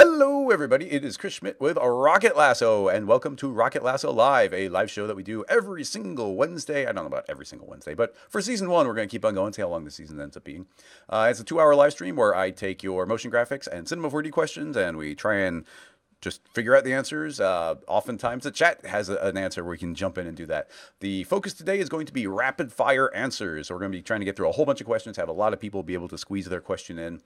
Hello everybody, it is Chris Schmidt with Rocket Lasso, and welcome to Rocket Lasso Live, a live show that we do every single Wednesday. I don't know about every single Wednesday, but for season one, we're going to keep on going, see how long the season ends up being. It's a 2-hour live stream where I take your motion graphics and Cinema 4D questions, and we try and just figure out the answers. Oftentimes the chat has an answer where you can jump in and do that. The focus today is going to be rapid fire answers. So we're going to be trying to get through a whole bunch of questions, have a lot of people be able to squeeze their question in.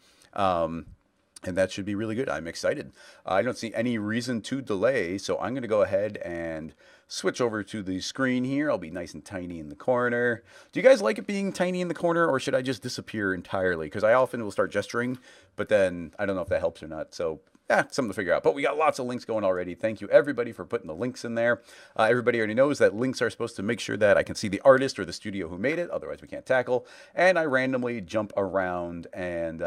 And that should be really good. I'm excited. I don't see any reason to delay, so I'm going to go ahead and switch over to the screen here. I'll be nice and tiny in the corner. Do you guys like it being tiny in the corner, or should I just disappear entirely? Because I often will start gesturing, but then I don't know if that helps or not. So yeah, something to figure out. But we got lots of links going already. Thank you, everybody, for putting the links in there. Everybody already knows that links are supposed to make sure that I can see the artist or the studio who made it. Otherwise, we can't tackle. And I randomly jump around and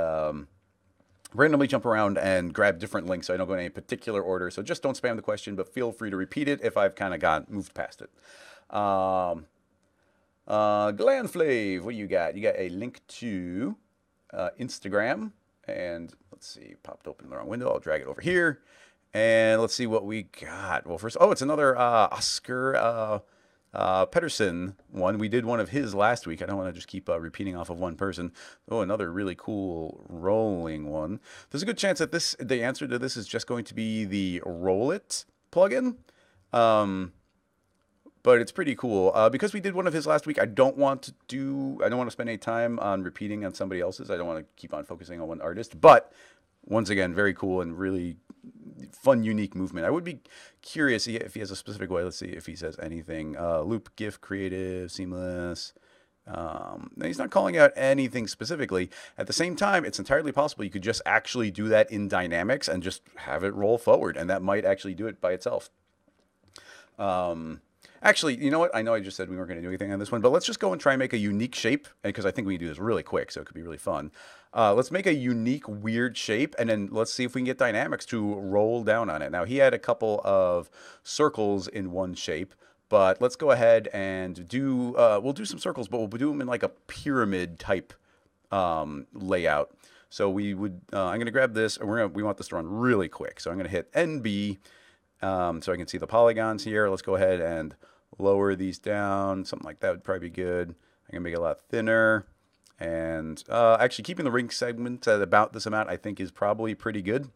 grab different links, so I don't go in any particular order. So just don't spam the question, but feel free to repeat it if I've kind of moved past it. Glanflav, what you got? You got a link to Instagram, and let's see, popped open the wrong window. I'll drag it over here, and let's see what we got. Well, first, oh, it's another Oscar Pedersen one. We did one of his last week. I don't want to just keep repeating off of one person. Oh, another really cool rolling one. There's a good chance that the answer to this is just going to be the Roll It plugin. But it's pretty cool. Because we did one of his last week, I don't want to spend any time on repeating on somebody else's. I don't want to keep on focusing on one artist. But once again, very cool and really fun, unique movement. I would be curious if he has a specific way. Let's see if he says anything. Loop, GIF, creative, seamless. He's not calling out anything specifically. At the same time, it's entirely possible you could just actually do that in Dynamics and just have it roll forward, and that might actually do it by itself. Actually, you know what? I know I just said we weren't going to do anything on this one, but let's just go and try and make a unique shape, because I think we can do this really quick, so it could be really fun. Let's make a unique, weird shape, and then let's see if we can get Dynamics to roll down on it. Now, he had a couple of circles in one shape, but let's go ahead and do... we'll do some circles, but we'll do them in like a pyramid-type layout. So we would... I'm going to grab this, and we want this to run really quick. So I'm going to hit NB... so I can see the polygons here. Let's go ahead and lower these down. Something like that would probably be good. I'm going to make it a lot thinner. And actually keeping the ring segment at about this amount, I think, is probably pretty good.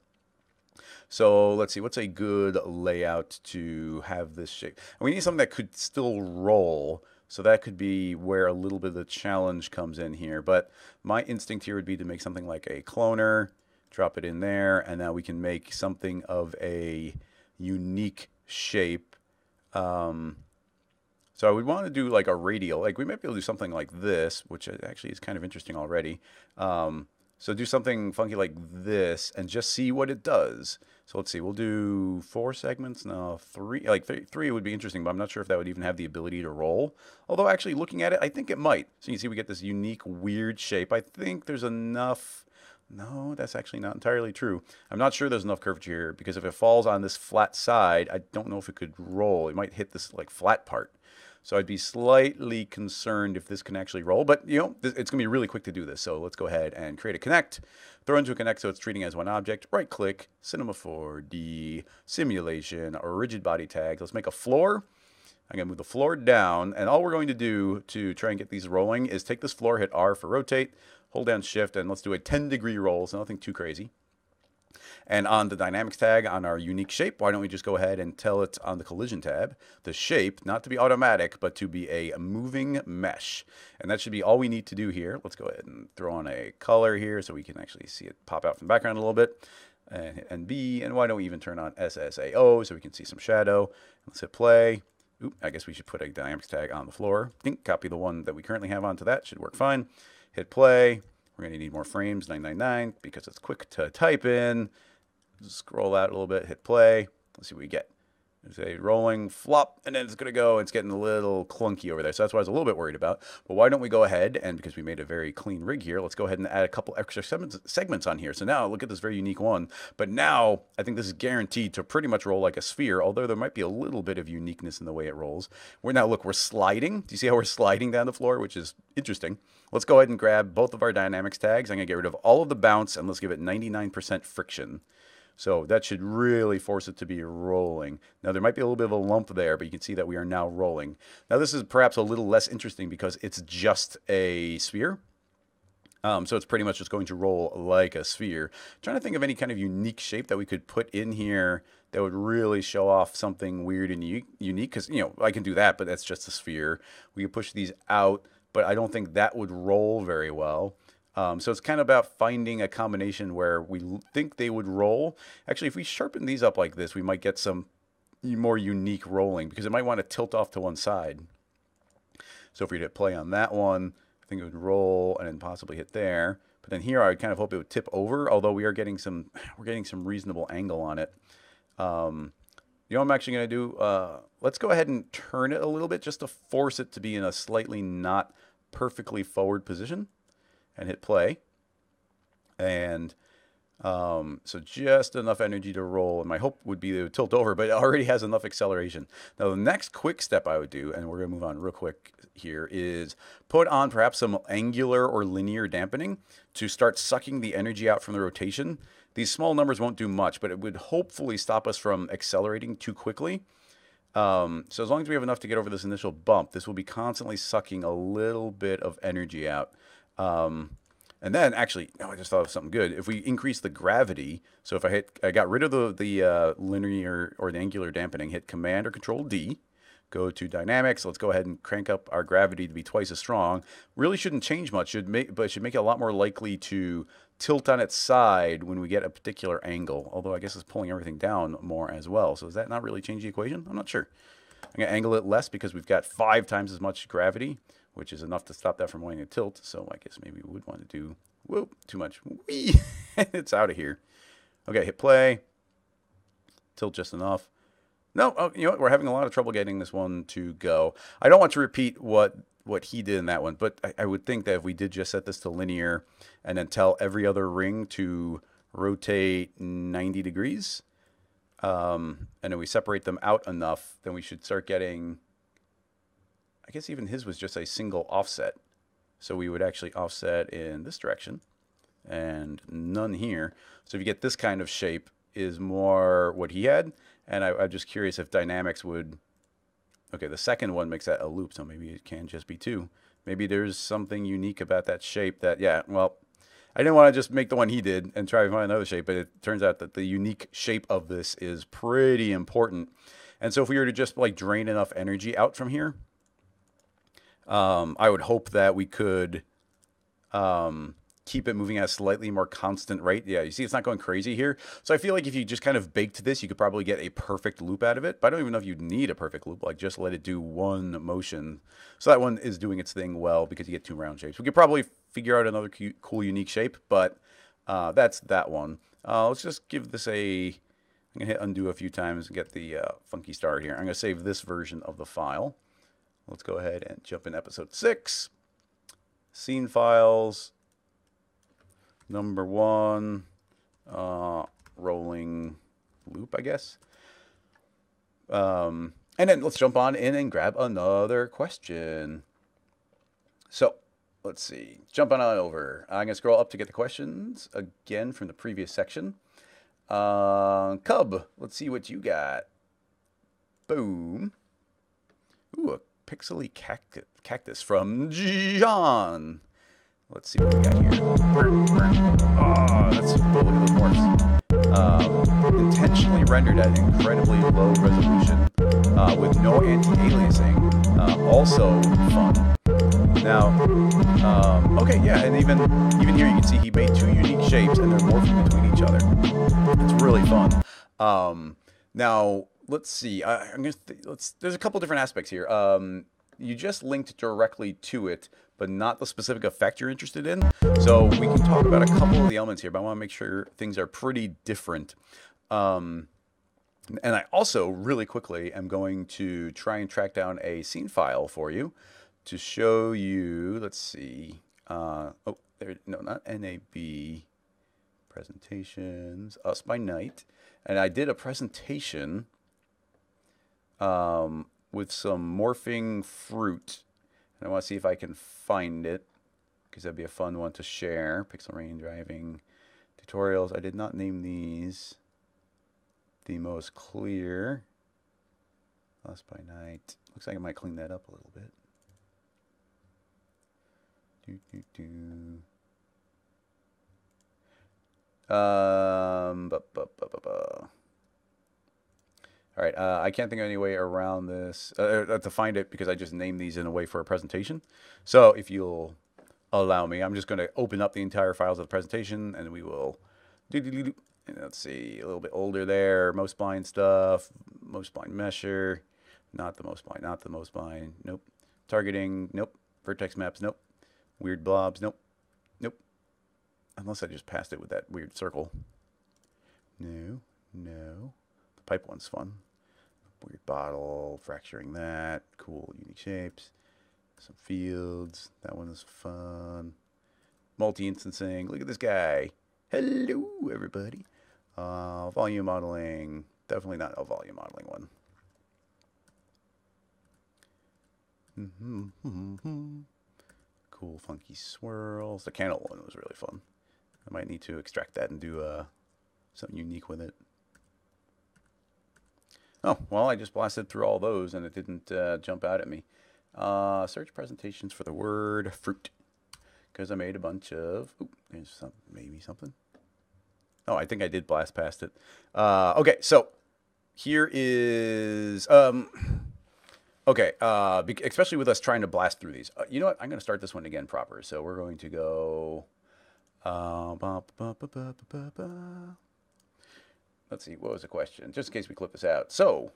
So let's see. What's a good layout to have this shape? And we need something that could still roll. So that could be where a little bit of the challenge comes in here. But my instinct here would be to make something like a cloner. Drop it in there. And now we can make something of a... unique shape. So I would want to do like a radial, like we might be able to do something like this, which actually is kind of interesting already. So do something funky like this and just see what it does. So let's see, we'll do 4 segments. No, 3, like 3 would be interesting, but I'm not sure if that would even have the ability to roll. Although actually looking at it, I think it might. So you can see we get this unique, weird shape. I think there's enough... No, that's actually not entirely true. I'm not sure there's enough curvature here, because if it falls on this flat side, I don't know if it could roll. It might hit this like flat part. So I'd be slightly concerned if this can actually roll, but you know, it's gonna be really quick to do this. So let's go ahead and create a connect, throw into a connect so it's treating as one object, right click, Cinema 4D, simulation, or rigid body tag. Let's make a floor. I'm gonna move the floor down, and all we're going to do to try and get these rolling is take this floor, hit R for rotate, hold down shift, and let's do a 10-degree roll, so nothing too crazy. And on the Dynamics tag, on our unique shape, why don't we just go ahead and tell it on the collision tab, the shape, not to be automatic, but to be a moving mesh. And that should be all we need to do here. Let's go ahead and throw on a color here so we can actually see it pop out from the background a little bit. And hit NB, and why don't we even turn on SSAO so we can see some shadow. Let's hit play. Oop, I guess we should put a Dynamics tag on the floor. Think, copy the one that we currently have onto that, should work fine. Hit play. We're going to need more frames, 999, because it's quick to type in. Scroll out a little bit, hit play. Let's see what we get. There's a rolling flop, and then it's going to go. It's getting a little clunky over there, so that's what I was a little bit worried about. But why don't we go ahead, and because we made a very clean rig here, let's go ahead and add a couple extra segments on here. So now, look at this very unique one. But now, I think this is guaranteed to pretty much roll like a sphere, although there might be a little bit of uniqueness in the way it rolls. Now, look, we're sliding. Do you see how we're sliding down the floor, which is interesting? Let's go ahead and grab both of our Dynamics tags. I'm going to get rid of all of the bounce, and let's give it 99% friction. So that should really force it to be rolling. Now there might be a little bit of a lump there, but you can see that we are now rolling. Now this is perhaps a little less interesting because it's just a sphere. So it's pretty much just going to roll like a sphere. I'm trying to think of any kind of unique shape that we could put in here that would really show off something weird and unique. Because, you know, I can do that, but that's just a sphere. We could push these out, but I don't think that would roll very well. So it's kind of about finding a combination where we think they would roll. Actually, if we sharpen these up like this, we might get some more unique rolling because it might want to tilt off to one side. So if we hit play on that one, I think it would roll and then possibly hit there. But then here, I would kind of hope it would tip over. Although we are getting some, we're getting some reasonable angle on it. You know what I'm actually going to do? Let's go ahead and turn it a little bit just to force it to be in a slightly not perfectly forward position. And hit play, and so just enough energy to roll, and my hope would be to tilt over, but it already has enough acceleration. Now the next quick step I would do, and we're going to move on real quick here, is put on perhaps some angular or linear dampening to start sucking the energy out from the rotation. These small numbers won't do much, but it would hopefully stop us from accelerating too quickly. So as long as we have enough to get over this initial bump, this will be constantly sucking a little bit of energy out. And then actually, I just thought of something good. If we increase the gravity, so if I got rid of the linear or the angular dampening, hit Command or Control D, go to Dynamics. Let's go ahead and crank up our gravity to be twice as strong. Really shouldn't change much, but it should make it a lot more likely to tilt on its side when we get a particular angle. Although I guess it's pulling everything down more as well. So does that not really change the equation? I'm not sure. I'm gonna angle it less because we've got 5 times as much gravity, which is enough to stop that from wanting to tilt. So I guess maybe we would want to do, whoop, too much. Whee! It's out of here. Okay, hit play. Tilt just enough. No, oh, you know what? We're having a lot of trouble getting this one to go. I don't want to repeat what he did in that one, but I would think that if we did just set this to linear and then tell every other ring to rotate 90 degrees, and then we separate them out enough, then we should start getting... I guess even his was just a single offset. So we would actually offset in this direction and none here. So if you get this kind of shape is more what he had. And I'm just curious if Dynamics would... Okay, the second one makes that a loop, so maybe it can just be 2. Maybe there's something unique about that shape that, yeah, well, I didn't want to just make the one he did and try to find another shape, but it turns out that the unique shape of this is pretty important. And so if we were to just like drain enough energy out from here, I would hope that we could keep it moving at a slightly more constant rate. Yeah, you see it's not going crazy here. So I feel like if you just kind of baked this, you could probably get a perfect loop out of it. But I don't even know if you'd need a perfect loop. Like just let it do one motion. So that one is doing its thing well because you get 2 round shapes. We could probably figure out another cool, unique shape, but that's that one. Let's just give this a... I'm going to hit undo a few times and get the funky star here. I'm going to save this version of the file. Let's go ahead and jump in episode 6. Scene files. Number 1. Rolling loop, I guess. And then let's jump on in and grab another question. So, let's see. Jump on over. I'm going to scroll up to get the questions again from the previous section. Cub, let's see what you got. Boom. Ooh, a Pixely cactus from John. Let's see what we got here. Oh, that's totally the worst. Intentionally rendered at incredibly low resolution with no anti-aliasing. Also fun. Now, okay, yeah, and even here you can see he made 2 unique shapes and they're morphing between each other. It's really fun. Now, let's see. There's a couple different aspects here. You just linked directly to it, but not the specific effect you're interested in. So we can talk about a couple of the elements here, but I want to make sure things are pretty different. And I also really quickly am going to try and track down a scene file for you to show you. Let's see. Oh, there. No, not NAB presentations. Us by Night, and I did a presentation. With some morphing fruit. And I want to see if I can find it, because that'd be a fun one to share. Pixel rain driving tutorials. I did not name these. the most clear. Lost by night. Looks like I might clean that up a little bit. All right, I can't think of any way around this to find it because I just named these in a way for a presentation. So if you'll allow me, I'm just going to open up the entire files of the presentation, and we will do. Let's see, a little bit older there. MoSpline stuff, MoSpline mesher, not the MoSpline. Nope. Targeting, nope. Vertex maps, nope. Weird blobs, nope. Unless I just passed it with that weird circle. No. The pipe one's fun. Weird bottle, fracturing that. Cool, unique shapes. Some fields. That one is fun. Multi-instancing. Look at this guy. Hello, everybody. Volume modeling. Definitely not a volume modeling one. Cool, funky swirls. The candle one was really fun. I might need to extract that and do something unique with it. Oh, well, I just blasted through all those, and it didn't jump out at me. Search presentations for the word fruit, because I made a bunch of... Ooh, there's some, maybe something. Oh, I think I did blast past it. Okay, so here is... okay, especially with us trying to blast through these. You know what? I'm going to start this one again proper. So we're going to go... Let's see, what was the question? Just in case we clip this out. So,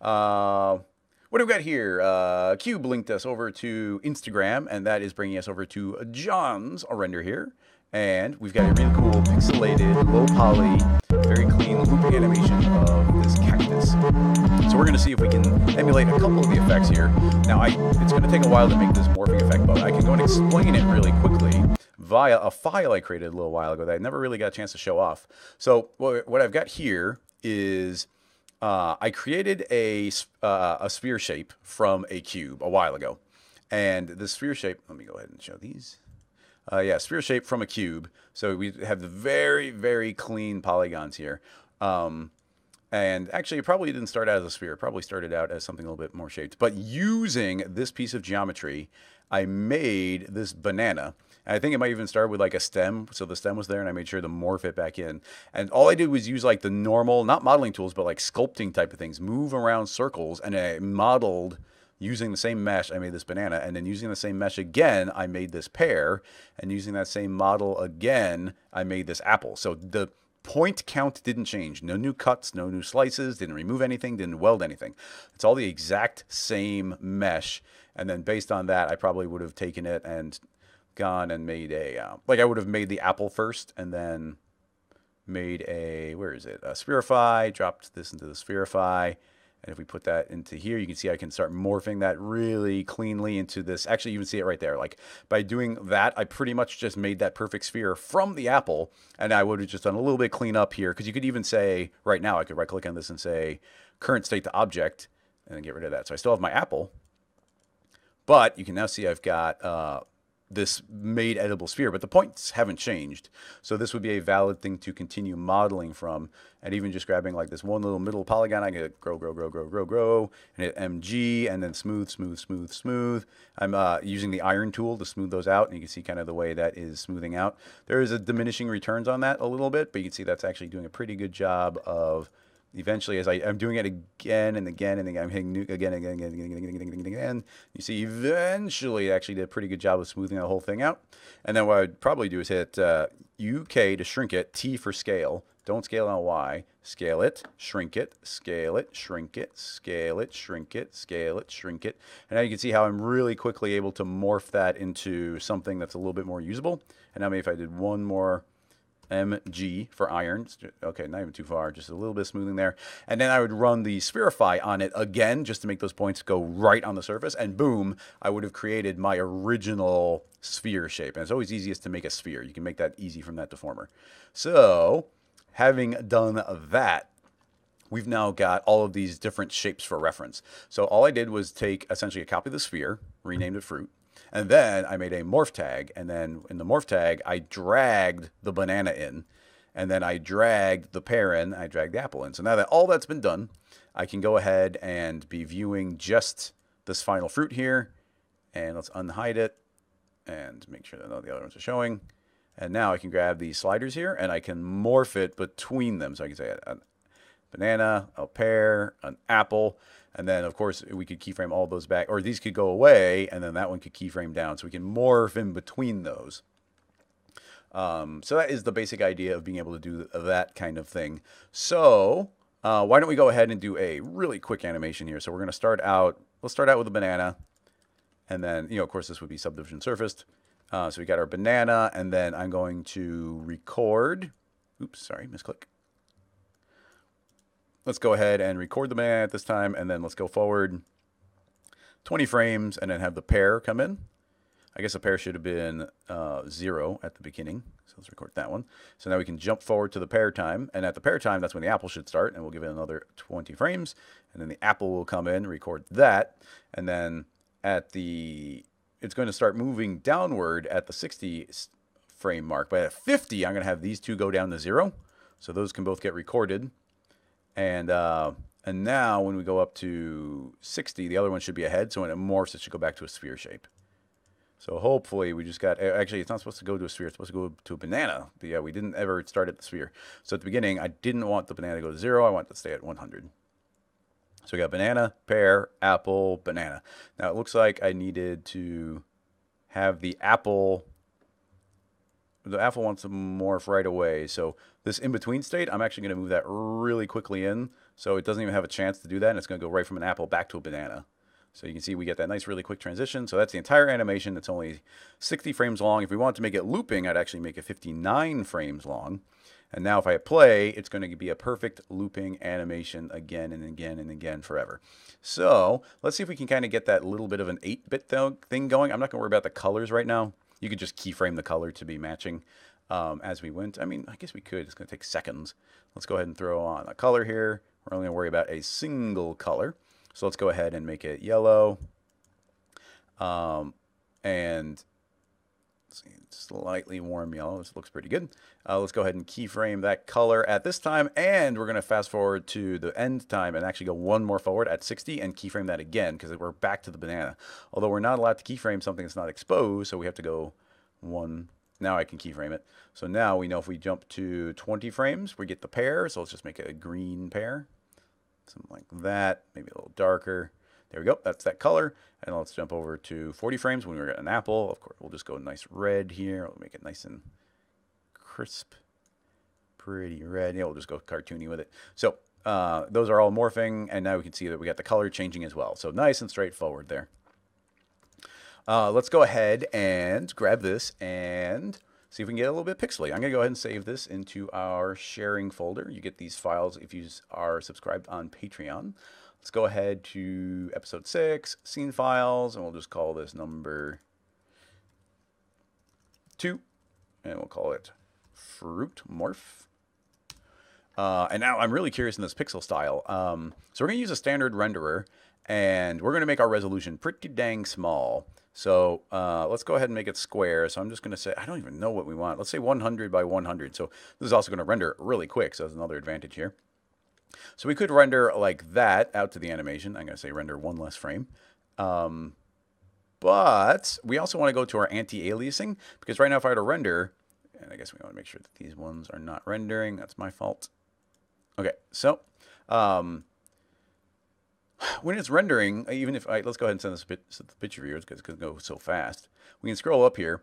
what do we got here? Cube linked us over to Instagram, and that is bringing us over to John's render here. And we've got a really cool pixelated, low-poly, very clean looping animation of this cactus. So we're going to see if we can emulate a couple of the effects here. Now, it's going to take a while to make this morphing effect, but I can go and explain it really quickly via a file I created a little while ago that I never really got a chance to show off. So what I've got here is I created a sphere shape from a cube a while ago. And the sphere shape, let me go ahead and show these. Yeah, sphere shape from a cube. So we have the very, very clean polygons here. And actually, it probably didn't start out as a sphere. It probably started out as something a little bit more shaped. But using this piece of geometry, I made this banana. And I think it might even start with like a stem. So the stem was there, and I made sure to morph it back in. And all I did was use like the normal, not modeling tools, but like sculpting type of things. Move around circles, and I modeled... Using the same mesh, I made this banana, and then using the same mesh again, I made this pear, and using that same model again, I made this apple. So the point count didn't change. No new cuts, no new slices, didn't remove anything, didn't weld anything. It's all the exact same mesh, and then based on that, I probably would have taken it and gone and made a... I would have made the apple first, and then made a... Where is it? A spherify, dropped this into the spherify. And if we put that into here, you can see I can start morphing that really cleanly into this. Actually, you can see it right there. Like, by doing that, I pretty much just made that perfect sphere from the apple. And I would have just done a little bit clean up here. Because you could even say, right now, I could right-click on this and say, current state to object, and then get rid of that. So I still have my apple. But you can now see I've got... this made edible sphere, but the points haven't changed. So this would be a valid thing to continue modeling from. And even just grabbing like this one little middle polygon, I can grow, and hit MG, and then smooth. I'm using the iron tool to smooth those out, and you can see kind of the way that is smoothing out. There is a diminishing returns on that a little bit, but you can see that's actually doing a pretty good job of eventually, as I'm doing it again and again, I'm hitting new again. You see, eventually, I actually did a pretty good job of smoothing the whole thing out. And then what I'd probably do is hit UK to shrink it, T for scale. Don't scale on Y. Scale it, shrink it, scale it, shrink it, scale it, shrink it, scale it, shrink it. And now you can see how I'm really quickly able to morph that into something that's a little bit more usable. And now maybe if I did one more... MG for iron. Okay, not even too far, just a little bit of smoothing there. And then I would run the spherify on it again just to make those points go right on the surface. And boom, I would have created my original sphere shape. And it's always easiest to make a sphere. You can make that easy from that deformer. So having done that, we've now got all of these different shapes for reference. So all I did was take essentially a copy of the sphere, renamed it fruit. And then I made a morph tag, and then in the morph tag, I dragged the banana in. and then I dragged the pear in, I dragged the apple in. So now that all that's been done, I can go ahead and be viewing just this final fruit here. And let's unhide it and make sure that all the other ones are showing. And now I can grab these sliders here and I can morph it between them. So I can say a banana, a pear, an apple. And then, of course, we could keyframe all those back. Or these could go away and then that one could keyframe down. So we can morph in between those. So that is the basic idea of being able to do that kind of thing. So why don't we go ahead and do a really quick animation here. So we're going to start out, let's start out with a banana. And then, you know, of course, this would be subdivision surfaced. So we got our banana, and then I'm going to record. Oops, sorry, misclick. Let's go ahead and record the banana at this time, and then let's go forward 20 frames, and then have the pear come in. I guess the pear should have been 0 at the beginning, so let's record that one. So now we can jump forward to the pear time, and at the pear time, that's when the apple should start, and we'll give it another 20 frames, and then the apple will come in, record that, and then at the... it's going to start moving downward at the 60 frame mark. But at 50, I'm going to have these two go down to 0. So those can both get recorded. And now when we go up to 60, the other one should be ahead. So when it morphs, it should go back to a sphere shape. So hopefully we just got... Actually, it's not supposed to go to a sphere. It's supposed to go to a banana. But yeah, we didn't ever start at the sphere. So at the beginning, I didn't want the banana to go to 0. I want it to stay at 100. So we got banana, pear, apple, banana. Now it looks like I needed to have the apple. The apple wants to morph right away. So this in-between state, I'm actually going to move that really quickly in. So it doesn't even have a chance to do that. And it's going to go right from an apple back to a banana. So you can see we get that nice really quick transition. So that's the entire animation. It's only 60 frames long. If we want to make it looping, I'd actually make it 59 frames long. And now if I play, it's going to be a perfect looping animation again and again and again forever. So let's see if we can kind of get that little bit of an 8-bit thing going. I'm not going to worry about the colors right now. You could just keyframe the color to be matching as we went. I mean, I guess we could. It's going to take seconds. Let's go ahead and throw on a color here. We're only going to worry about a single color. So let's go ahead and make it yellow. And... slightly warm yellow. This looks pretty good. Let's go ahead and keyframe that color at this time, and we're going to fast forward to the end time and actually go one more forward at 60 and keyframe that again because we're back to the banana. Although we're not allowed to keyframe something that's not exposed, so we have to go one. Now I can keyframe it. So now we know if we jump to 20 frames, we get the pear. So let's just make it a green pear, something like that, maybe a little darker. There we go. That's that color. And let's jump over to 40 frames when we're at an apple. Of course, we'll just go nice red here. We'll make it nice and crisp. Pretty red. Yeah, we'll just go cartoony with it. So those are all morphing. And now we can see that we got the color changing as well. So nice and straightforward there. Let's go ahead and grab this and see if we can get a little bit pixely. I'm going to go ahead and save this into our sharing folder. You get these files if you are subscribed on Patreon. Let's go ahead to episode 6, scene files, and we'll just call this number 2, and we'll call it fruit morph. And now I'm really curious in this pixel style. So we're going to use a standard renderer, and we're going to make our resolution pretty dang small. So let's go ahead and make it square. So I'm just going to say, I don't even know what we want. Let's say 100 by 100. So this is also going to render really quick, so that's another advantage here. So we could render like that out to the animation. I'm going to say render one less frame. But we also want to go to our anti-aliasing because right now if I were to render, and I guess we want to make sure that these ones are not rendering. That's my fault. Okay, so when it's rendering, even if let's go ahead and send this to the picture viewers because it's going to go so fast. We can scroll up here.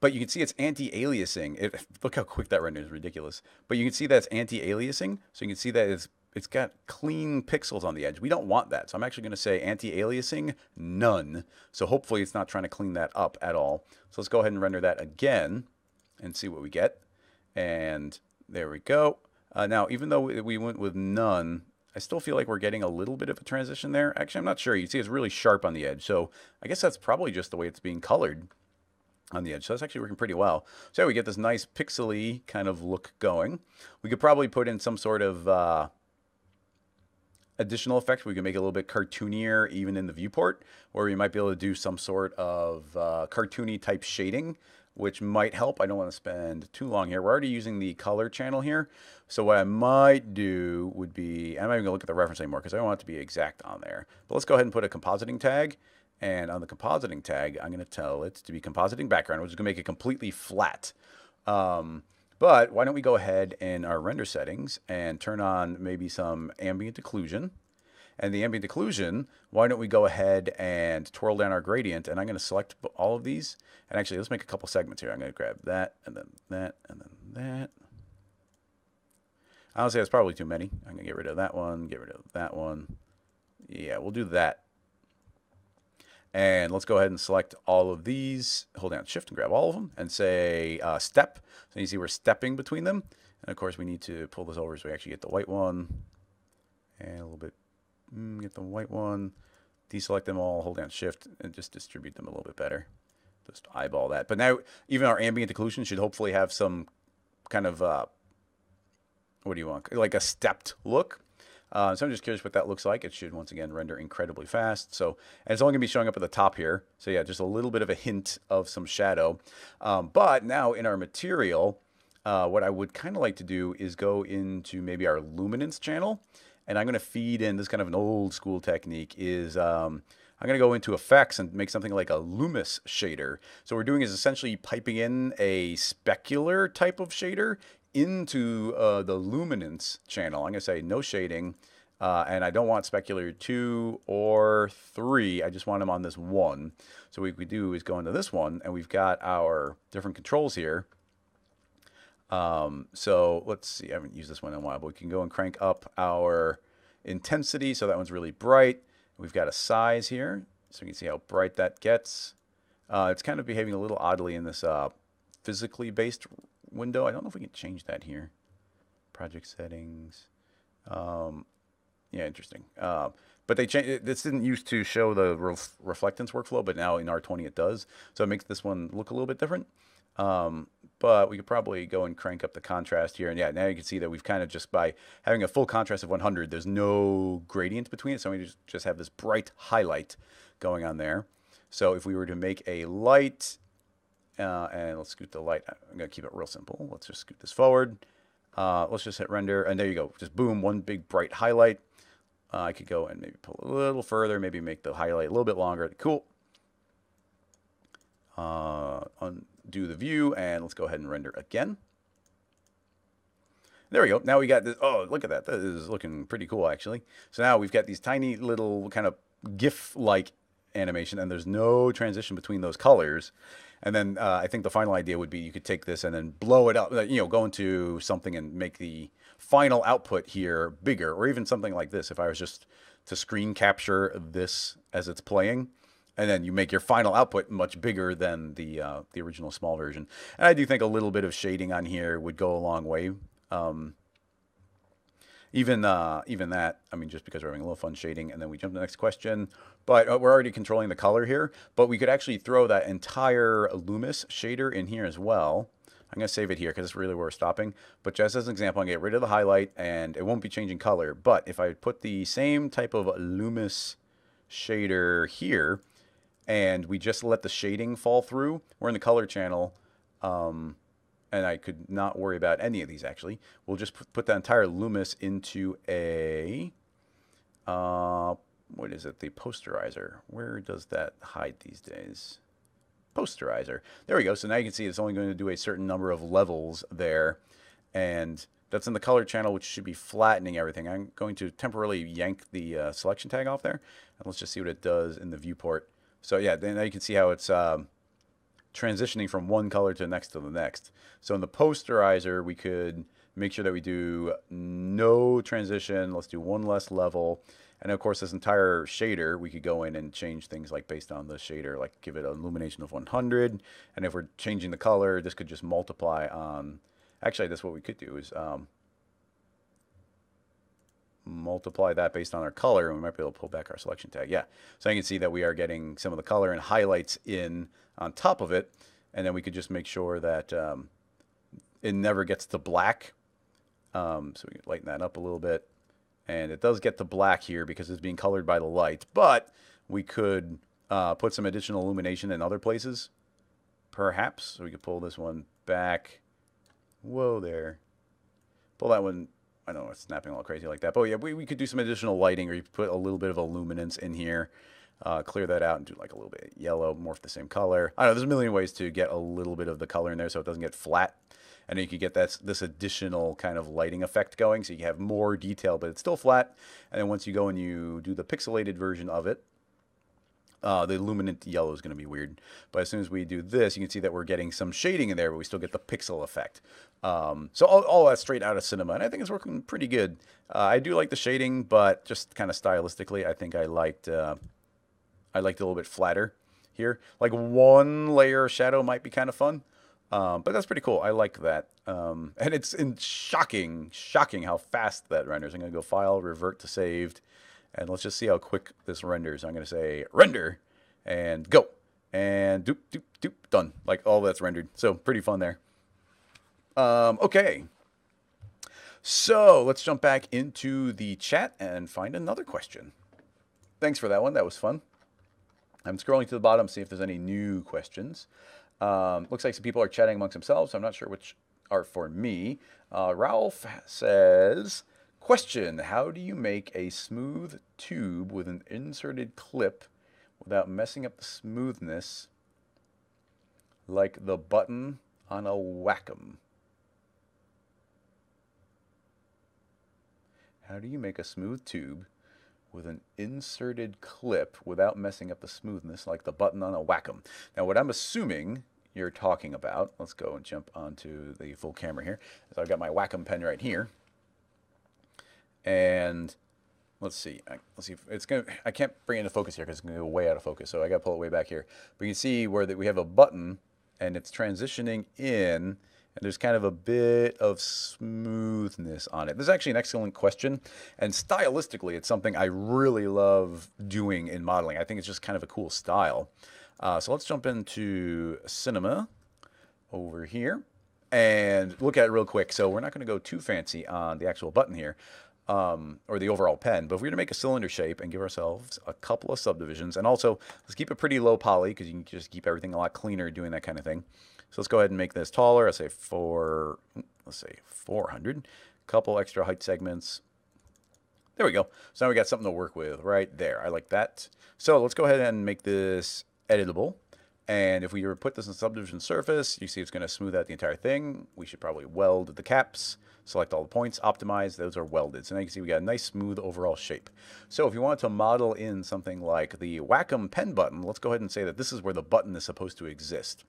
But you can see it's anti-aliasing. Look how quick that renders. Ridiculous. But you can see that's anti-aliasing. So you can see that it's got clean pixels on the edge. We don't want that. So I'm actually going to say anti-aliasing none. So hopefully it's not trying to clean that up at all. So let's go ahead and render that again and see what we get. And there we go. Now, even though we went with none, I still feel like we're getting a little bit of a transition there. Actually, I'm not sure. You can see it's really sharp on the edge. So I guess that's probably just the way it's being colored on the edge. So that's actually working pretty well. So we get this nice pixely kind of look going. We could probably put in some sort of additional effect. We can make it a little bit cartoonier even in the viewport, or we might be able to do some sort of cartoony type shading which might help. I don't want to spend too long here. We're already using the color channel here. So what I might do would be, I'm not even going to look at the reference anymore because I don't want it to be exact on there. But let's go ahead and put a compositing tag. And on the compositing tag, I'm going to tell it to be compositing background, which is going to make it completely flat. But why don't we go ahead in our render settings and turn on maybe some ambient occlusion. And the ambient occlusion, why don't we go ahead and twirl down our gradient. And I'm going to select all of these. And actually, let's make a couple segments here. I'm going to grab that, and then that, and then that. Honestly, that's probably too many. I'm going to get rid of that one, get rid of that one. Yeah, we'll do that. And let's go ahead and select all of these. Hold down Shift and grab all of them and say step. So you see we're stepping between them. And of course, we need to pull this over so we actually get the white one. And a little bit. Get the white one, deselect them all, hold down Shift, and just distribute them a little bit better. Just eyeball that. But now even our ambient occlusion should hopefully have some kind of, what do you want, like a stepped look. So I'm just curious what that looks like. It should, once again, render incredibly fast. So, and it's only going to be showing up at the top here. So yeah, just a little bit of a hint of some shadow. But now in our material, what I would kind of like to do is go into maybe our luminance channel. And I'm going to feed in this kind of an old school technique is I'm going to go into effects and make something like a luminous shader. So what we're doing is essentially piping in a specular type of shader into the luminance channel. I'm going to say no shading. And I don't want specular 2 or 3. I just want them on this one. So what we do is go into this one, and we've got our different controls here. So let's see, I haven't used this one in a while, but we can go and crank up our intensity. So that one's really bright. We've got a size here, so you can see how bright that gets. It's kind of behaving a little oddly in this physically based window. I don't know if we can change that here. Project settings. Yeah, interesting. But they changed, this didn't used to show the reflectance workflow, but now in R20 it does. So it makes this one look a little bit different. But we could probably go and crank up the contrast here. And yeah, now you can see that we've kind of just by having a full contrast of 100, there's no gradient between it. So we just have this bright highlight going on there. So if we were to make a light, and let's scoot the light. I'm going to keep it real simple. Let's just scoot this forward. Let's just hit render. And there you go. Just boom, one big bright highlight. I could go and maybe pull a little further, maybe make the highlight a little bit longer. Cool. Undo the view, and let's go ahead and render again. There we go. Now we got this. Oh, look at that. That is looking pretty cool, actually. So now we've got these tiny little kind of GIF-like animation, and there's no transition between those colors. And then I think the final idea would be you could take this and then blow it up, you know, go into something and make the final output here bigger, or even something like this. If I was just to screen capture this as it's playing, and then you make your final output much bigger than the original small version. And I do think a little bit of shading on here would go a long way. Even that, I mean, just because we're having a little fun shading. And then we jump to the next question. But we're already controlling the color here. But we could actually throw that entire luminous shader in here as well. I'm going to save it here because it's really where we're stopping. But just as an example, I'm going to get rid of the highlight. And it won't be changing color. But if I put the same type of luminous shader here, and we just let the shading fall through, we're in the color channel, and I could not worry about any of these, actually. We'll just put the entire luminous into a, what is it, the posterizer. Where does that hide these days? Posterizer. There we go. So now you can see it's only going to do a certain number of levels there, and that's in the color channel, which should be flattening everything. I'm going to temporarily yank the selection tag off there, and let's just see what it does in the viewport. So yeah, then you can see how it's transitioning from one color to the next to the next. So in the posterizer, we could make sure that we do no transition. Let's do one less level. And of course, this entire shader, we could go in and change things like based on the shader, like give it an illumination of 100. And if we're changing the color, this could just multiply on. Actually, that's what we could do is multiply that based on our color, and we might be able to pull back our selection tag. Yeah, so you can see that we are getting some of the color and highlights in on top of it, and then we could just make sure that it never gets to black. So we can lighten that up a little bit, and it does get to black here because it's being colored by the light, but we could put some additional illumination in other places. perhaps. So we could pull this one back. Whoa there. Pull that one. I don't know, it's snapping all crazy like that. But yeah, we could do some additional lighting, or you put a little bit of a luminance in here. Clear that out and do like a little bit yellow, morph the same color. I don't know, there's a million ways to get a little bit of the color in there so it doesn't get flat. And you could get this additional kind of lighting effect going, so you have more detail, but it's still flat. And then once you go and you do the pixelated version of it, the luminant yellow is going to be weird. But as soon as we do this, you can see that we're getting some shading in there, but we still get the pixel effect. So all that's straight out of Cinema, and I think it's working pretty good. I do like the shading, but just kind of stylistically, I think I liked a little bit flatter here. Like one layer of shadow might be kind of fun. But that's pretty cool. I like that. And it's shocking how fast that renders. I'm going to go File, Revert to Saved, and let's just see how quick this renders. I'm going to say Render, and go. And doop, doop, doop, done. Like, all that's rendered. So, pretty fun there. Okay. So, let's jump back into the chat and find another question. Thanks for that one. That was fun. I'm scrolling to the bottom to see if there's any new questions. Looks like some people are chatting amongst themselves. So I'm not sure which are for me. Ralph says, question, how do you make a smooth tube with an inserted clip without messing up the smoothness like the button on a Wacom? How do you make a smooth tube with an inserted clip without messing up the smoothness like the button on a Wacom? Now, what I'm assuming you're talking about, let's go and jump onto the full camera here. So I've got my Wacom pen right here. And let's see if it's going to, I can't bring it into focus here because it's going to go way out of focus. So I got to pull it way back here. But you can see where that we have a button and it's transitioning in. And there's kind of a bit of smoothness on it. This is actually an excellent question. And stylistically, it's something I really love doing in modeling. I think it's just kind of a cool style. So let's jump into Cinema over here and look at it real quick. So we're not going to go too fancy on the actual button here or the overall pen. But if we were to make a cylinder shape and give ourselves a couple of subdivisions, and also let's keep it pretty low poly because you can just keep everything a lot cleaner doing that kind of thing. So let's go ahead and make this taller. I'll say 400. A couple extra height segments. There we go. So now we got something to work with right there. I like that. So let's go ahead and make this editable. And if we were to put this in subdivision surface, you see it's going to smooth out the entire thing. We should probably weld the caps, select all the points, optimize. Those are welded. So now you can see we got a nice smooth overall shape. So if you want to model in something like the Wacom pen button, let's go ahead and say that this is where the button is supposed to exist.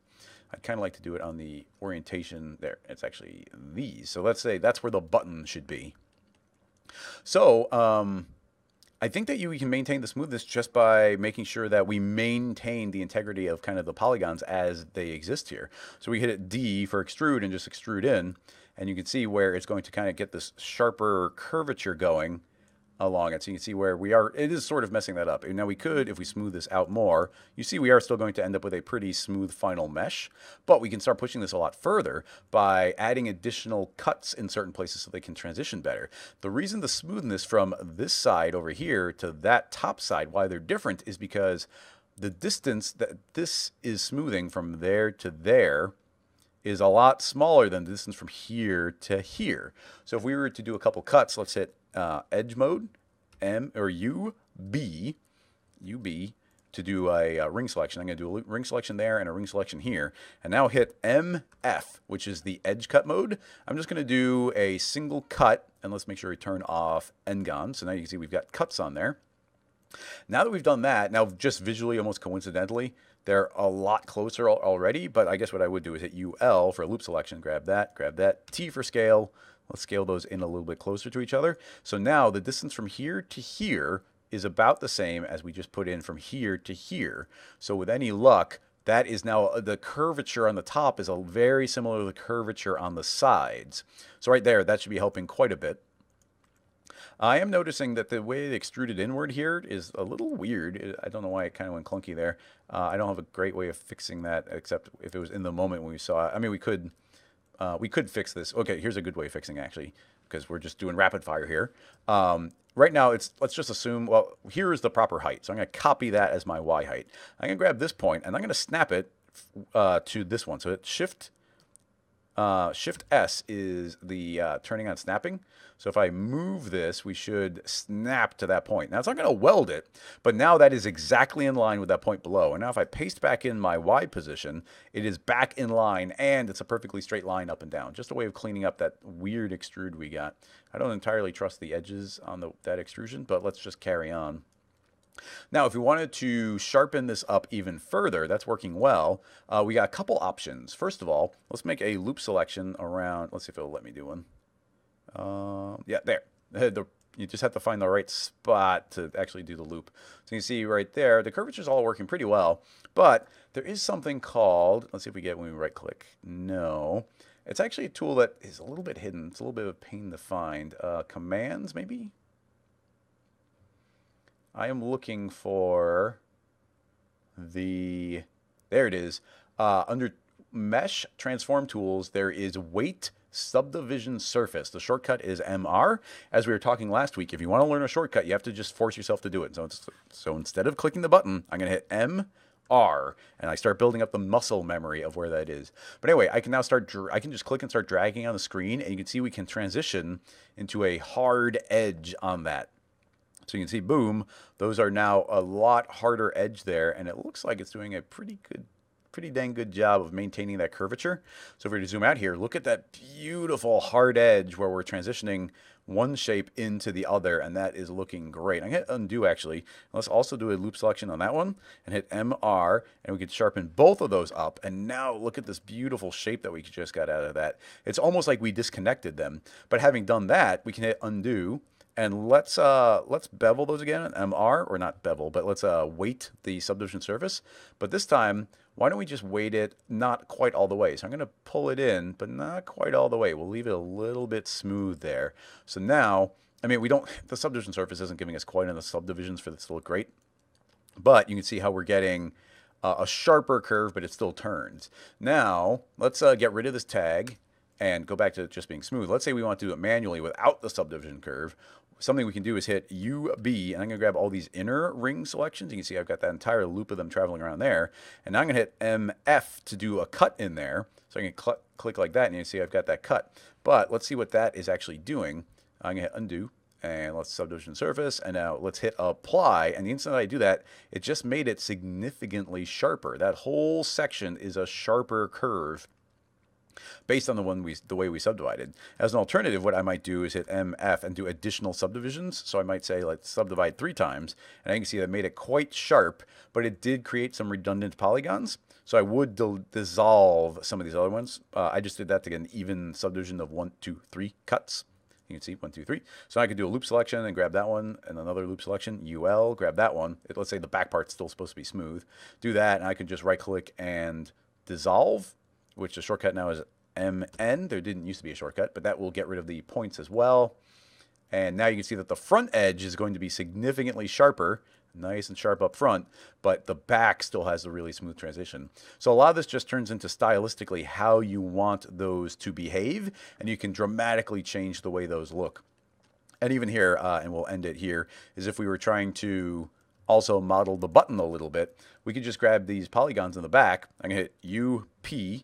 I'd kind of like to do it on the orientation there. It's actually these. So let's say that's where the button should be. So I think that we can maintain the smoothness just by making sure that we maintain the integrity of kind of the polygons as they exist here. So we hit it D for extrude and just extrude in. And you can see where it's going to kind of get this sharper curvature going along it. So you can see where we are, it is sort of messing that up. And now we could, if we smooth this out more, you see we are still going to end up with a pretty smooth final mesh, but we can start pushing this a lot further by adding additional cuts in certain places so they can transition better. The reason the smoothness from this side over here to that top side, why they're different, is because the distance that this is smoothing from there to there is a lot smaller than the distance from here to here. So if we were to do a couple cuts, let's hit edge mode, M or UB to do a ring selection. I'm going to do a ring selection there and a ring selection here. And now hit MF, which is the edge cut mode. I'm just going to do a single cut, and let's make sure we turn off N-gon. So now you can see we've got cuts on there. Now that we've done that, now just visually, almost coincidentally, they're a lot closer already, but I guess what I would do is hit UL for a loop selection, grab that, T for scale. Let's scale those in a little bit closer to each other. So now the distance from here to here is about the same as we just put in from here to here. So with any luck, that is now the curvature on the top is very similar to the curvature on the sides. So right there, that should be helping quite a bit. I am noticing that the way they extruded inward here is a little weird. I don't know why it kind of went clunky there. I don't have a great way of fixing that, except if it was in the moment when we saw it. I mean, we could fix this. Okay, here's a good way of fixing, actually, because we're just doing rapid fire here. Right now, let's just assume, well, here is the proper height. So I'm going to copy that as my Y height. I'm going to grab this point, and I'm going to snap it to this one. So it's Shift S is the turning on snapping. So if I move this, we should snap to that point. Now it's not going to weld it, but now that is exactly in line with that point below. And now if I paste back in my Y position, it is back in line, and it's a perfectly straight line up and down. Just a way of cleaning up that weird extrude we got. I don't entirely trust the edges on that extrusion, but let's just carry on. Now, if we wanted to sharpen this up even further, that's working well. We got a couple options. First of all, let's make a loop selection around. Let's see if it'll let me do one. Yeah, there. You just have to find the right spot to actually do the loop. So you can see right there, the curvature is all working pretty well. But there is something called, let's see if we get when we right-click. No. It's actually a tool that is a little bit hidden. It's a little bit of a pain to find. Commands, maybe? I am looking for the, there it is. Under Mesh Transform Tools, there is Weight Subdivision Surface. The shortcut is MR. As we were talking last week, if you want to learn a shortcut, you have to just force yourself to do it. So instead of clicking the button, I'm going to hit MR, and I start building up the muscle memory of where that is. But anyway, I can now start, I can just click and start dragging on the screen, and you can see we can transition into a hard edge on that. So you can see, boom, those are now a lot harder edge there, and it looks like it's doing a pretty dang good job of maintaining that curvature. So if we were to zoom out here, look at that beautiful hard edge where we're transitioning one shape into the other, and that is looking great. I'm going to hit undo, actually. Let's also do a loop selection on that one, and hit MR, and we could sharpen both of those up, and now look at this beautiful shape that we just got out of that. It's almost like we disconnected them, but having done that, we can hit undo. And let's bevel those again, MR, or not bevel, but let's weight the subdivision surface. But this time, why don't we just weight it not quite all the way? So I'm going to pull it in, but not quite all the way. We'll leave it a little bit smooth there. So now, I mean, the subdivision surface isn't giving us quite enough subdivisions for this to look great. But you can see how we're getting a sharper curve, but it still turns. Now, let's get rid of this tag and go back to just being smooth. Let's say we want to do it manually without the subdivision curve. Something we can do is hit UB, and I'm going to grab all these inner ring selections. You can see I've got that entire loop of them traveling around there. And now I'm going to hit MF to do a cut in there. So I can click like that, and you can see I've got that cut. But let's see what that is actually doing. I'm going to hit undo, and let's subdivision surface. And now let's hit apply. And the instant I do that, it just made it significantly sharper. That whole section is a sharper curve based on the way we subdivided. As an alternative, what I might do is hit MF and do additional subdivisions. So I might say, let's subdivide 3 times. And I can see that made it quite sharp, but it did create some redundant polygons. So I would dissolve some of these other ones. I just did that to get an even subdivision of 1, 2, 3 cuts. You can see 1, 2, 3. So I could do a loop selection and grab that one, and another loop selection, UL, grab that one. Let's say the back part's still supposed to be smooth. Do that, and I can just right-click and dissolve, which the shortcut now is MN. There didn't used to be a shortcut, but that will get rid of the points as well. And now you can see that the front edge is going to be significantly sharper, nice and sharp up front, but the back still has a really smooth transition. So a lot of this just turns into stylistically how you want those to behave, and you can dramatically change the way those look. And even here, and we'll end it here, is if we were trying to also model the button a little bit, we could just grab these polygons in the back. I'm going to hit UP.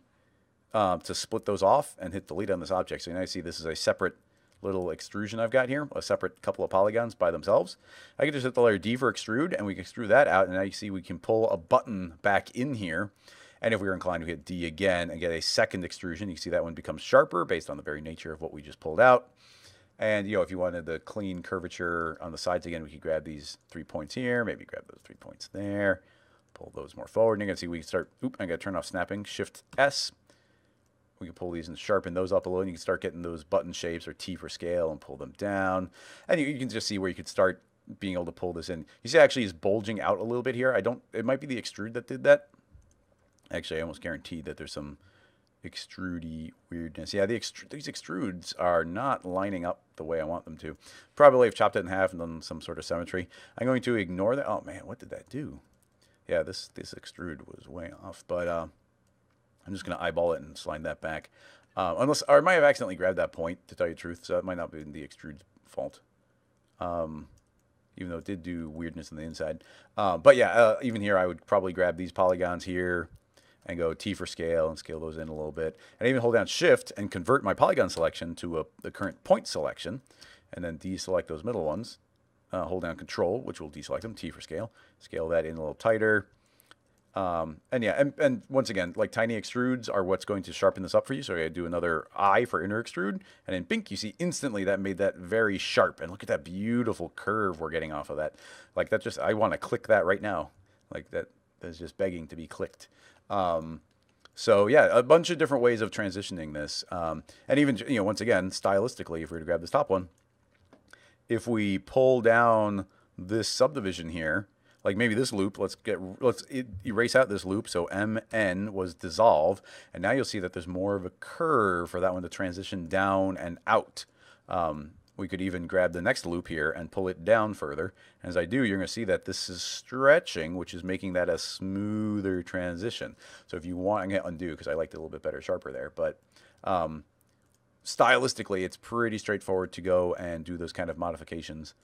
To split those off and hit delete on this object. So now you see this is a separate little extrusion I've got here, a separate couple of polygons by themselves. I can just hit the letter D for extrude, and we can extrude that out, and now you see we can pull a button back in here. And if we were inclined, we hit D again and get a second extrusion. You can see that one becomes sharper based on the very nature of what we just pulled out. And, you know, if you wanted the clean curvature on the sides again, we could grab these 3 points here, maybe grab those 3 points there, pull those more forward. And you can see we can start, oop, I got to turn off snapping, Shift S. We can pull these and sharpen those up a little, and you can start getting those button shapes or T for scale and pull them down. And you can just see where you could start being able to pull this in. You see, actually, it's bulging out a little bit here. It might be the extrude that did that. Actually, I almost guaranteed that there's some extrude-y weirdness. Yeah, these extrudes are not lining up the way I want them to. Probably I've chopped it in half and done some sort of symmetry. I'm going to ignore that. Oh, man, what did that do? Yeah, this extrude was way off, but I'm just going to eyeball it and slide that back. Unless, or I might have accidentally grabbed that point, to tell you the truth, so that might not be the extrude's fault. Even though it did do weirdness on the inside. But yeah, even here I would probably grab these polygons here. and go T for scale and scale those in a little bit. And I even hold down Shift and convert my polygon selection to the current point selection, and then deselect those middle ones. Hold down Control, which will deselect them, T for scale. Scale that in a little tighter. And once again, like tiny extrudes are what's going to sharpen this up for you. So I do another I for inner extrude, and in pink you see instantly that made that very sharp. And look at that beautiful curve we're getting off of that. Like that just, I want to click that right now. Like that is just begging to be clicked. So yeah, a bunch of different ways of transitioning this. And even, you know, once again, stylistically, if we were to grab this top one, if we pull down this subdivision here, like maybe this loop, let's erase out this loop. So MN was dissolve. And now you'll see that there's more of a curve for that one to transition down and out. We could even grab the next loop here and pull it down further. As I do, you're going to see that this is stretching, which is making that a smoother transition. So if you want, I'm going to undo because I liked it a little bit better, sharper there. But stylistically, it's pretty straightforward to go and do those kind of modifications.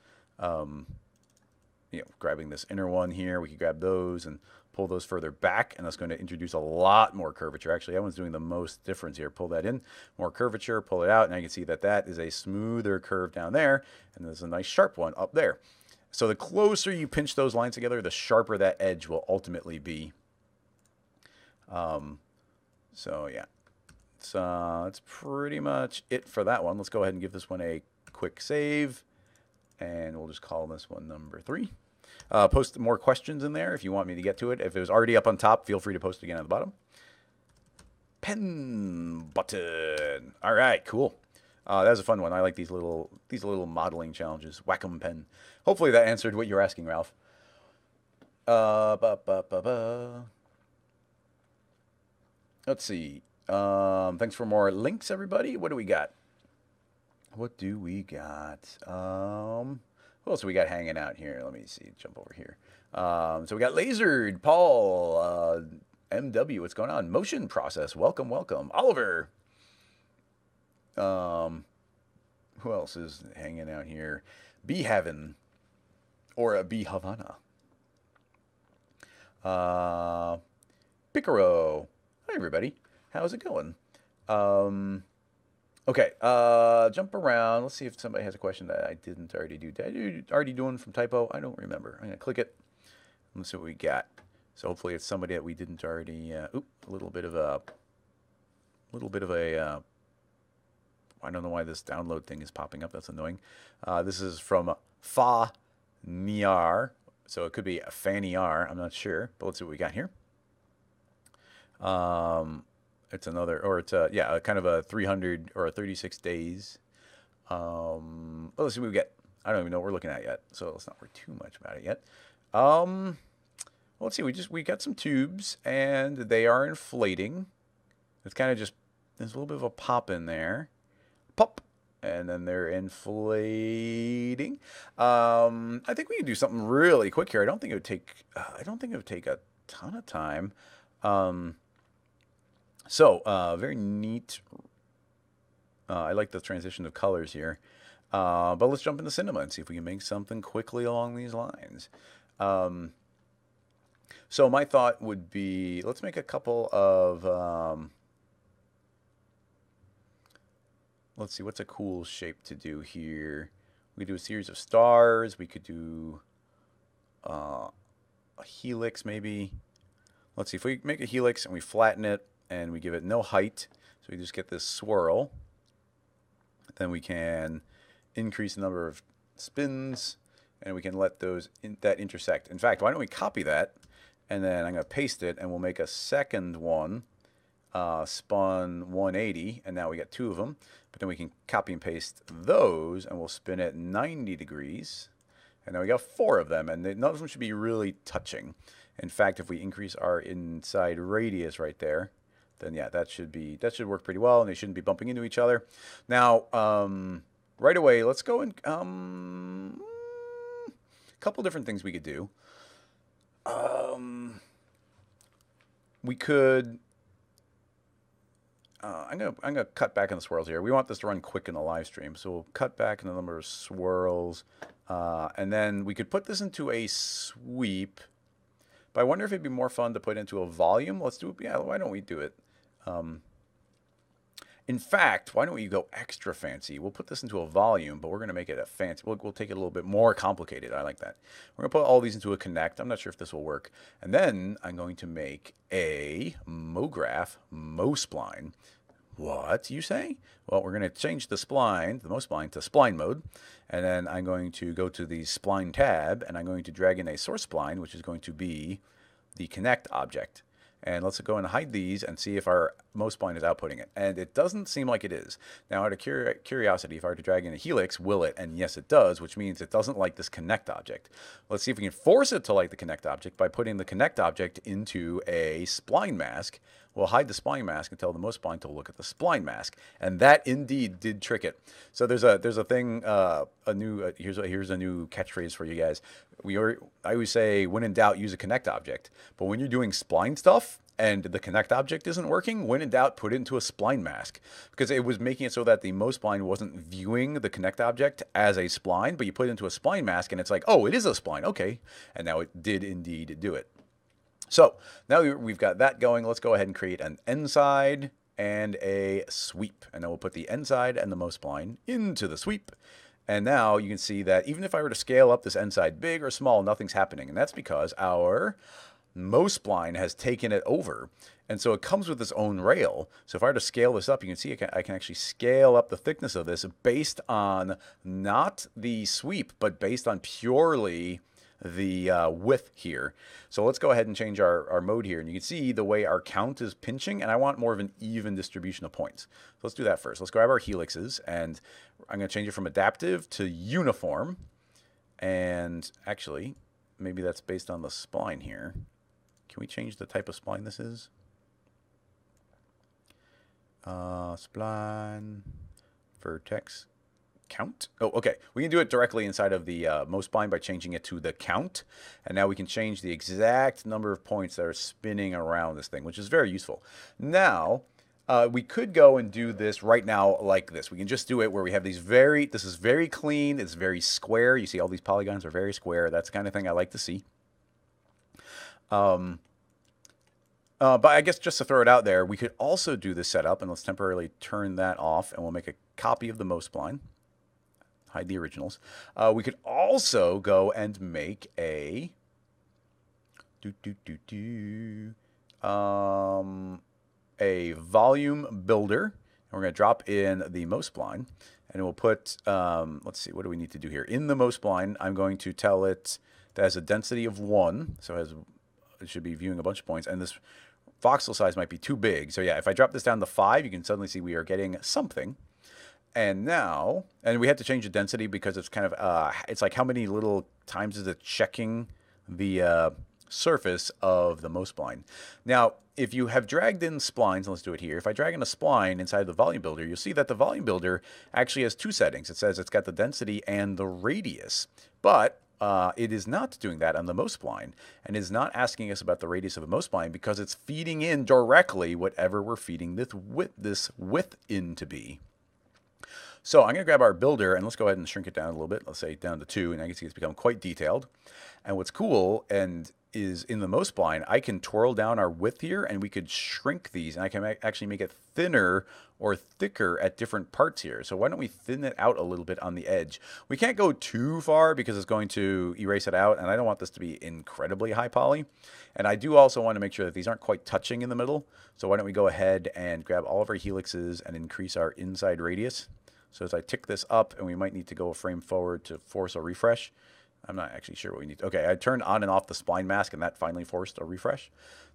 You know, grabbing this inner one here, we could grab those and pull those further back, and that's going to introduce a lot more curvature. Actually, that one's doing the most difference here. Pull that in, more curvature, pull it out, and I can see that that is a smoother curve down there, and there's a nice sharp one up there. So the closer you pinch those lines together, the sharper that edge will ultimately be. So yeah, that's pretty much it for that one. Let's go ahead and give this one a quick save. And we'll just call this one number 3. Post more questions in there if you want me to get to it. If it was already up on top, feel free to post it again at the bottom. Pen button. All right, cool. That was a fun one. I like these little modeling challenges. Wacom pen. Hopefully that answered what you were asking, Ralph. Let's see. Thanks for more links, everybody. What do we got? What do we got? Who else we got hanging out here? Let me see. Jump over here. So we got Lasered, Paul, MW. What's going on? Motion Process. Welcome, welcome. Oliver. Who else is hanging out here? Beehaven or a Beehavana. Piccolo. Hi, everybody. How's it going? Okay, jump around. Let's see if somebody has a question that I didn't already do. Did I already do one from typo? I don't remember. I'm going to click it. Let's see what we got. So hopefully it's somebody that we didn't already... I don't know why this download thing is popping up. That's annoying. This is from Fanny-R. So it could be Fanny-R. I'm not sure. But let's see what we got here. It's another, or it's kind of a 300 or a 36 days. Well, let's see what we get. I don't even know what we're looking at yet, so let's not worry too much about it yet. Well, let's see. We got some tubes, and they are inflating. It's kind of just there's a little bit of a pop in there, pop, and then they're inflating. I think we can do something really quick here. I don't think it would take a ton of time. So very neat. I like the transition of colors here. But let's jump into Cinema and see if we can make something quickly along these lines. So my thought would be, let's make a couple of... let's see, what's a cool shape to do here? We could do a series of stars. We could do a helix maybe. Let's see, if we make a helix and we flatten it, and we give it no height, so we just get this swirl. Then we can increase the number of spins, and we can let those that intersect. In fact, why don't we copy that, and then I'm going to paste it, and we'll make a second one, spun 180, and now we got 2 of them. But then we can copy and paste those, and we'll spin it 90 degrees. And now we got 4 of them, and none of them should be really touching. In fact, if we increase our inside radius right there, then yeah, that should work pretty well, and they shouldn't be bumping into each other. Now, right away, let's go and a couple different things we could do. We could. I'm gonna cut back on the swirls here. We want this to run quick in the live stream, so we'll cut back on the number of swirls, and then we could put this into a sweep. But I wonder if it'd be more fun to put into a volume. Let's do it. Yeah, why don't we do it? In fact, why don't you go extra fancy? We'll put this into a volume, but we're going to make it a fancy. We'll take it a little bit more complicated. I like that. We're going to put all these into a connect. I'm not sure if this will work. And then I'm going to make a MoGraph MoSpline. What you say? Well, we're going to change the spline, the MoSpline, to spline mode. And then I'm going to go to the spline tab, and I'm going to drag in a source spline, which is going to be the connect object. And let's go and hide these and see if our MoSpline is outputting it. And it doesn't seem like it is. Now, out of curiosity, if I were to drag in a helix, will it? And yes, it does, which means it doesn't like this connect object. Let's see if we can force it to like the connect object by putting the connect object into a spline mask. We'll hide the spline mask and tell the MoSpline to look at the spline mask. And that indeed did trick it. So there's a thing, a new, here's a new catchphrase for you guys. I always say, when in doubt, use a connect object. But when you're doing spline stuff and the connect object isn't working, when in doubt, put it into a spline mask. Because it was making it so that the MoSpline wasn't viewing the connect object as a spline, but you put it into a spline mask and it's like, oh, it is a spline, okay. And now it did indeed do it. So now we've got that going. Let's go ahead and create an end side and a sweep. And then we'll put the end side and the MoSpline into the sweep. And now you can see that even if I were to scale up this end side big or small, nothing's happening. And that's because our MoSpline has taken it over. And so it comes with its own rail. So if I were to scale this up, you can see I can actually scale up the thickness of this based on not the sweep, but based on purely the width here. So let's go ahead and change our mode here. And you can see the way our count is pinching, and I want more of an even distribution of points. So let's do that first. Let's grab our helixes, and I'm going to change it from adaptive to uniform. And actually, maybe that's based on the spline here. Can we change the type of spline this is? Spline, vertex. Count. Oh, okay. We can do it directly inside of the MoSpline by changing it to the count. And now we can change the exact number of points that are spinning around this thing, which is very useful. Now, we could go and do this right now like this. We can just do it where we have these this is very clean. It's very square. You see all these polygons are very square. That's the kind of thing I like to see. But I guess just to throw it out there, we could also do this setup, and let's temporarily turn that off, and we'll make a copy of the MoSpline. Hide the originals. We could also go and make a a volume builder, and we're going to drop in the MoSpline, and we'll put let's see, what do we need to do here? In the MoSpline, I'm going to tell it that has a density of 1, so it should be viewing a bunch of points, and this voxel size might be too big. So yeah, if I drop this down to 5, you can suddenly see we are getting something. And now, and we had to change the density because it's kind of, it's like how many little times is it checking the surface of the MoSpline. Now, if you have dragged in splines, and let's do it here. If I drag in a spline inside the volume builder, you'll see that the volume builder actually has 2 settings. It says it's got the density and the radius, but it is not doing that on the MoSpline, and is not asking us about the radius of the MoSpline because it's feeding in directly whatever we're feeding this width in to be. So I'm going to grab our builder, and let's go ahead and shrink it down a little bit. Let's say down to 2, and I can see it's become quite detailed. And what's cool is in the MoSpline, I can twirl down our width here, and we could shrink these. And I can actually make it thinner or thicker at different parts here. So why don't we thin it out a little bit on the edge? We can't go too far because it's going to erase it out, and I don't want this to be incredibly high poly. And I do also want to make sure that these aren't quite touching in the middle. So why don't we go ahead and grab all of our helixes and increase our inside radius. So as I tick this up, and we might need to go a frame forward to force a refresh. I'm not actually sure what we need. Okay, I turned on and off the spline mask, and that finally forced a refresh.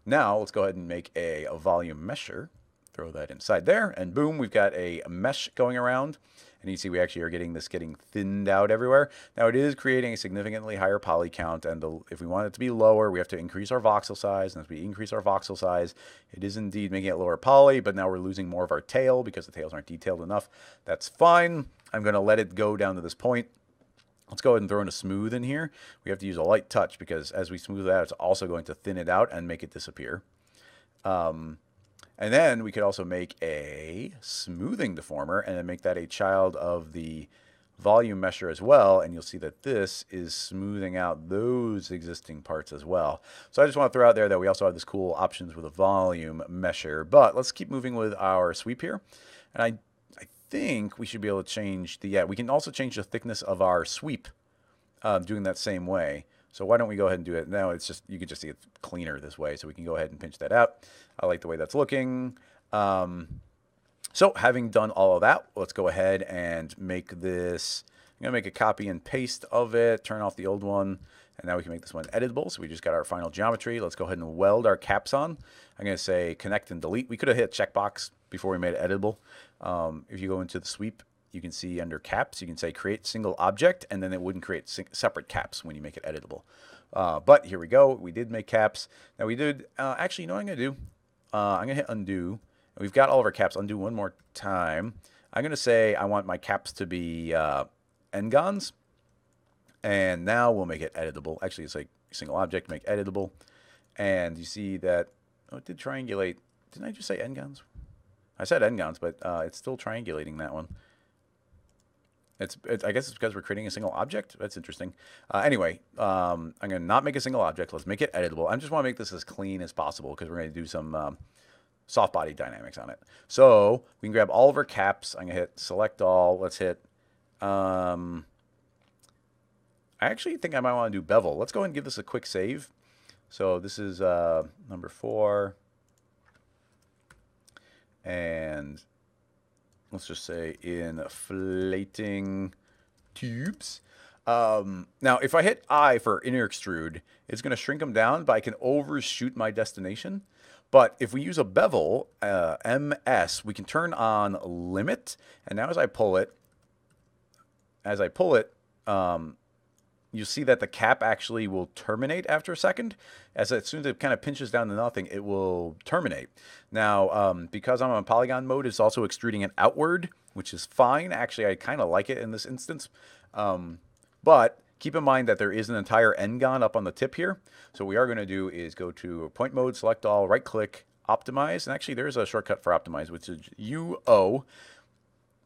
Now let's go ahead and make a volume mesher. Throw that inside there, and boom, we've got a mesh going around. And you see we actually are getting this getting thinned out everywhere. Now it is creating a significantly higher poly count, and if we want it to be lower, we have to increase our voxel size. And as we increase our voxel size, it is indeed making it lower poly, but now we're losing more of our tail because the tails aren't detailed enough. That's fine. I'm going to let it go down to this point. Let's go ahead and throw in a smooth in here. We have to use a light touch because as we smooth it out, it's also going to thin it out and make it disappear. And then we could also make a smoothing deformer and then make that a child of the volume mesher as well, and you'll see that this is smoothing out those existing parts as well. So I just want to throw out there that we also have this cool options with a volume mesher. But let's keep moving with our sweep here. And I think we should be able to change the, yeah, we can also change the thickness of our sweep doing that same way. So why don't we go ahead and do it now? It's just, you can just see it's cleaner this way. So we can go ahead and pinch that out. I like the way that's looking. So having done all of that, let's go ahead and make this, I'm gonna make a copy and paste of it, turn off the old one, and now we can make this one editable. So we just got our final geometry. Let's go ahead and weld our caps on. I'm gonna say connect and delete. We could have hit checkbox before we made it editable. If you go into the sweep, you can see under caps, you can say create single object, and then it wouldn't create separate caps when you make it editable. But here we go, we did make caps. Now we did, actually, you know what I'm gonna do? I'm gonna hit undo. We've got all of our caps. Undo one more time. I'm going to say I want my caps to be n-gons. And now we'll make it editable. Actually, it's like single object, make editable. And you see that, oh, it did triangulate. Didn't I just say n-gons? I said n-gons, but it's still triangulating that one. It's, I guess it's because we're creating a single object. That's interesting. Anyway, I'm going to not make a single object. Let's make it editable. I just want to make this as clean as possible because we're going to do some... soft body dynamics on it. So we can grab all of our caps. I'm going to hit select all. Let's hit, I actually think I might want to do bevel. Let's go ahead and give this a quick save. So this is number 4. And let's just say inflating tubes. Now, if I hit I for inner extrude, it's going to shrink them down, but I can overshoot my destination. But if we use a bevel, MS, we can turn on limit. And now as I pull it, you'll see that the cap actually will terminate after a second. As soon as it kind of pinches down to nothing, it will terminate. Now, because I'm on polygon mode, it's also extruding it outward, which is fine. Actually, I kind of like it in this instance. But keep in mind that there is an entire n-gon up on the tip here. So what we are going to do is go to point mode, select all, right-click, optimize. And actually, there is a shortcut for optimize, which is UO.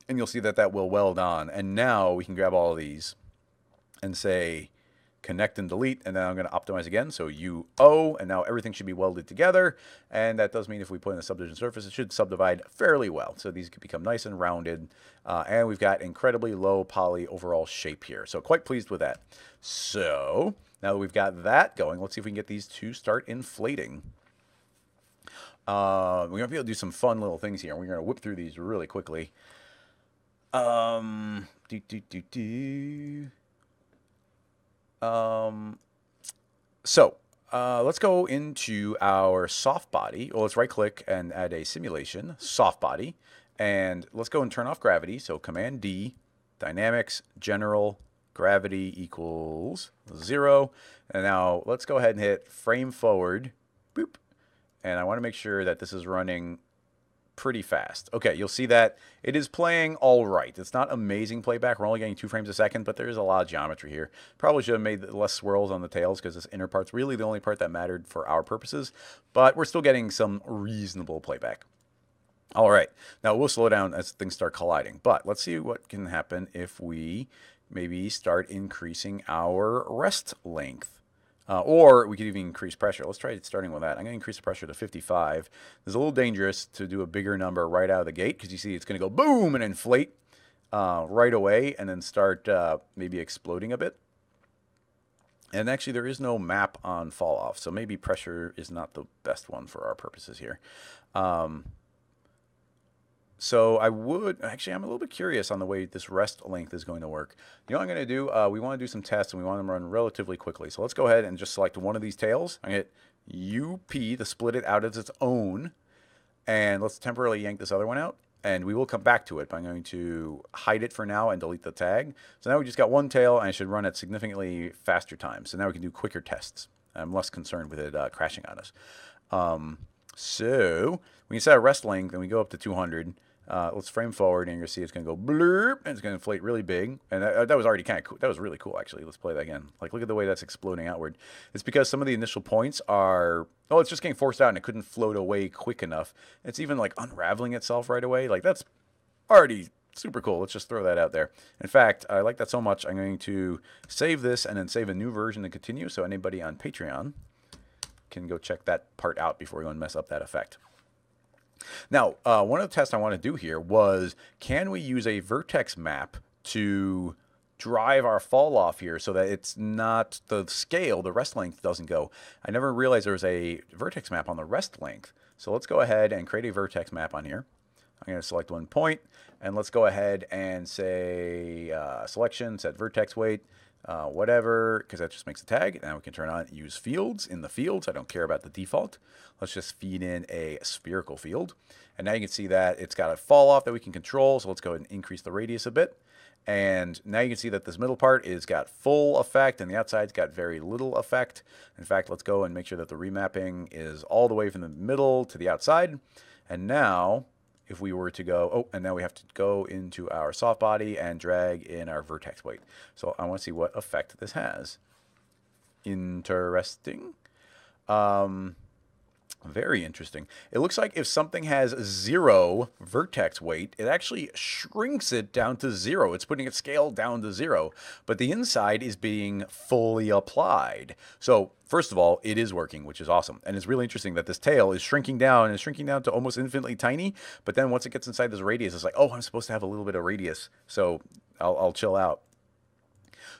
And you'll see that that will weld on. And now we can grab all of these and say connect and delete. And then I'm going to optimize again. So UO. And now everything should be welded together. And that does mean if we put in a subdivision surface, it should subdivide fairly well. So these could become nice and rounded. And we've got incredibly low poly overall shape here. So quite pleased with that. So now that we've got that going, let's see if we can get these two start inflating. We're going to be able to do some fun little things here. We're going to whip through these really quickly. Let's go into our soft body. Well, let's right click and add a simulation, soft body, and let's go and turn off gravity. So command D, dynamics, general, gravity equals 0. And now let's go ahead and hit frame forward, boop. And I want to make sure that this is running pretty fast. Okay, you'll see that it is playing all right. It's not amazing playback. We're only getting 2 frames a second, but there is a lot of geometry here. Probably should have made less swirls on the tails because this inner part's really the only part that mattered for our purposes, but we're still getting some reasonable playback. All right, now we'll slow down as things start colliding, but let's see what can happen if we maybe start increasing our rest length. Or we could even increase pressure. Let's try starting with that. I'm going to increase the pressure to 55. This is a little dangerous to do a bigger number right out of the gate because you see it's going to go boom and inflate right away and then start maybe exploding a bit. And actually, there is no map on fall-off, so maybe pressure is not the best one for our purposes here. So I would, actually, I'm a little bit curious on the way this rest length is going to work. You know what I'm going to do? We want to do some tests, and we want them to run relatively quickly. So let's go ahead and just select one of these tails. I'm going to hit UP to split it out as its own. And let's temporarily yank this other one out. And we will come back to it, but I'm going to hide it for now and delete the tag. So now we just got one tail, and it should run at significantly faster times. So now we can do quicker tests. I'm less concerned with it crashing on us. So we can set a rest length, and we go up to 200. Let's frame forward, and you're going to see it's going to go blurp, and it's going to inflate really big. And that was already kind of cool. That was really cool, actually. Let's play that again. Like, look at the way that's exploding outward. It's because some of the initial points are, oh, it's just getting forced out, and it couldn't float away quick enough. It's even, like, unraveling itself right away. Like, that's already Super cool. Let's just throw that out there. In fact, I like that so much, I'm going to save this and then save a new version to continue, so anybody on Patreon can go check that part out before we go and mess up that effect. Now, one of the tests I want to do here was, can we use a vertex map to drive our fall off here so that it's not the scale, the rest length doesn't go? I never realized there was a vertex map on the rest length. So let's go ahead and create a vertex map on here. I'm going to select one point, and let's go ahead and say selection, set vertex weight, whatever, because that just makes a tag. Now we can turn on use fields. In the fields, I don't care about the default. Let's just feed in a spherical field. And now you can see that it's got a fall off that we can control. So let's go ahead and increase the radius a bit. And now you can see that this middle part is got full effect and the outside's got very little effect. In fact, let's go and make sure that the remapping is all the way from the middle to the outside. And now, if we were to go, oh, and now we have to go into our soft body and drag in our vertex weight. So I want to see what effect this has. Interesting. Very interesting. It looks like if something has 0 vertex weight, it actually shrinks it down to 0. It's putting its scale down to 0, but the inside is being fully applied. So first of all, it is working, which is awesome. And it's really interesting that this tail is shrinking down and it's shrinking down to almost infinitely tiny. But then once it gets inside this radius, it's like, oh, I'm supposed to have a little bit of radius, so I'll chill out.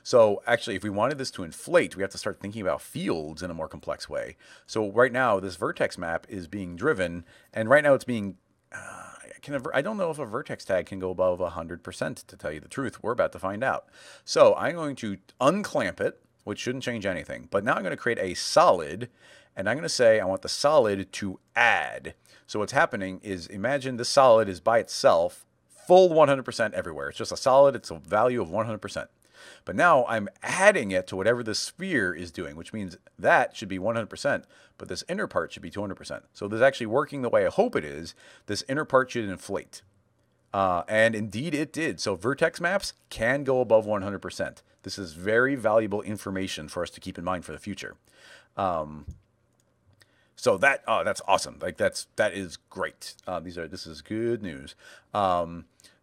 So actually, if we wanted this to inflate, we have to start thinking about fields in a more complex way. So right now, this vertex map is being driven, and right now it's being, I don't know if a vertex tag can go above 100%, to tell you the truth. We're about to find out. So I'm going to unclamp it, which shouldn't change anything. But now I'm going to create a solid, and I'm going to say I want the solid to add. So what's happening is, imagine this solid is by itself, full 100% everywhere. It's just a solid. It's a value of 100%. But now I'm adding it to whatever the sphere is doing, which means that should be 100%, but this inner part should be 200%. So this is actually working the way I hope it is. This inner part should inflate. And indeed it did. So vertex maps can go above 100%. This is very valuable information for us to keep in mind for the future. So that, oh, that's awesome. Like that is great. This is good news.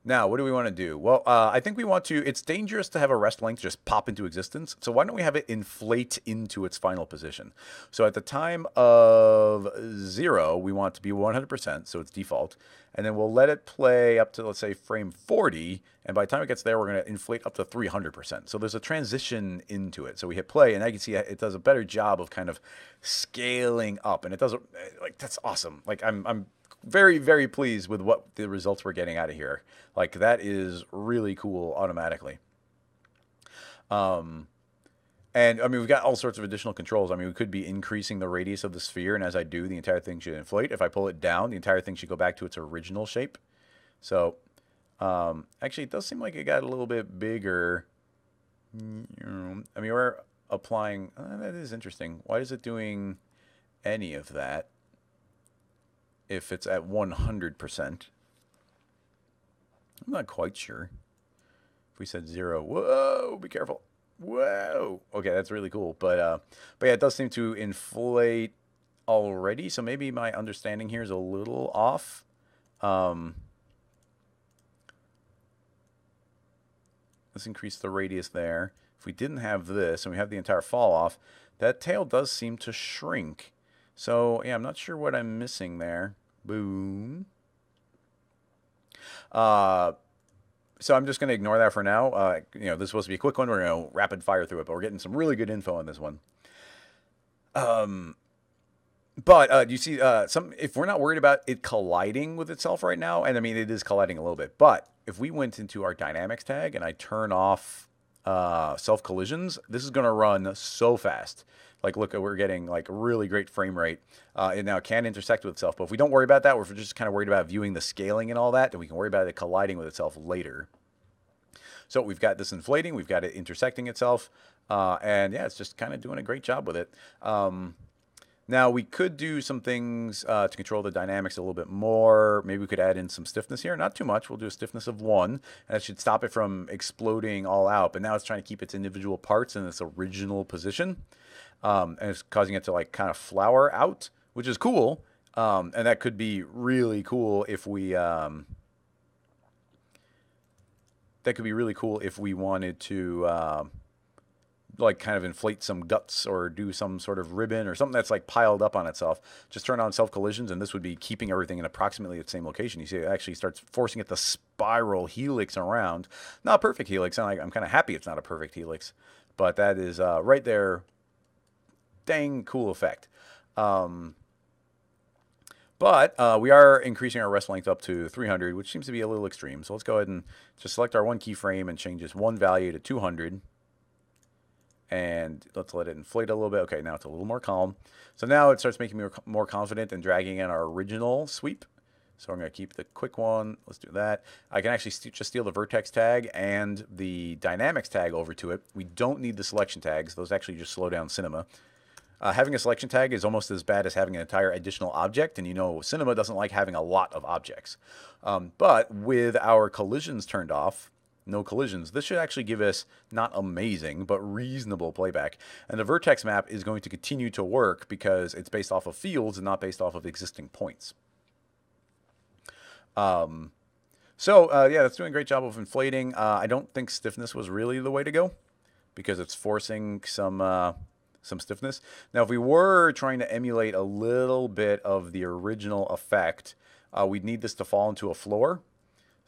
Now, what do we want to do? Well, I think we want to, it's dangerous to have a rest length just pop into existence. So why don't we have it inflate into its final position? So at the time of 0, we want it to be 100%, so it's default. And then we'll let it play up to, let's say, frame 40. And by the time it gets there, we're going to inflate up to 300%. So there's a transition into it. So we hit play, and I can see it does a better job of kind of scaling up. And it doesn't, like, that's awesome. Like, I'm very, very pleased with what the results we're getting out of here. Like, that is really cool automatically. And, I mean, we've got all sorts of additional controls. I mean, we could be increasing the radius of the sphere, and as I do, the entire thing should inflate. If I pull it down, the entire thing should go back to its original shape. So, actually, it does seem like it got a little bit bigger. I mean, we're applying... that is interesting. Why is it doing any of that if it's at 100%? I'm not quite sure. If we said 0, whoa, be careful. Whoa. Okay, that's really cool. But yeah, it does seem to inflate already, so maybe my understanding here is a little off. Let's increase the radius there. If we didn't have this and we have the entire fall off, that tail does seem to shrink. So, yeah, I'm not sure what I'm missing there. Boom. So I'm just going to ignore that for now. This is supposed to be a quick one. We're going to rapid fire through it, but we're getting some really good info on this one. Do you see if we're not worried about it colliding with itself right now, and, I mean, it is colliding a little bit, but if we went into our dynamics tag and I turn off self-collisions, this is going to run so fast. Like, look, we're getting, like, really great frame rate. It now can intersect with itself. But if we don't worry about that, or if we're just kind of worried about viewing the scaling and all that, then we can worry about it colliding with itself later. So we've got this inflating. We've got it intersecting itself. And, yeah, it's just kind of doing a great job with it. Now, we could do some things to control the dynamics a little bit more. Maybe we could add in some stiffness here. Not too much. We'll do a stiffness of 1. And that should stop it from exploding all out. But now it's trying to keep its individual parts in its original position. And it's causing it to, like, kind of flower out, which is cool. And that could be really cool if we that could be really cool if we wanted to like kind of inflate some guts or do some sort of ribbon or something that's like piled up on itself. Just turn on self collisions, and this would be keeping everything in approximately the same location. You see, it actually starts forcing it to spiral helix around. Not a perfect helix, and I'm kind of happy it's not a perfect helix, but that is right there. Dang cool effect. But we are increasing our rest length up to 300, which seems to be a little extreme. So let's go ahead and just select our one keyframe and change this one value to 200. And let's let it inflate a little bit. Okay, now it's a little more calm. So now it starts making me more confident and dragging in our original sweep. So I'm going to keep the quick one. Let's do that. I can actually just steal the vertex tag and the dynamics tag over to it. We don't need the selection tags. Those actually just slow down Cinema. Having a selection tag is almost as bad as having an entire additional object, and you know Cinema doesn't like having a lot of objects. But with our collisions turned off, no collisions, this should actually give us not amazing, but reasonable playback. And the vertex map is going to continue to work because it's based off of fields and not based off of existing points. Yeah, that's doing a great job of inflating. I don't think stiffness was really the way to go because it's forcing some stiffness. Now, if we were trying to emulate a little bit of the original effect, we'd need this to fall into a floor.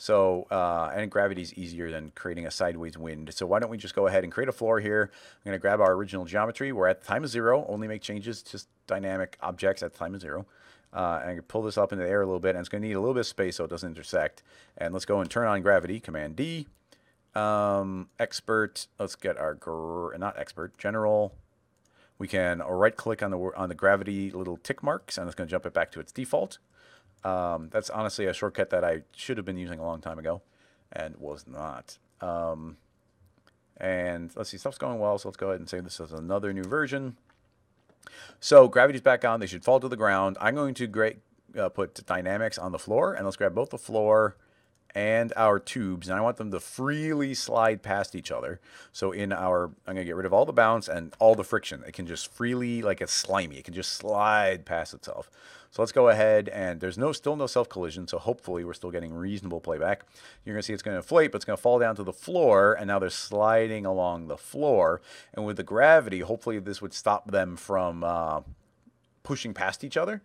So, and gravity is easier than creating a sideways wind. So why don't we just go ahead and create a floor here. I'm going to grab our original geometry. We're at the time of zero. Only make changes to dynamic objects at the time of zero. And pull this up into the air a little bit. And it's going to need a little bit of space so it doesn't intersect. And let's go and turn on gravity. Command-D. Expert. Let's get our, general. We can right-click on the gravity little tick marks, and it's going to jump it back to its default. That's honestly a shortcut that I should have been using a long time ago and was not. And let's see, stuff's going well, so let's go ahead and say this is another new version. So gravity's back on. They should fall to the ground. I'm going to put dynamics on the floor, and let's grab both the floor and our tubes, and I want them to freely slide past each other. So in our, I'm going to get rid of all the bounce and all the friction. It can just freely, like it's slimy, it can just slide past itself. So let's go ahead, and there's still no self-collision, so hopefully we're still getting reasonable playback. You're going to see it's going to inflate, but it's going to fall down to the floor, and now they're sliding along the floor. And with the gravity, hopefully this would stop them from pushing past each other.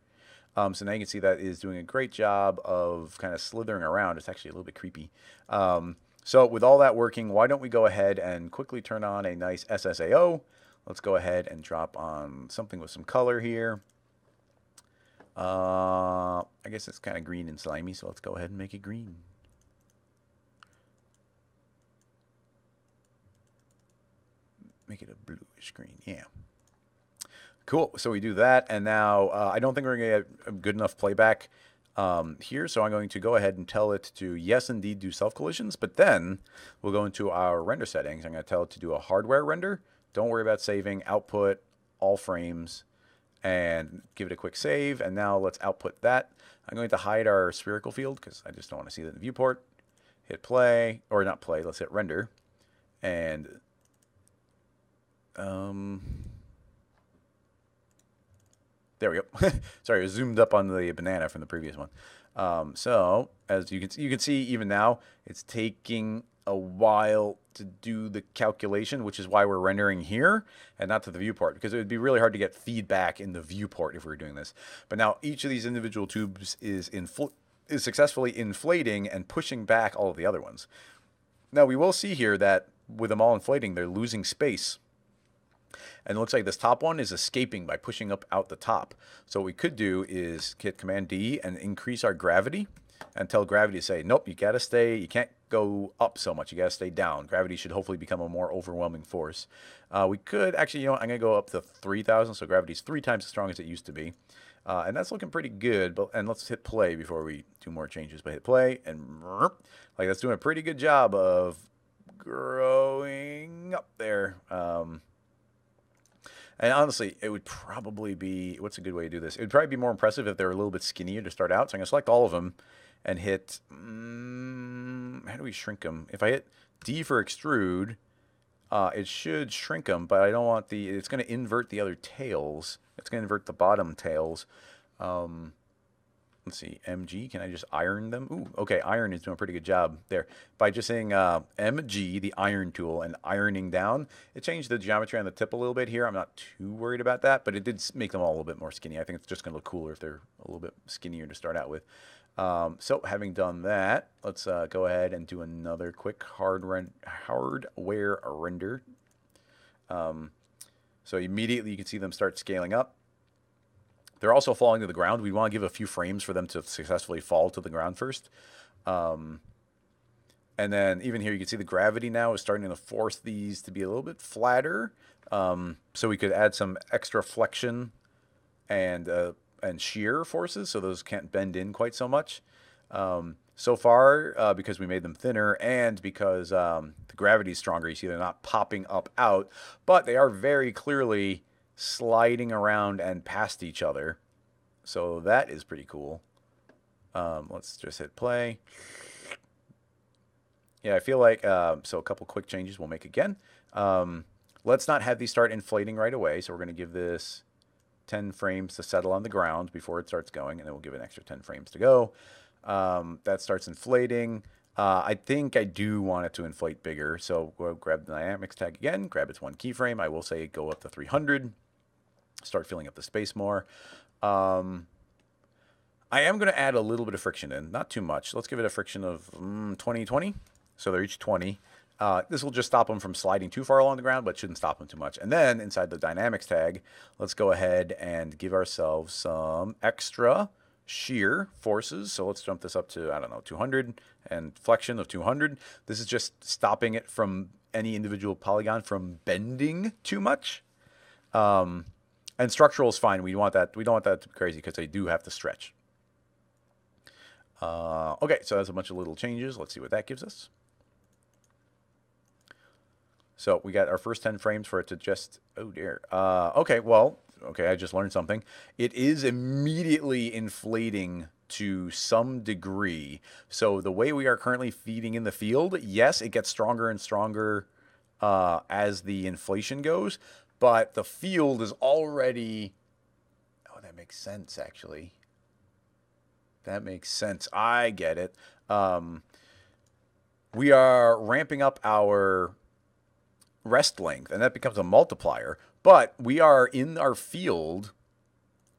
So now you can see that is doing a great job of kind of slithering around. It's actually a little bit creepy. So with all that working, why don't we go ahead and quickly turn on a nice SSAO. Let's go ahead and drop on something with some color here. I guess it's kind of green and slimy, so let's go ahead and make it green. Make it a bluish green, yeah. Cool. So we do that, and now I don't think we're going to get a good enough playback here, so I'm going to go ahead and tell it to, yes, indeed, do self-collisions, but then we'll go into our render settings. I'm going to tell it to do a hardware render. Don't worry about saving. Output, all frames, and give it a quick save, and now let's output that. I'm going to hide our spherical field because I just don't want to see that in the viewport. Hit play, or not play. Let's hit render, and... There we go. Sorry, I was zoomed up on the banana from the previous one. So as you can see even now, it's taking a while to do the calculation, which is why we're rendering here and not to the viewport, because it would be really hard to get feedback in the viewport if we were doing this. But now each of these individual tubes is successfully inflating and pushing back all of the other ones. Now we will see here that with them all inflating, they're losing space. And it looks like this top one is escaping by pushing up out the top. So what we could do is hit Command-D and increase our gravity and tell gravity to say, nope, you got to stay. You can't go up so much. You got to stay down. Gravity should hopefully become a more overwhelming force. We could actually, you know what, I'm going to go up to 3,000. So gravity's 3 times as strong as it used to be. And that's looking pretty good. And let's hit play before we do more changes. But hit play and like that's doing a pretty good job of growing up there. And honestly, it would probably be, what's a good way to do this? It would probably be more impressive if they're a little bit skinnier to start out. So I'm going to select all of them and hit, how do we shrink them? If I hit D for extrude, it should shrink them, but I don't want the, it's going to invert the other tails. It's going to invert the bottom tails. Let's see, MG, can I just iron them? Ooh, okay, iron is doing a pretty good job there. By just saying MG, the iron tool, and ironing down, it changed the geometry on the tip a little bit here. I'm not too worried about that, but it did make them all a little bit more skinny. I think it's just going to look cooler if they're a little bit skinnier to start out with. So having done that, let's go ahead and do another quick hardware render. So immediately you can see them start scaling up. They're also falling to the ground. We want to give a few frames for them to successfully fall to the ground first. And then even here, you can see the gravity now is starting to force these to be a little bit flatter. So we could add some extra flexion and shear forces, so those can't bend in quite so much. So far, because we made them thinner and because the gravity is stronger, you see they're not popping up out, but they are very clearly sliding around and past each other. So that is pretty cool. Let's just hit play. Yeah, I feel like, so a couple quick changes we'll make again. Let's not have these start inflating right away. So we're going to give this 10 frames to settle on the ground before it starts going, and then we'll give it an extra 10 frames to go. That starts inflating. I think I do want it to inflate bigger. So we'll grab the dynamics tag again, grab its one keyframe. I will say go up to 300. Start filling up the space more. I am going to add a little bit of friction in, not too much. Let's give it a friction of 20, 20. So they're each 20. This will just stop them from sliding too far along the ground, but shouldn't stop them too much. And then inside the dynamics tag, let's go ahead and give ourselves some extra shear forces. So let's jump this up to, I don't know, 200 and flexion of 200. This is just stopping it from any individual polygon from bending too much. And structural is fine. We want that. We don't want that to be crazy because they do have to stretch. Okay, so that's a bunch of little changes. Let's see what that gives us. So we got our first 10 frames for it to just, oh dear. Okay, well, okay, I just learned something. It is immediately inflating to some degree. So the way we are currently feeding in the field, yes, it gets stronger and stronger as the inflation goes, but the field is already, oh, that makes sense, actually. That makes sense. I get it. We are ramping up our rest length, and that becomes a multiplier. But we are in our field,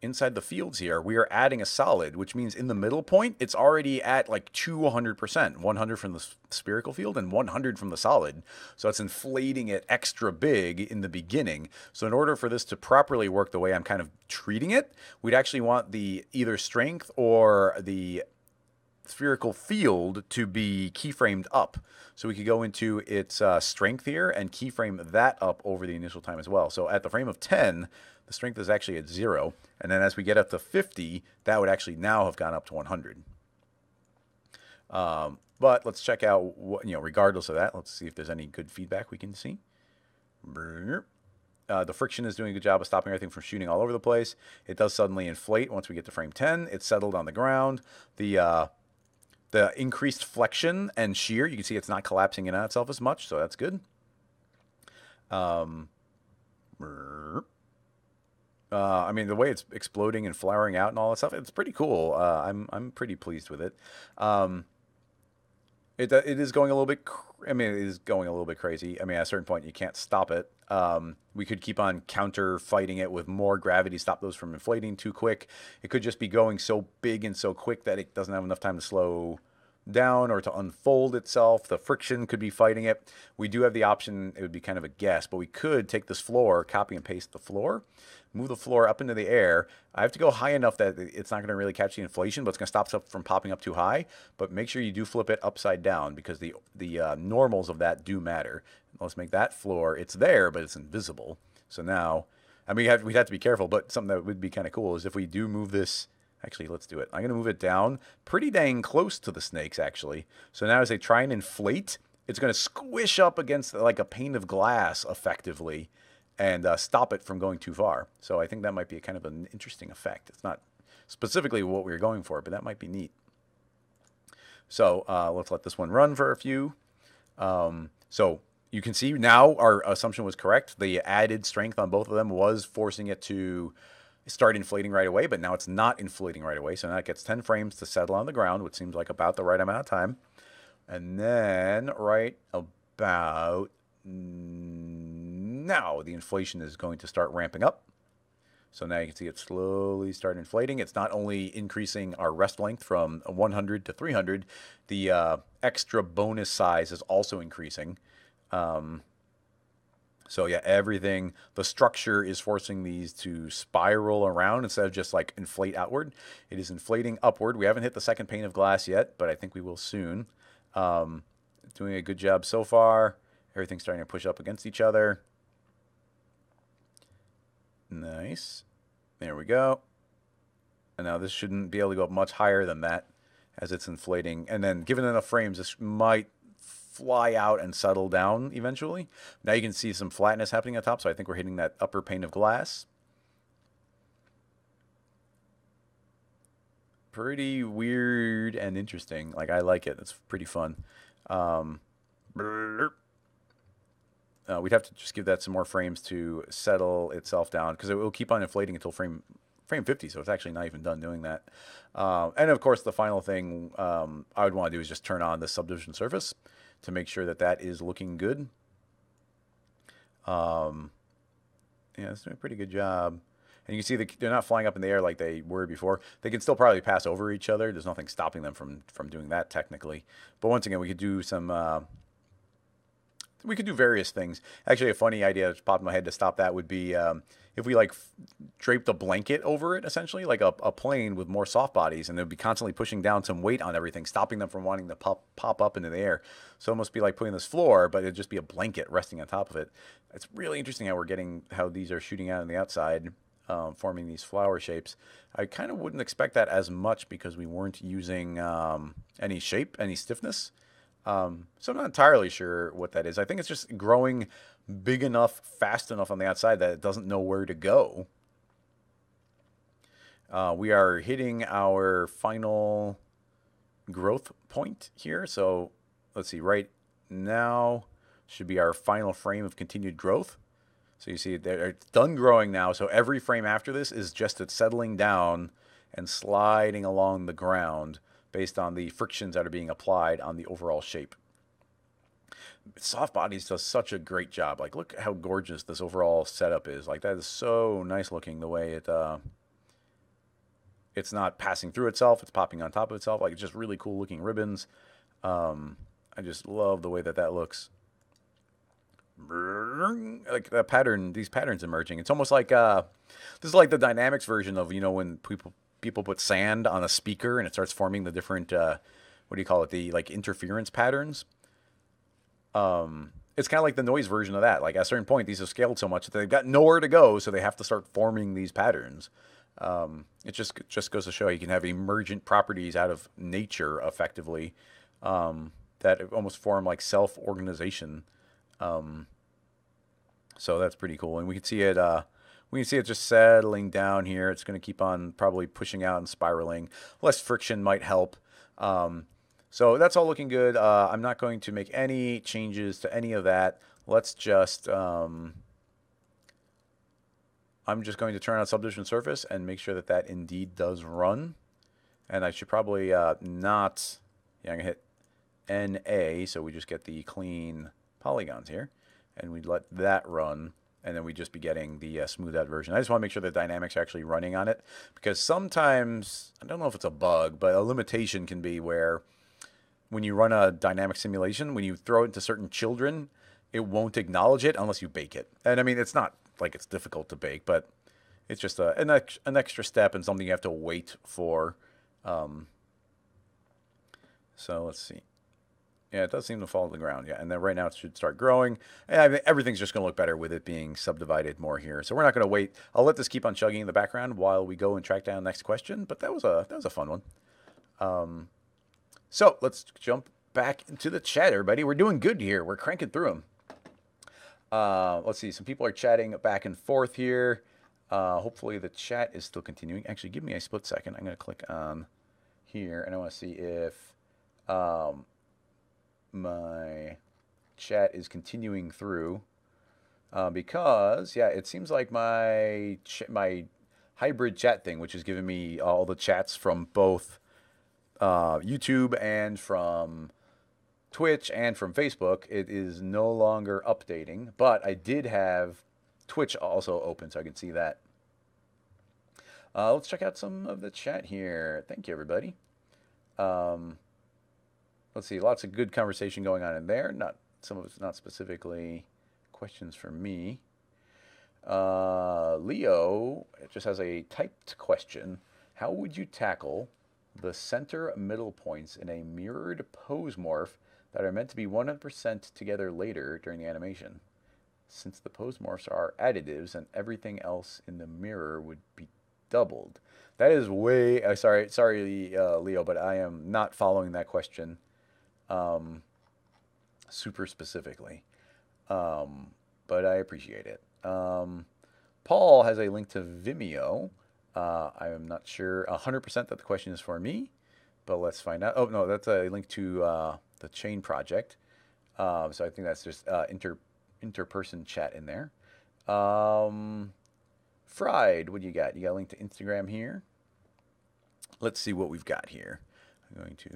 inside the fields here, we are adding a solid, which means in the middle point, it's already at like 200%, 100 from the spherical field and 100 from the solid. So it's inflating it extra big in the beginning. So in order for this to properly work the way I'm kind of treating it, we'd actually want the either strength or the spherical field to be keyframed up. So we could go into its strength here and keyframe that up over the initial time as well. So at the frame of 10, the strength is actually at 0. And then as we get up to 50, that would actually now have gone up to 100. But let's check out, what, you know, regardless of that, let's see if there's any good feedback we can see. The friction is doing a good job of stopping everything from shooting all over the place. It does suddenly inflate once we get to frame 10. It's settled on the ground. The increased flexion and shear, you can see it's not collapsing in on itself as much, so that's good. I mean, the way it's exploding and flowering out and all that stuff, it's pretty cool. I'm pretty pleased with it. It is going a little bit. It is going a little bit crazy. I mean, at a certain point, you can't stop it. We could keep on counter fighting it with more gravity, stop those from inflating too quick. It could just be going so big and so quick that it doesn't have enough time to slow down or to unfold itself. The friction could be fighting it. We do have the option, it would be kind of a guess, but we could take this floor, copy and paste the floor, move the floor up into the air. I have to go high enough that it's not going to really catch the inflation, but it's going to stop stuff from popping up too high. But make sure you do flip it upside down because the normals of that do matter. Let's make that floor. It's there, but it's invisible. So now, I mean, we'd have to be careful, but something that would be kind of cool is if we do move this. Actually, let's do it. I'm going to move it down pretty dang close to the snakes, actually. So now as they try and inflate, it's going to squish up against like a pane of glass effectively and stop it from going too far. So I think that might be a kind of an interesting effect. It's not specifically what we were going for, but that might be neat. So let's let this one run for a few. So you can see now our assumption was correct. The added strength on both of them was forcing it to start inflating right away, but now it's not inflating right away. So now it gets 10 frames to settle on the ground, which seems like about the right amount of time. And then right about now, the inflation is going to start ramping up. So now you can see it slowly start inflating. It's not only increasing our rest length from 100 to 300, the extra bonus size is also increasing. So yeah, everything, the structure is forcing these to spiral around instead of just like inflate outward. It is inflating upward. We haven't hit the second pane of glass yet, but I think we will soon. Doing a good job so far. Everything's starting to push up against each other. Nice. There we go. And now this shouldn't be able to go up much higher than that as it's inflating. And then given enough frames, this might fly out and settle down eventually. Now you can see some flatness happening on top, so I think we're hitting that upper pane of glass. Pretty weird and interesting. Like, I like it. It's pretty fun. We'd have to just give that some more frames to settle itself down, because it will keep on inflating until frame 50, so it's actually not even done doing that. And of course, the final thing I would want to do is just turn on the subdivision surface to make sure that that is looking good. Yeah, it's doing a pretty good job. And you can see they're not flying up in the air like they were before. They can still probably pass over each other. There's nothing stopping them from doing that technically. But once again, we could do some... we could do various things. Actually, a funny idea that popped in my head to stop that would be if we like draped a blanket over it, essentially, like a plane with more soft bodies, and they'd be constantly pushing down some weight on everything, stopping them from wanting to pop up into the air. So it must be like putting this floor, but it'd just be a blanket resting on top of it. It's really interesting how we're getting, how these are shooting out on the outside, forming these flower shapes. I kind of wouldn't expect that as much because we weren't using any shape, any stiffness. So I'm not entirely sure what that is. I think it's just growing big enough, fast enough on the outside that it doesn't know where to go. We are hitting our final growth point here. So let's see, right now should be our final frame of continued growth. So you see there, it's done growing now. So every frame after this is just it settling down and sliding along the ground, based on the frictions that are being applied on the overall shape. Soft bodies does such a great job. Like, look how gorgeous this overall setup is. Like, that is so nice looking, the way it it's not passing through itself, it's popping on top of itself. Like, it's just really cool looking ribbons. I just love the way that that looks. Like that pattern, these patterns emerging. It's almost like this is like the dynamics version of, you know, when people put sand on a speaker and it starts forming the different, what do you call it? The like interference patterns. It's kind of like the noise version of that. Like, at a certain point, these have scaled so much that they've got nowhere to go. So they have to start forming these patterns. It just goes to show you can have emergent properties out of nature effectively, that almost form like self-organization. So that's pretty cool. And we can see it, we can see it just settling down here. It's going to keep on probably pushing out and spiraling. Less friction might help. So that's all looking good. I'm not going to make any changes to any of that. Let's just... I'm just going to turn on subdivision surface and make sure that that indeed does run. And I should probably not... Yeah, I'm going to hit NA, so we just get the clean polygons here. And we let that run. And then we'd just be getting the smoothed out version. I just want to make sure the dynamics are actually running on it, because sometimes, I don't know if it's a bug, but a limitation can be where when you run a dynamic simulation, when you throw it to certain children, it won't acknowledge it unless you bake it. And I mean, it's not like it's difficult to bake, but it's just an extra step and something you have to wait for. So let's see. Yeah, it does seem to fall to the ground. Yeah, and then right now it should start growing. And I mean, everything's just going to look better with it being subdivided more here. So we're not going to wait. I'll let this keep on chugging in the background while we go and track down the next question. But that was a fun one. So let's jump back into the chat, everybody. We're doing good here. We're cranking through them. Let's see. Some people are chatting back and forth here. Hopefully the chat is still continuing. Actually, give me a split second. I'm going to click on here, and I want to see if... my chat is continuing through because, yeah, it seems like my hybrid chat thing, which is giving me all the chats from both YouTube and from Twitch and from Facebook. It is no longer updating, but I did have Twitch also open, so I can see that. Let's check out some of the chat here. Thank you, everybody. Let's see, lots of good conversation going on in there. Not some of it's not specifically questions for me. Leo just has a typed question. How would you tackle the center middle points in a mirrored pose morph that are meant to be 100% together later during the animation? Since the pose morphs are additives and everything else in the mirror would be doubled. That is way... Sorry, Leo, but I am not following that question super specifically. But I appreciate it. Paul has a link to Vimeo. I am not sure 100% that the question is for me, but let's find out. Oh, no, that's a link to the Chain Project. So I think that's just interperson chat in there. Fried, what do you got? You got a link to Instagram here. Let's see what we've got here. I'm going to...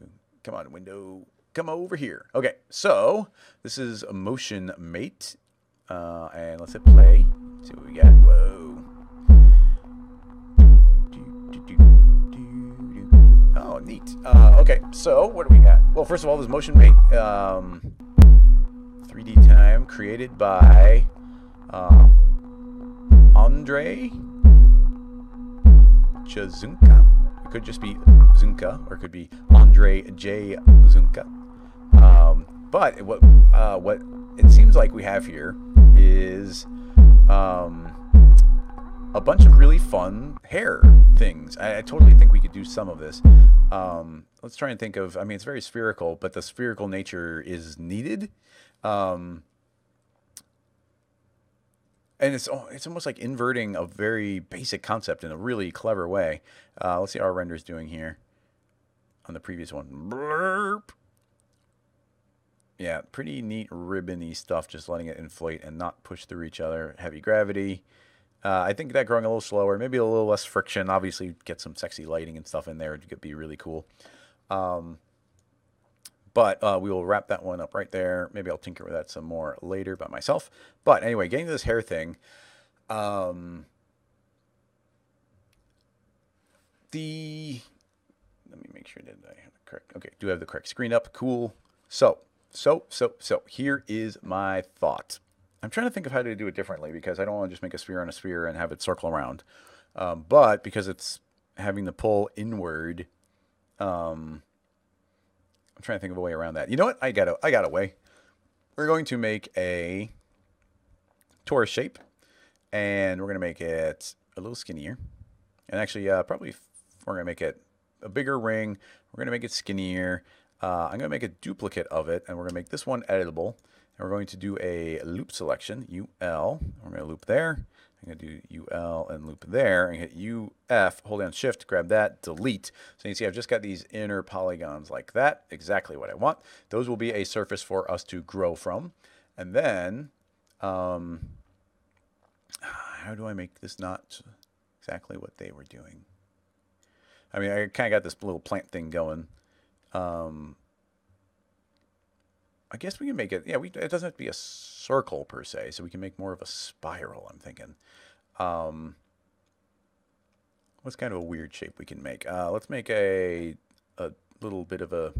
Come on, window. Come over here. Okay, so this is MotionMate. And let's hit play. See what we got. Whoa. Oh, neat. Okay, so what do we got? Well, first of all, this MotionMate 3D time created by Ondřej Žunka. It could just be Zunka, or it could be Ondřej J. Žunka. But what it seems like we have here is a bunch of really fun hair things. I totally think we could do some of this. Let's try and think of, I mean, it's very spherical, but the spherical nature is needed. And it's almost like inverting a very basic concept in a really clever way. Let's see how our render is doing here on the previous one. Blurp. Yeah, pretty neat ribbony stuff, just letting it inflate and not push through each other. Heavy gravity. I think that growing a little slower, maybe a little less friction. Obviously, get some sexy lighting and stuff in there. It could be really cool. But we will wrap that one up right there. Maybe I'll tinker with that some more later by myself. But anyway, getting to this hair thing. Let me make sure that I have the correct... Okay, do I have the correct screen up? Cool. So here is my thought. I'm trying to think of how to do it differently because I don't want to just make a sphere on a sphere and have it circle around. But because it's having the pull inward, I'm trying to think of a way around that. You know what? I got a way. We're going to make a torus shape, and we're going to make it a little skinnier. And actually, probably we're going to make it a bigger ring. We're going to make it skinnier. I'm going to make a duplicate of it, and we're going to make this one editable. And we're going to do a loop selection, UL. We're going to loop there. I'm going to do UL and loop there. And hit UF, hold down Shift, grab that, delete. So you can see I've just got these inner polygons like that, exactly what I want. Those will be a surface for us to grow from. And then, how do I make this not exactly what they were doing? I mean, I kind of got this little plant thing going. I guess we can make it, yeah, it doesn't have to be a circle per se, so we can make more of a spiral, I'm thinking. What's kind of a weird shape we can make? Let's make a little bit of a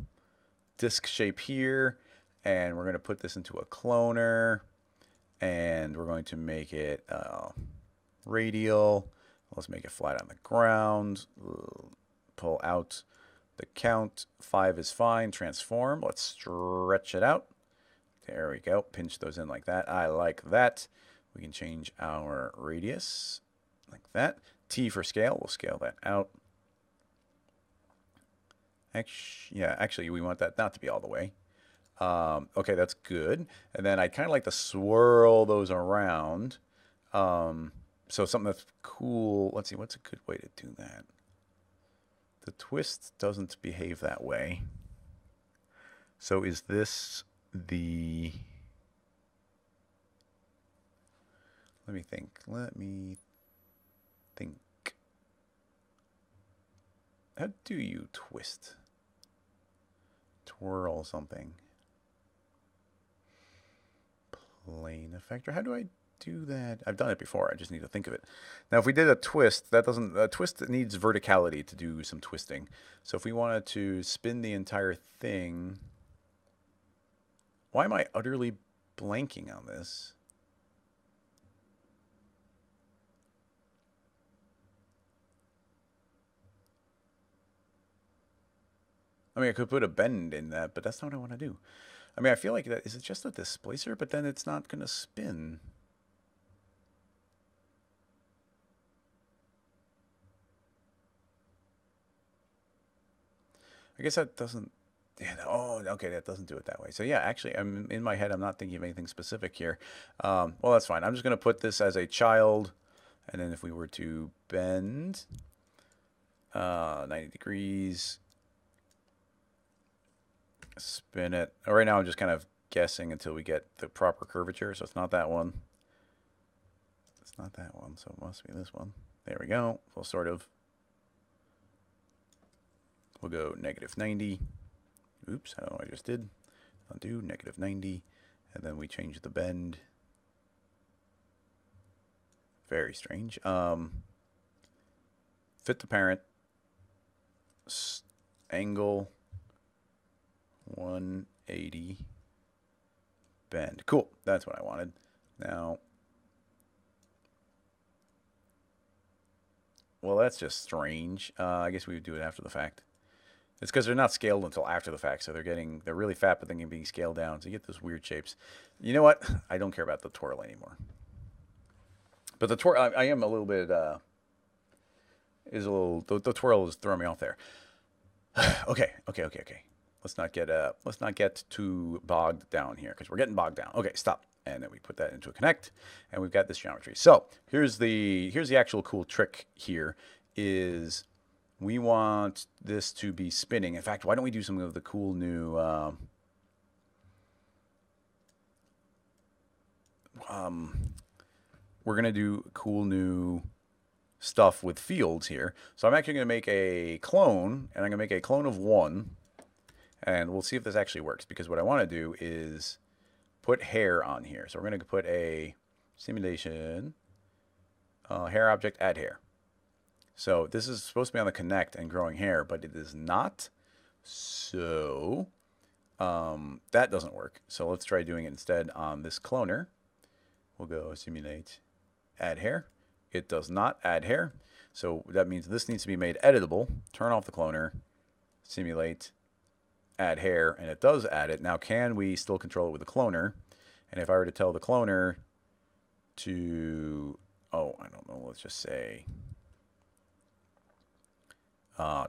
disc shape here, and we're going to put this into a cloner, and we're going to make it radial. Let's make it flat on the ground, pull out. The count 5 is fine. Transform. Let's stretch it out. There we go. Pinch those in like that. I like that. We can change our radius like that. T for scale. We'll scale that out. Actually, we want that not to be all the way. Okay, that's good. And then I kind of like to swirl those around. So something that's cool. Let's see. What's a good way to do that? The twist doesn't behave that way. So is this the... Let me think. How do you twist? Twirl something. Plane effector. How do I do that? I've done it before. I just need to think of it. Now, if we did a twist, that doesn't... A twist needs verticality to do some twisting. So if we wanted to spin the entire thing... Why am I utterly blanking on this? I mean, I could put a bend in that, but that's not what I want to do. I mean, I feel like that is it just a displacer, but then it's not going to spin. I guess that doesn't... Yeah, oh, okay, that doesn't do it that way. So, yeah, actually, I'm in my head, I'm not thinking of anything specific here. Well, that's fine. I'm just going to put this as a child, and then if we were to bend 90 degrees, spin it. Right now, I'm just kind of guessing until we get the proper curvature, so it's not that one. It's not that one, so it must be this one. There we go. Well, sort of. We'll go negative 90. Oops, I don't know what I just did. Undo, negative 90. And then we change the bend. Very strange. Fit the parent. Angle 180. Bend. Cool, that's what I wanted. Now, well, that's just strange. I guess we would do it after the fact. It's because they're not scaled until after the fact, so they're really fat, but then they're being scaled down, so you get those weird shapes. You know what? I don't care about the twirl anymore. But the twirl, I am a little bit, is a little, the twirl is throwing me off there. Okay. Let's not get too bogged down here, because we're getting bogged down. Okay, stop. And then we put that into a connect, and we've got this geometry. So here's the actual cool trick here is... We want this to be spinning. In fact, why don't we do something of the cool new... we're going to do cool new stuff with fields here. So I'm actually going to make a clone, and I'm going to make a clone of one. And we'll see if this actually works, because what I want to do is put hair on here. So we're going to put a simulation hair object, add hair. So this is supposed to be on the connect and growing hair, but it is not. So that doesn't work. So let's try doing it instead on this cloner. We'll go simulate, add hair. It does not add hair. So that means this needs to be made editable. Turn off the cloner, simulate, add hair, and it does add it. Now, can we still control it with the cloner? And if I were to tell the cloner to, oh, I don't know, let's just say...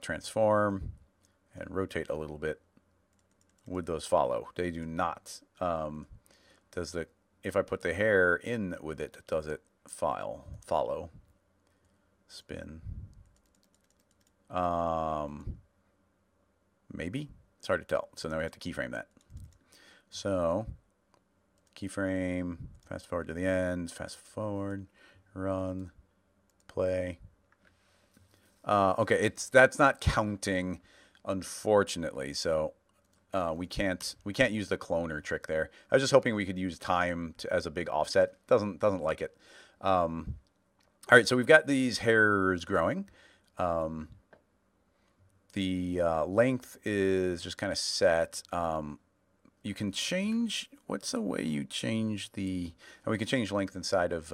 transform and rotate a little bit. Would those follow? They do not. Does the if I put the hair in with it, does it follow? Spin. Maybe it's hard to tell. So now we have to keyframe that. So keyframe. Fast forward to the end. Fast forward. Run. Play. Okay, that's not counting, unfortunately. So we can't use the cloner trick there. I was just hoping we could use time as a big offset. Doesn't like it. All right, so we've got these hairs growing. The length is just kind of set. You can change. What's the way you change the? And we can change length inside of.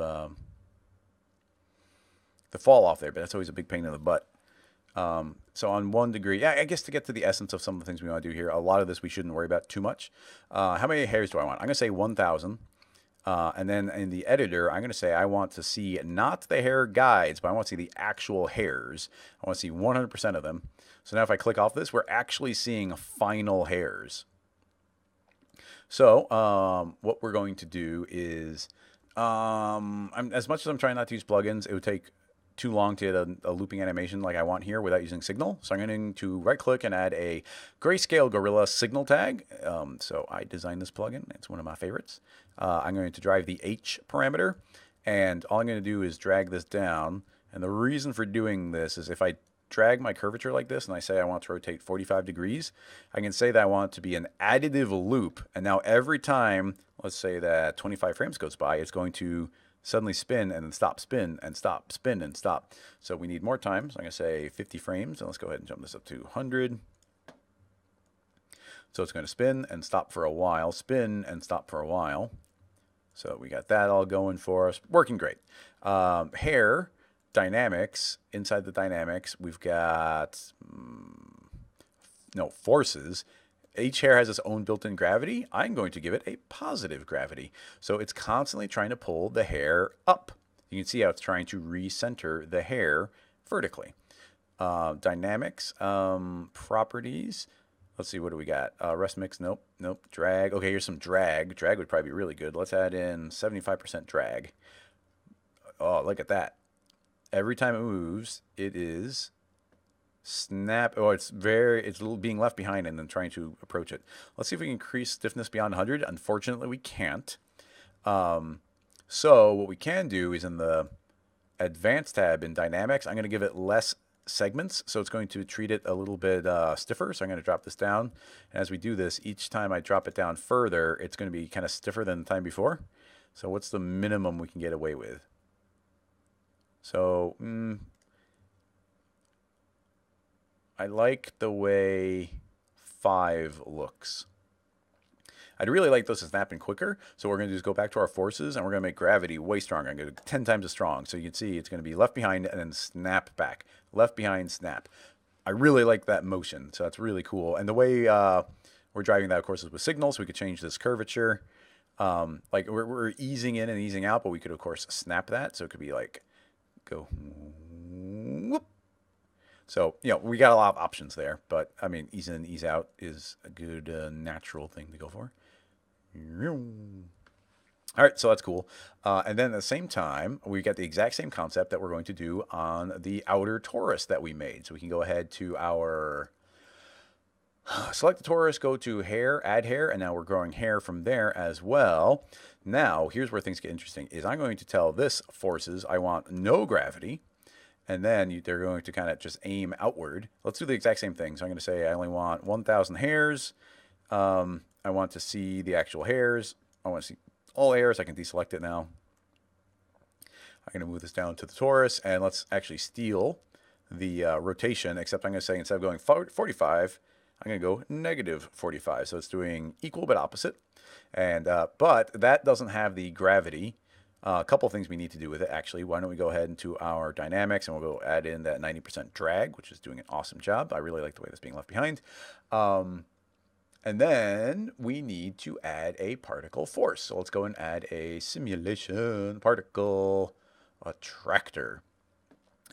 The fall off there, but that's always a big pain in the butt. So on 1 degree, yeah, I guess to get to the essence of some of the things we want to do here, a lot of this we shouldn't worry about too much. How many hairs do I want? I'm going to say 1,000. And then in the editor, I'm going to say I want to see not the hair guides, but I want to see the actual hairs. I want to see 100% of them. So now if I click off this, we're actually seeing final hairs. So what we're going to do is, as much as I'm trying not to use plugins, it would take too long to get a looping animation like I want here without using signal. So I'm going to right-click and add a Grayscale Gorilla signal tag. So I designed this plugin. It's one of my favorites. I'm going to drive the H parameter. And all I'm going to do is drag this down. And the reason for doing this is if I drag my curvature like this and I say I want to rotate 45 degrees, I can say that I want it to be an additive loop. And now every time, let's say that 25 frames goes by, it's going to suddenly spin and then stop, spin and stop, spin and stop. So we need more time. So I'm going to say 50 frames. And let's go ahead and jump this up to 100. So it's going to spin and stop for a while, spin and stop for a while. So we got that all going for us. Working great. Hair, dynamics, inside the dynamics, we've got forces. Each hair has its own built-in gravity. I'm going to give it a positive gravity. So it's constantly trying to pull the hair up. You can see how it's trying to recenter the hair vertically. Dynamics, properties. Let's see, what do we got? Rest mix, nope. Drag, okay, here's some drag. Drag would probably be really good. Let's add in 75% drag. Oh, look at that. Every time it moves, it is snap. Oh, it's being left behind and then trying to approach it. Let's see if we can increase stiffness beyond 100. Unfortunately, we can't. So what we can do is in the Advanced tab in Dynamics, I'm going to give it less segments, so it's going to treat it a little bit stiffer. So I'm going to drop this down, and as we do this, each time I drop it down further, it's going to be kind of stiffer than the time before. So what's the minimum we can get away with? So I like the way 5 looks. I'd really like those to snap in quicker, so what we're going to do is go back to our forces, and we're going to make gravity way stronger. I'm going to go 10 times as strong, so you can see it's going to be left behind and then snap back. Left behind, snap. I really like that motion, so that's really cool. And the way we're driving that, of course, is with signals. We could change this curvature. Like we're easing in and easing out, but we could, of course, snap that, so it could be like go whoop. So, you know, we got a lot of options there, but, I mean, ease in, ease out is a good natural thing to go for. All right, so that's cool. And then at the same time, we got the exact same concept that we're going to do on the outer torus that we made. So we can go ahead to our select the torus, go to hair, add hair, and now we're growing hair from there as well. Now, here's where things get interesting, is I'm going to tell this forces I want no gravity. And then they're going to kind of just aim outward. Let's do the exact same thing. So I'm going to say I only want 1,000 hairs. I want to see the actual hairs. I want to see all hairs. I can deselect it now. I'm going to move this down to the torus. And let's actually steal the rotation, except I'm going to say instead of going 45, I'm going to go negative 45. So it's doing equal but opposite. And but that doesn't have the gravity. A couple things we need to do with it, actually. Why don't we go ahead into our dynamics, and we'll go add in that 90% drag, which is doing an awesome job. I really like the way that's being left behind. And then we need to add a particle force. So let's go and add a simulation particle attractor.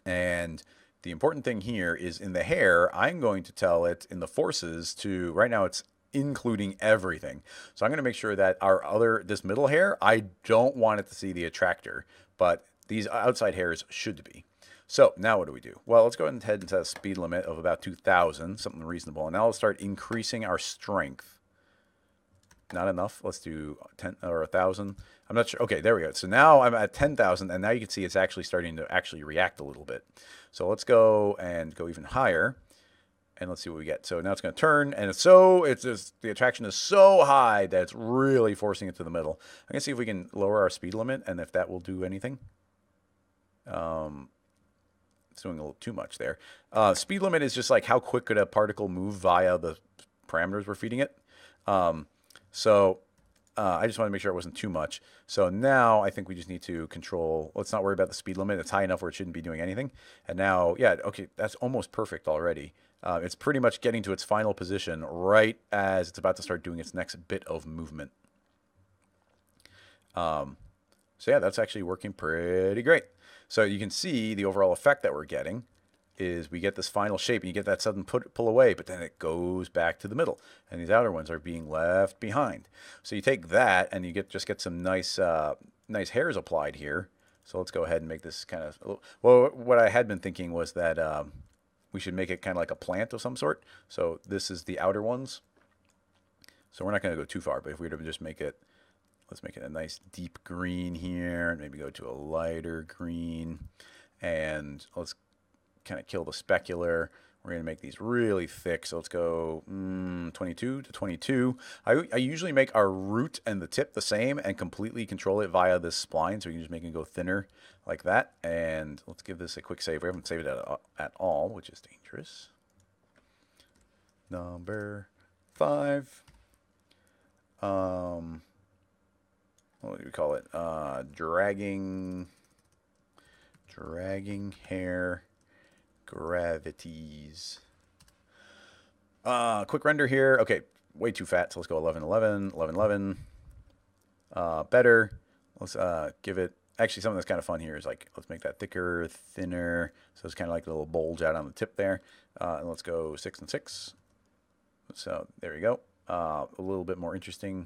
And the important thing here is in the hair, I'm going to tell it in the forces to, right now it's including everything. So I'm going to make sure that our this middle hair, I don't want it to see the attractor, but these outside hairs should be. So now what do we do? Well, let's go ahead and head into a speed limit of about 2,000, something reasonable. And now we'll start increasing our strength. Not enough. Let's do 10 or 1,000. I'm not sure. Okay, there we go. So now I'm at 10,000, and now you can see it's actually starting to actually react a little bit. So let's go and go even higher. And let's see what we get. So now it's going to turn, and the attraction is so high that it's really forcing it to the middle. I'm going to see if we can lower our speed limit and if that will do anything. It's doing a little too much there. Speed limit is just like how quick could a particle move via the parameters we're feeding it. I just want to make sure it wasn't too much. So now I think we just need to control. Let's not worry about the speed limit. It's high enough where it shouldn't be doing anything. And now, yeah, okay, that's almost perfect already. It's pretty much getting to its final position right as it's about to start doing its next bit of movement. So yeah, that's actually working pretty great. So you can see the overall effect that we're getting is we get this final shape, and you get that sudden pull away, but then it goes back to the middle, and these outer ones are being left behind. So you take that, and you just get some nice, nice hairs applied here. So let's go ahead and make this kind of well. What I had been thinking was that we should make it kind of like a plant of some sort. So this is the outer ones. So we're not going to go too far, but if we were to just make it, let's make it a nice deep green here, and maybe go to a lighter green, and let's kind of kill the specular. We're going to make these really thick, so let's go 22 to 22. I usually make our root and the tip the same and completely control it via this spline, so we can just make it go thinner like that. And let's give this a quick save. We haven't saved it at all, which is dangerous. Number 5. What do we call it? Dragging hair. Gravities. Quick render here. Okay, way too fat, so let's go 11, 11, 11, 11. Better. Let's give it... Actually, something that's kind of fun here is like, let's make that thicker, thinner. So it's kind of like a little bulge out on the tip there. And let's go 6 and 6. So there we go. A little bit more interesting.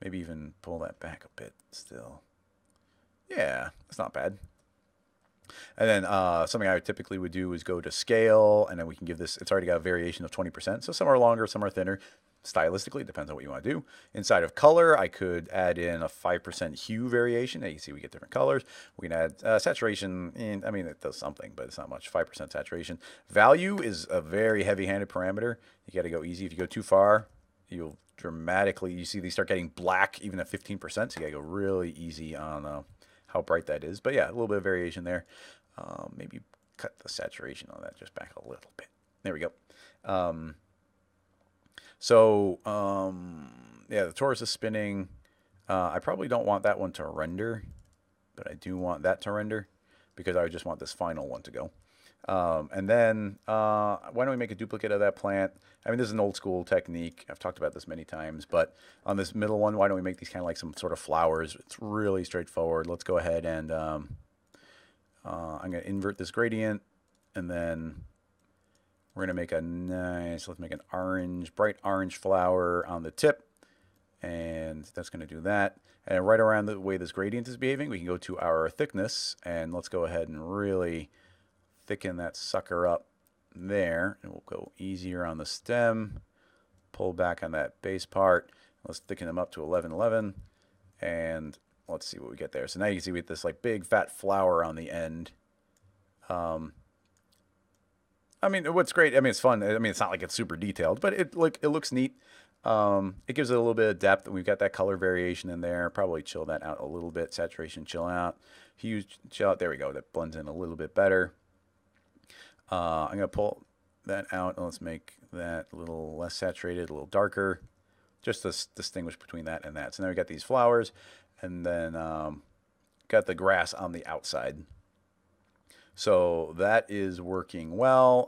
Maybe even pull that back a bit still. Yeah, that's not bad. And then something I typically would do is go to scale, and then we can give this, it's already got a variation of 20%. So some are longer, some are thinner. Stylistically, it depends on what you want to do. Inside of color, I could add in a 5% hue variation. Now you can see we get different colors. We can add saturation, and I mean, it does something, but it's not much, 5% saturation. Value is a very heavy-handed parameter. You got to go easy. If you go too far, you'll dramatically, you see these start getting black even at 15%. So you got to go really easy on how bright that is. But yeah, a little bit of variation there. Maybe cut the saturation on that just back a little bit. There we go. Yeah, the torus is spinning. I probably don't want that one to render, but I do want that to render because I just want this final one to go. And then why don't we make a duplicate of that plant? I mean, this is an old school technique. I've talked about this many times, but on this middle one, why don't we make these kind of like some sort of flowers? It's really straightforward. Let's go ahead and I'm going to invert this gradient, and then we're going to make a nice, let's make an orange, bright orange flower on the tip. And that's going to do that. And right around the way this gradient is behaving, we can go to our thickness, and let's go ahead and really thicken that sucker up there, and we'll go easier on the stem, pull back on that base part. Let's thicken them up to 11, 11, and let's see what we get there. So now you can see we get this like big fat flower on the end. I mean, what's great, I mean, it's fun. I mean, it's not like it's super detailed, but it looks neat. It gives it a little bit of depth, and we've got that color variation in there. Probably chill that out a little bit. Saturation, chill out. Hue, chill out. There we go. That blends in a little bit better. I'm going to pull that out, and let's make that a little less saturated, a little darker, just to distinguish between that and that. So now we got these flowers, and then got the grass on the outside. So that is working well.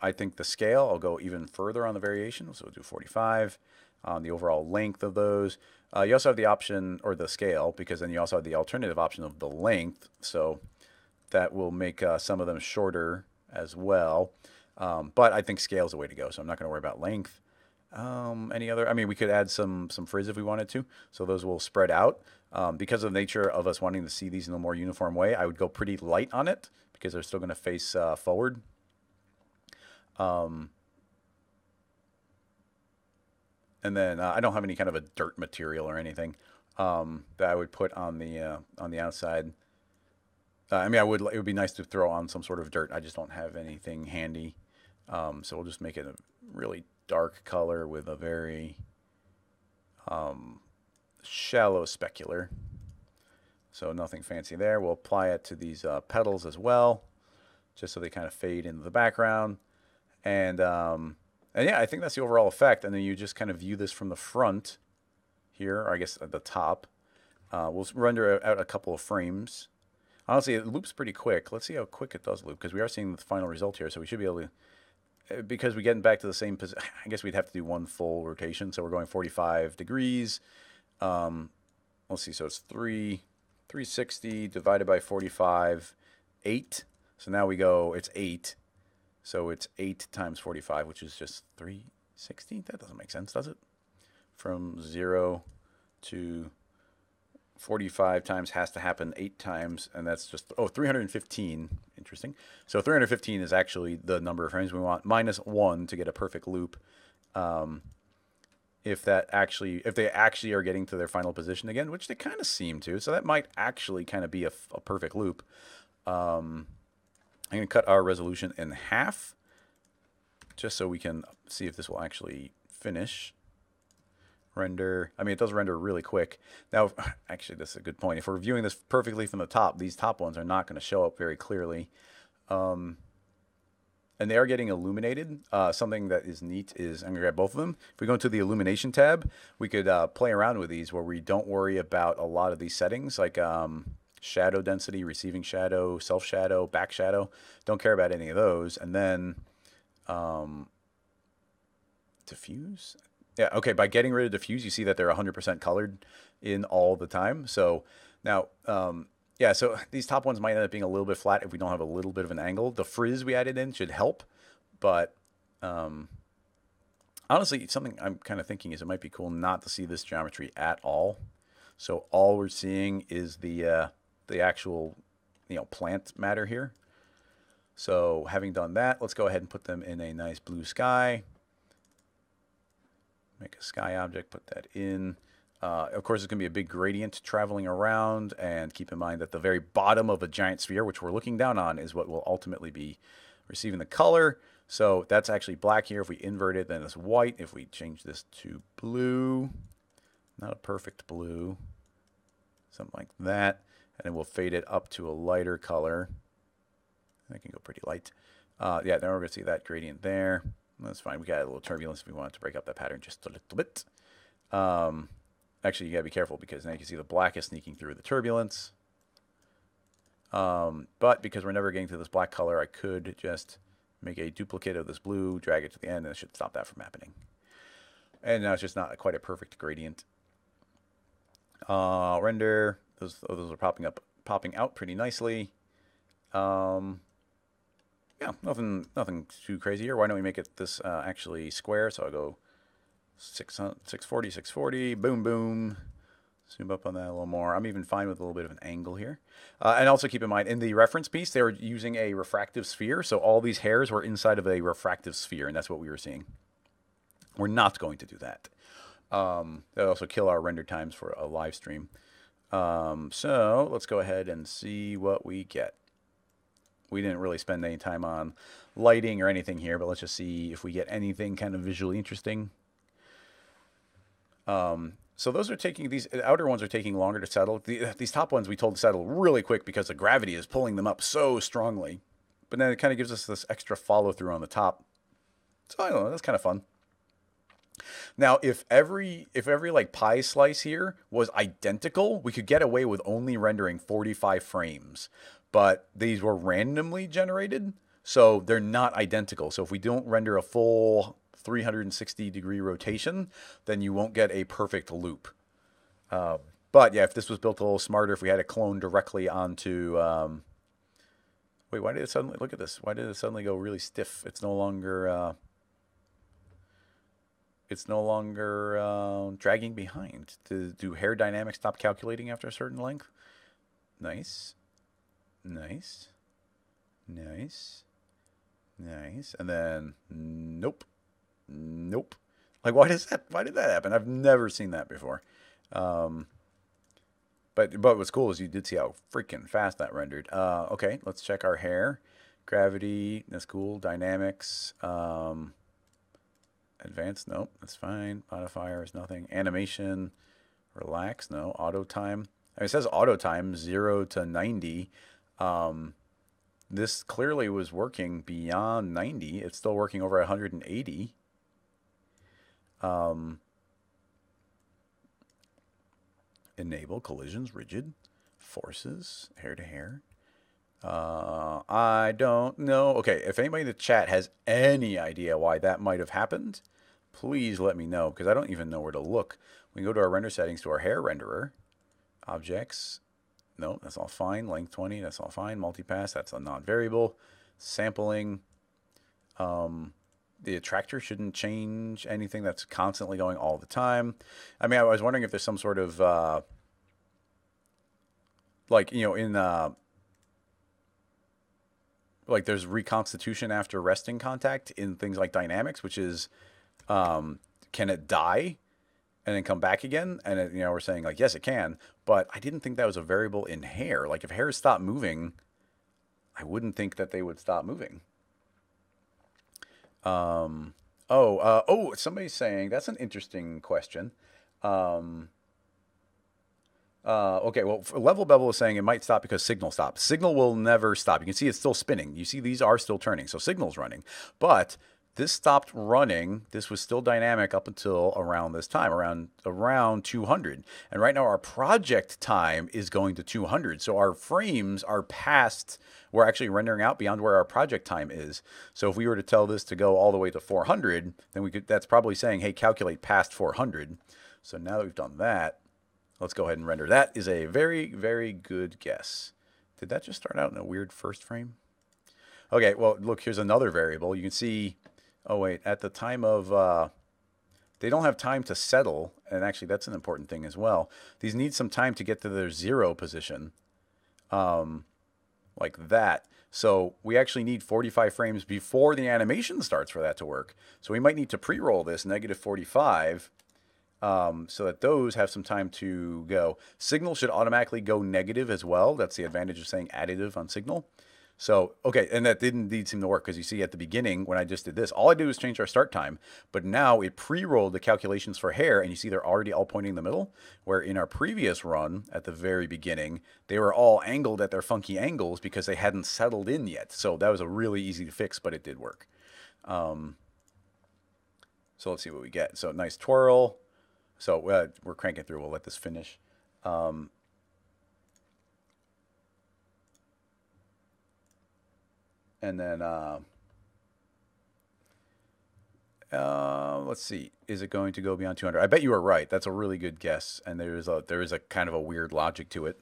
I think the scale, I'll go even further on the variation, so we'll do 45 on the overall length of those. You also have the option, or the scale, because then you also have the alternative option of the length, so that will make some of them shorter as well. But I think scale is the way to go, so I'm not going to worry about length. Any other, I mean, we could add some frizz if we wanted to, so those will spread out. Because of the nature of us wanting to see these in a more uniform way, I would go pretty light on it because they're still going to face forward. And then I don't have any kind of a dirt material or anything that I would put on the outside. I mean, it would be nice to throw on some sort of dirt. I just don't have anything handy. So we'll just make it a really dark color with a very shallow specular. So nothing fancy there. We'll apply it to these petals as well, just so they kind of fade into the background. And yeah, I think that's the overall effect. And then you just kind of view this from the front here, or I guess at the top. We'll render out a couple of frames. Honestly, it loops pretty quick. Let's see how quick it does loop, because we are seeing the final result here. So we should be able to, because we're getting back to the same position, I guess we'd have to do one full rotation. So we're going 45 degrees. Let's see. So it's 360 divided by 45, 8. So now we go, it's 8. So it's 8 times 45, which is just 360. That doesn't make sense, does it? From 0 to 45 times has to happen 8 times, and that's just, 315. Interesting. So 315 is actually the number of frames we want, minus 1 to get a perfect loop. If they actually are getting to their final position again, which they kind of seem to, so that might actually kind of be a perfect loop. I'm going to cut our resolution in half just so we can see if this will actually finish. Render. I mean, it does render really quick. Now, actually, that's a good point. If we're viewing this perfectly from the top, these top ones are not going to show up very clearly. And they are getting illuminated. Something that is neat is I'm going to grab both of them. If we go into the illumination tab, we could play around with these where we don't worry about a lot of these settings like shadow density, receiving shadow, self shadow, back shadow. Don't care about any of those. And then diffuse. Yeah, okay, by getting rid of diffuse, you see that they're 100% colored in all the time. So now, yeah, so these top ones might end up being a little bit flat if we don't have a little bit of an angle. The frizz we added in should help, but honestly, something I'm kind of thinking is it might be cool not to see this geometry at all. So all we're seeing is the actual, you know, plant matter here. So having done that, let's go ahead and put them in a nice blue sky. Make a sky object, put that in. Of course, it's going to be a big gradient traveling around. And keep in mind that the very bottom of a giant sphere, which we're looking down on, is what will ultimately be receiving the color. So that's actually black here. If we invert it, then it's white. If we change this to blue, not a perfect blue, something like that. And then we'll fade it up to a lighter color. That can go pretty light. Yeah, now we're going to see that gradient there. That's fine. We got a little turbulence if we wanted to break up that pattern just a little bit. Actually, you got to be careful because now you can see the black is sneaking through the turbulence. But because we're never getting to this black color, I could just make a duplicate of this blue, drag it to the end, and it should stop that from happening. And now it's just not quite a perfect gradient. Render. Those are popping out pretty nicely. Yeah, nothing too crazy here. Why don't we make it this actually square? So I'll go 640, boom, boom. Zoom up on that a little more. I'm even fine with a little bit of an angle here. And also keep in mind, in the reference piece, they were using a refractive sphere. So all these hairs were inside of a refractive sphere, and that's what we were seeing. We're not going to do that. That would also kill our render times for a live stream. So let's go ahead and see what we get. We didn't really spend any time on lighting or anything here, but let's just see if we get anything kind of visually interesting. So those are taking, these outer ones are taking longer to settle. These top ones we told to settle really quick because the gravity is pulling them up so strongly. But then it kind of gives us this extra follow through on the top. So I don't know, that's kind of fun. Now, if every like pie slice here was identical, we could get away with only rendering 45 frames. But these were randomly generated, so they're not identical. So if we don't render a full 360-degree rotation, then you won't get a perfect loop. But yeah, if this was built a little smarter, if we had a clone directly onto... wait, why did it suddenly... Look at this. Why did it suddenly go really stiff? It's no longer... dragging behind. Do hair dynamics stop calculating after a certain length? Nice. Nice, nice, nice, and then nope, nope. Like, why did that happen? I've never seen that before. But what's cool is you did see how freaking fast that rendered. Okay, let's check our hair. Gravity, that's cool. Dynamics, advanced, nope, that's fine. Modifiers, nothing. Animation, relax, no. Auto time. I mean, it says auto time 0 to 90. This clearly was working beyond 90. It's still working over 180. Enable collisions, rigid, forces, hair to hair. I don't know. Okay, if anybody in the chat has any idea why that might have happened, please let me know because I don't even know where to look. We can go to our render settings to our hair renderer. Objects, no, that's all fine. Length 20, that's all fine. Multipass, that's a non-variable. Sampling, the attractor shouldn't change anything. That's constantly going all the time. I mean, I was wondering if there's some sort of like, you know, in like there's reconstitution after resting contact in things like dynamics, which is can it die and then come back again? And it, you know, we're saying like, yes, it can. But I didn't think that was a variable in hair. Like if hair stopped moving, I wouldn't think that they would stop moving. Somebody's saying that's an interesting question. Okay, well, Level Bevel is saying it might stop because signal stops. Signal will never stop. You can see it's still spinning. You see these are still turning, so signal's running. But this stopped running. This was still dynamic up until around this time, around 200. And right now our project time is going to 200. So our frames are past, we're actually rendering out beyond where our project time is. So if we were to tell this to go all the way to 400, then we could, that's probably saying, hey, calculate past 400. So now that we've done that, let's go ahead and render. That is a very, very good guess. Did that just start out in a weird first frame? Okay, well, look, here's another variable. You can see, oh, wait, at the time of, they don't have time to settle. And actually, that's an important thing as well. These need some time to get to their zero position, like that. So we actually need 45 frames before the animation starts for that to work. So we might need to pre-roll this negative 45. So that those have some time to go. Signal should automatically go negative as well. That's the advantage of saying additive on signal. So, okay, and that did indeed seem to work because you see at the beginning when I just did this, all I did was change our start time, but now it pre-rolled the calculations for hair, and you see they're already all pointing in the middle, where in our previous run at the very beginning, they were all angled at their funky angles because they hadn't settled in yet. So that was a really easy to fix, but it did work. So let's see what we get. So nice twirl. So we're cranking through. We'll let this finish. And then let's see. Is it going to go beyond 200? I bet you are right. That's a really good guess. And there is a kind of a weird logic to it.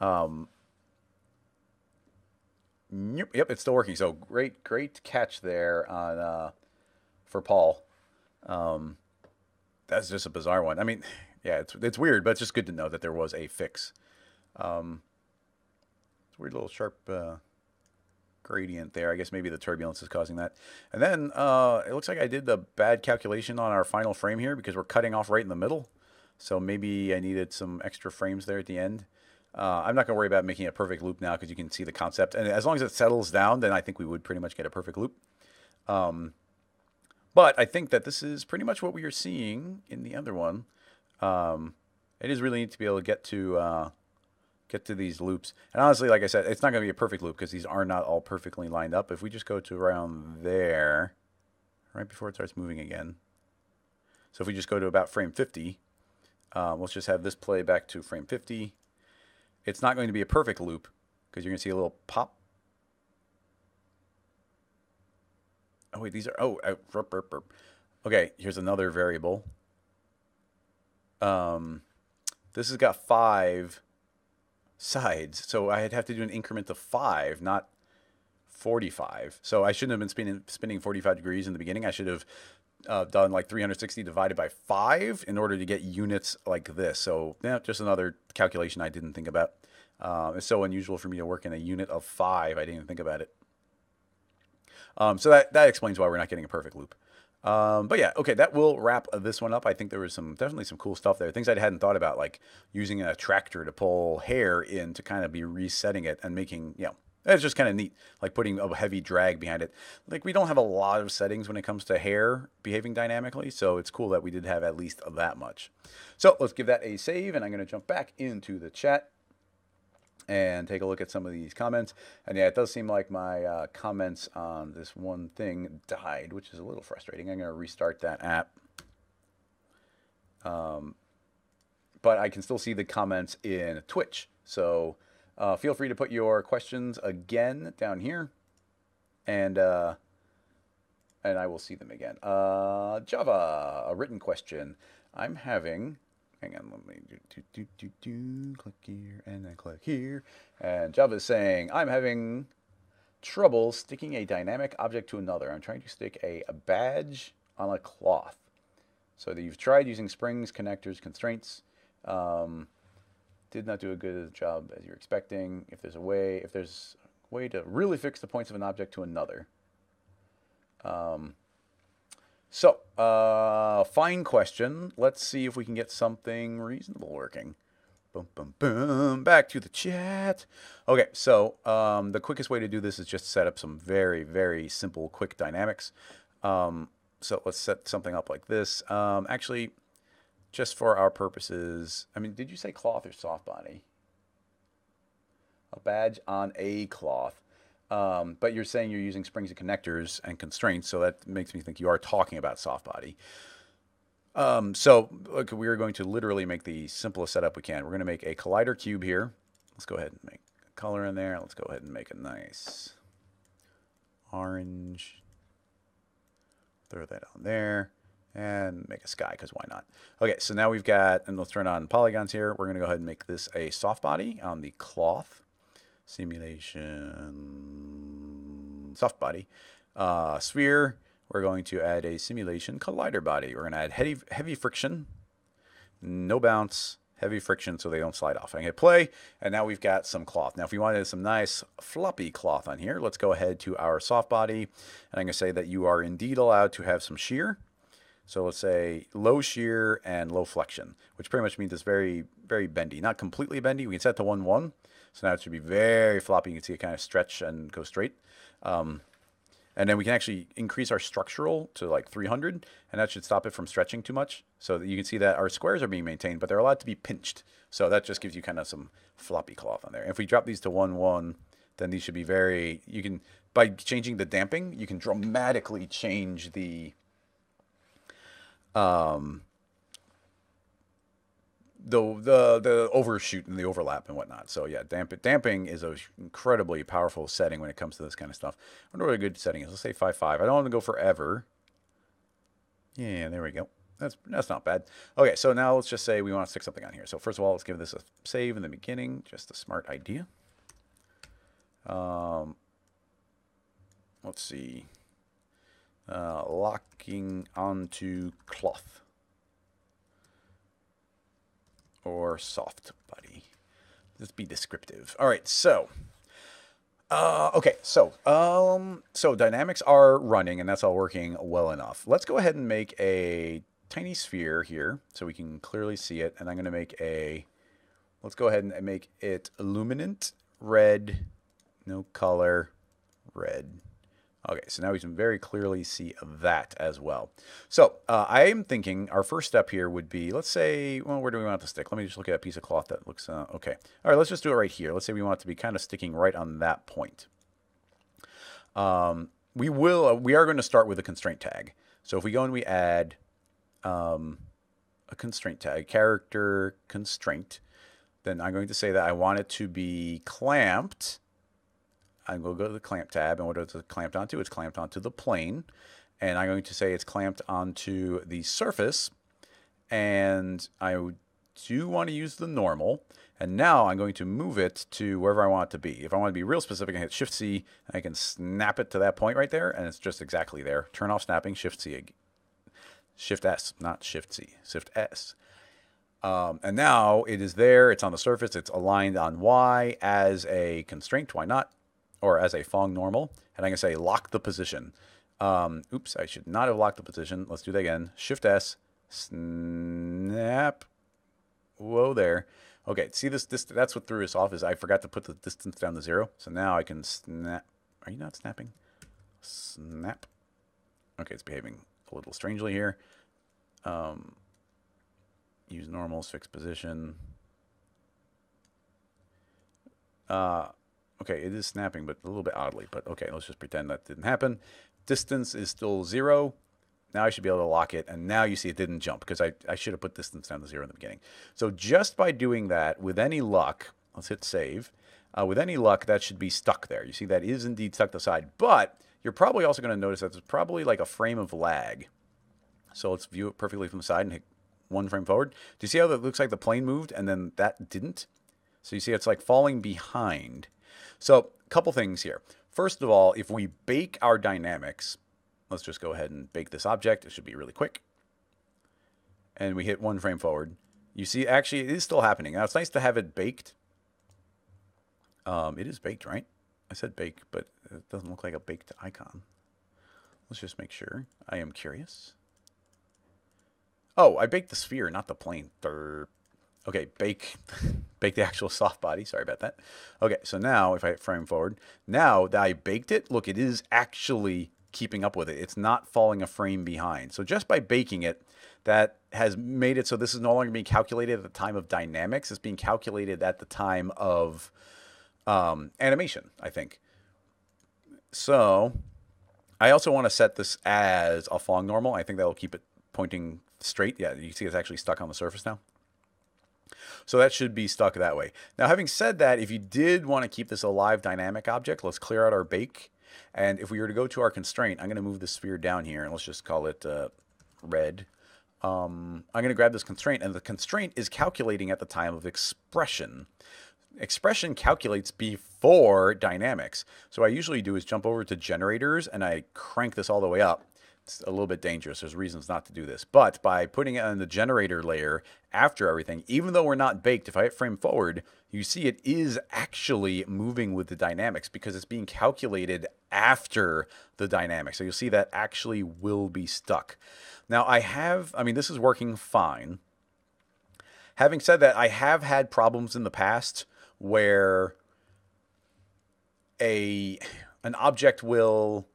Yep, it's still working. So great catch there on for Paul. That's just a bizarre one. I mean, yeah, it's weird, but it's just good to know that there was a fix. It's a weird little sharp gradient there. I guess maybe the turbulence is causing that. And then it looks like I did the bad calculation on our final frame here because we're cutting off right in the middle. So maybe I needed some extra frames there at the end. I'm not going to worry about making a perfect loop now because you can see the concept. And as long as it settles down, then I think we would pretty much get a perfect loop. But I think that this is pretty much what we are seeing in the other one. It is really neat to be able to get to these loops. And honestly, like I said, it's not going to be a perfect loop because these are not all perfectly lined up. If we just go to around there, right before it starts moving again. So if we just go to about frame 50, let's just have this play back to frame 50. It's not going to be a perfect loop because you're going to see a little pop. Oh, wait, these are... Oh, okay, here's another variable. This has got 5 sides, so I'd have to do an increment of 5, not 45. So I shouldn't have been spinning 45 degrees in the beginning. I should have done like 360 divided by 5 in order to get units like this. So yeah, just another calculation I didn't think about. It's so unusual for me to work in a unit of 5. I didn't even think about it. So that explains why we're not getting a perfect loop. But yeah, okay, that will wrap this one up. I think there was definitely some cool stuff there. Things I hadn't thought about, like using a tractor to pull hair in to kind of be resetting it and making, you know, it's just kind of neat, like putting a heavy drag behind it. Like we don't have a lot of settings when it comes to hair behaving dynamically, so it's cool that we did have at least that much. So let's give that a save, and I'm going to jump back into the chat and take a look at some of these comments. And yeah, it does seem like my comments on this one thing died, which is a little frustrating. I'm going to restart that app. But I can still see the comments in Twitch. So feel free to put your questions again down here. And I will see them again. Java, a written question. I'm having... Hang on, let me click here and then click here. And Java is saying, I'm having trouble sticking a dynamic object to another. I'm trying to stick a badge on a cloth. So that you've tried using springs, connectors, constraints. Did not do a good job as you're expecting. If there's a way to really fix the points of an object to another. So, fine question. Let's see if we can get something reasonable working. Boom, boom, boom. Back to the chat. Okay, so the quickest way to do this is just set up some very, very simple, quick dynamics. So let's set something up like this. Actually, just for our purposes, I mean, did you say cloth or soft body? A badge on a cloth. But you're saying you're using springs and connectors and constraints, so that makes me think you are talking about soft body. So look, we are going to literally make the simplest setup we can. We're going to make a collider cube here. Let's go ahead and make a color in there. Let's go ahead and make a nice orange. Throw that on there and make a sky because why not? Okay, so now we've got, and let's turn on polygons here. We're going to go ahead and make this a soft body on the cloth. Simulation soft body. Sphere. We're going to add a simulation collider body. We're going to add heavy friction, no bounce, heavy friction so they don't slide off. I hit play, and now we've got some cloth. Now, if we wanted some nice floppy cloth on here, let's go ahead to our soft body, and I'm going to say that you are indeed allowed to have some shear. So let's say low shear and low flexion, which pretty much means it's very, very bendy. Not completely bendy. We can set it to 1-1. So now it should be very floppy. You can see it kind of stretch and go straight. And then we can actually increase our structural to like 300, and that should stop it from stretching too much. So that you can see that our squares are being maintained, but they're allowed to be pinched. So that just gives you kind of some floppy cloth on there. And if we drop these to 1-1, then these should be very, you can, by changing the damping, you can dramatically change the overshoot and the overlap and whatnot. So yeah, damping is an incredibly powerful setting when it comes to this kind of stuff. I wonder what a good setting is. Let's say 5.5. I don't want to go forever. Yeah, there we go. That's not bad. Okay, so now let's just say we want to stick something on here. So first of all, let's give this a save in the beginning. Just a smart idea. Let's see. Locking onto cloth. Or soft body. Let's be descriptive. All right, so so dynamics are running and that's all working well enough. Let's go ahead and make a tiny sphere here so we can clearly see it. And I'm gonna make a, let's go ahead and make it illuminant red, no color, red. Okay, so now we can very clearly see that as well. So I am thinking our first step here would be, let's say, well, where do we want it to stick? Let me just look at a piece of cloth that looks, okay. All right, let's just do it right here. Let's say we want it to be kind of sticking right on that point. We are going to start with a constraint tag. So if we go and we add a constraint tag, character constraint, then I'm going to say that I want it to be clamped. I'm going to go to the clamp tab, and what is it clamped onto? It's clamped onto the plane, and I'm going to say it's clamped onto the surface, and I do want to use the normal, and now I'm going to move it to wherever I want it to be. If I want to be real specific, I hit Shift-C, and I can snap it to that point right there, and it's just exactly there. Turn off snapping, Shift-C, Shift-S, not Shift-C, Shift-S. And now it is there, it's on the surface, it's aligned on Y as a constraint, why not? Or as a Fong normal, and I'm going to say lock the position. Oops, I should not have locked the position. Let's do that again. Shift-S, snap. Whoa there. Okay, see this that's what threw us off is I forgot to put the distance down to 0. So now I can snap. Are you not snapping? Snap. Okay, it's behaving a little strangely here. Use normals, fixed position. Okay, it is snapping, but a little bit oddly. But okay, let's just pretend that didn't happen. Distance is still 0. Now I should be able to lock it. And now you see it didn't jump because I should have put distance down to 0 in the beginning. So just by doing that, with any luck, let's hit save. With any luck, that should be stuck there. You see that is indeed stuck to the side. But you're probably also going to notice that there's probably like a frame of lag. So let's view it perfectly from the side and hit one frame forward. Do you see how that looks like the plane moved and then that didn't? So you see it's like falling behind. So a couple things here. First of all, if we bake our dynamics, let's just go ahead and bake this object. It should be really quick. And we hit one frame forward. You see, actually, it is still happening. Now, it's nice to have it baked. It is baked, right? I said bake, but it doesn't look like a baked icon. Let's just make sure. I am curious. Oh, I baked the sphere, not the plane. Okay, bake the actual soft body. Sorry about that. Okay, so now if I frame forward, now that I baked it, look, it is actually keeping up with it. It's not falling a frame behind. So just by baking it, that has made it so this is no longer being calculated at the time of dynamics. It's being calculated at the time of animation, I think. So I also want to set this as off long normal. I think that will keep it pointing straight. Yeah, you can see it's actually stuck on the surface now. So that should be stuck that way. Now, having said that, if you did want to keep this a live dynamic object, let's clear out our bake. And if we were to go to our constraint, I'm going to move the sphere down here, and let's just call it red. I'm going to grab this constraint, and the constraint is calculating at the time of expression. Expression calculates before dynamics. So what I usually do is jump over to generators, and I crank this all the way up. It's a little bit dangerous. There's reasons not to do this. But by putting it on the generator layer after everything, even though we're not baked, if I hit frame forward, you see it is actually moving with the dynamics because it's being calculated after the dynamics. So you'll see that actually will be stuck. Now I mean, this is working fine. Having said that, I have had problems in the past where an object will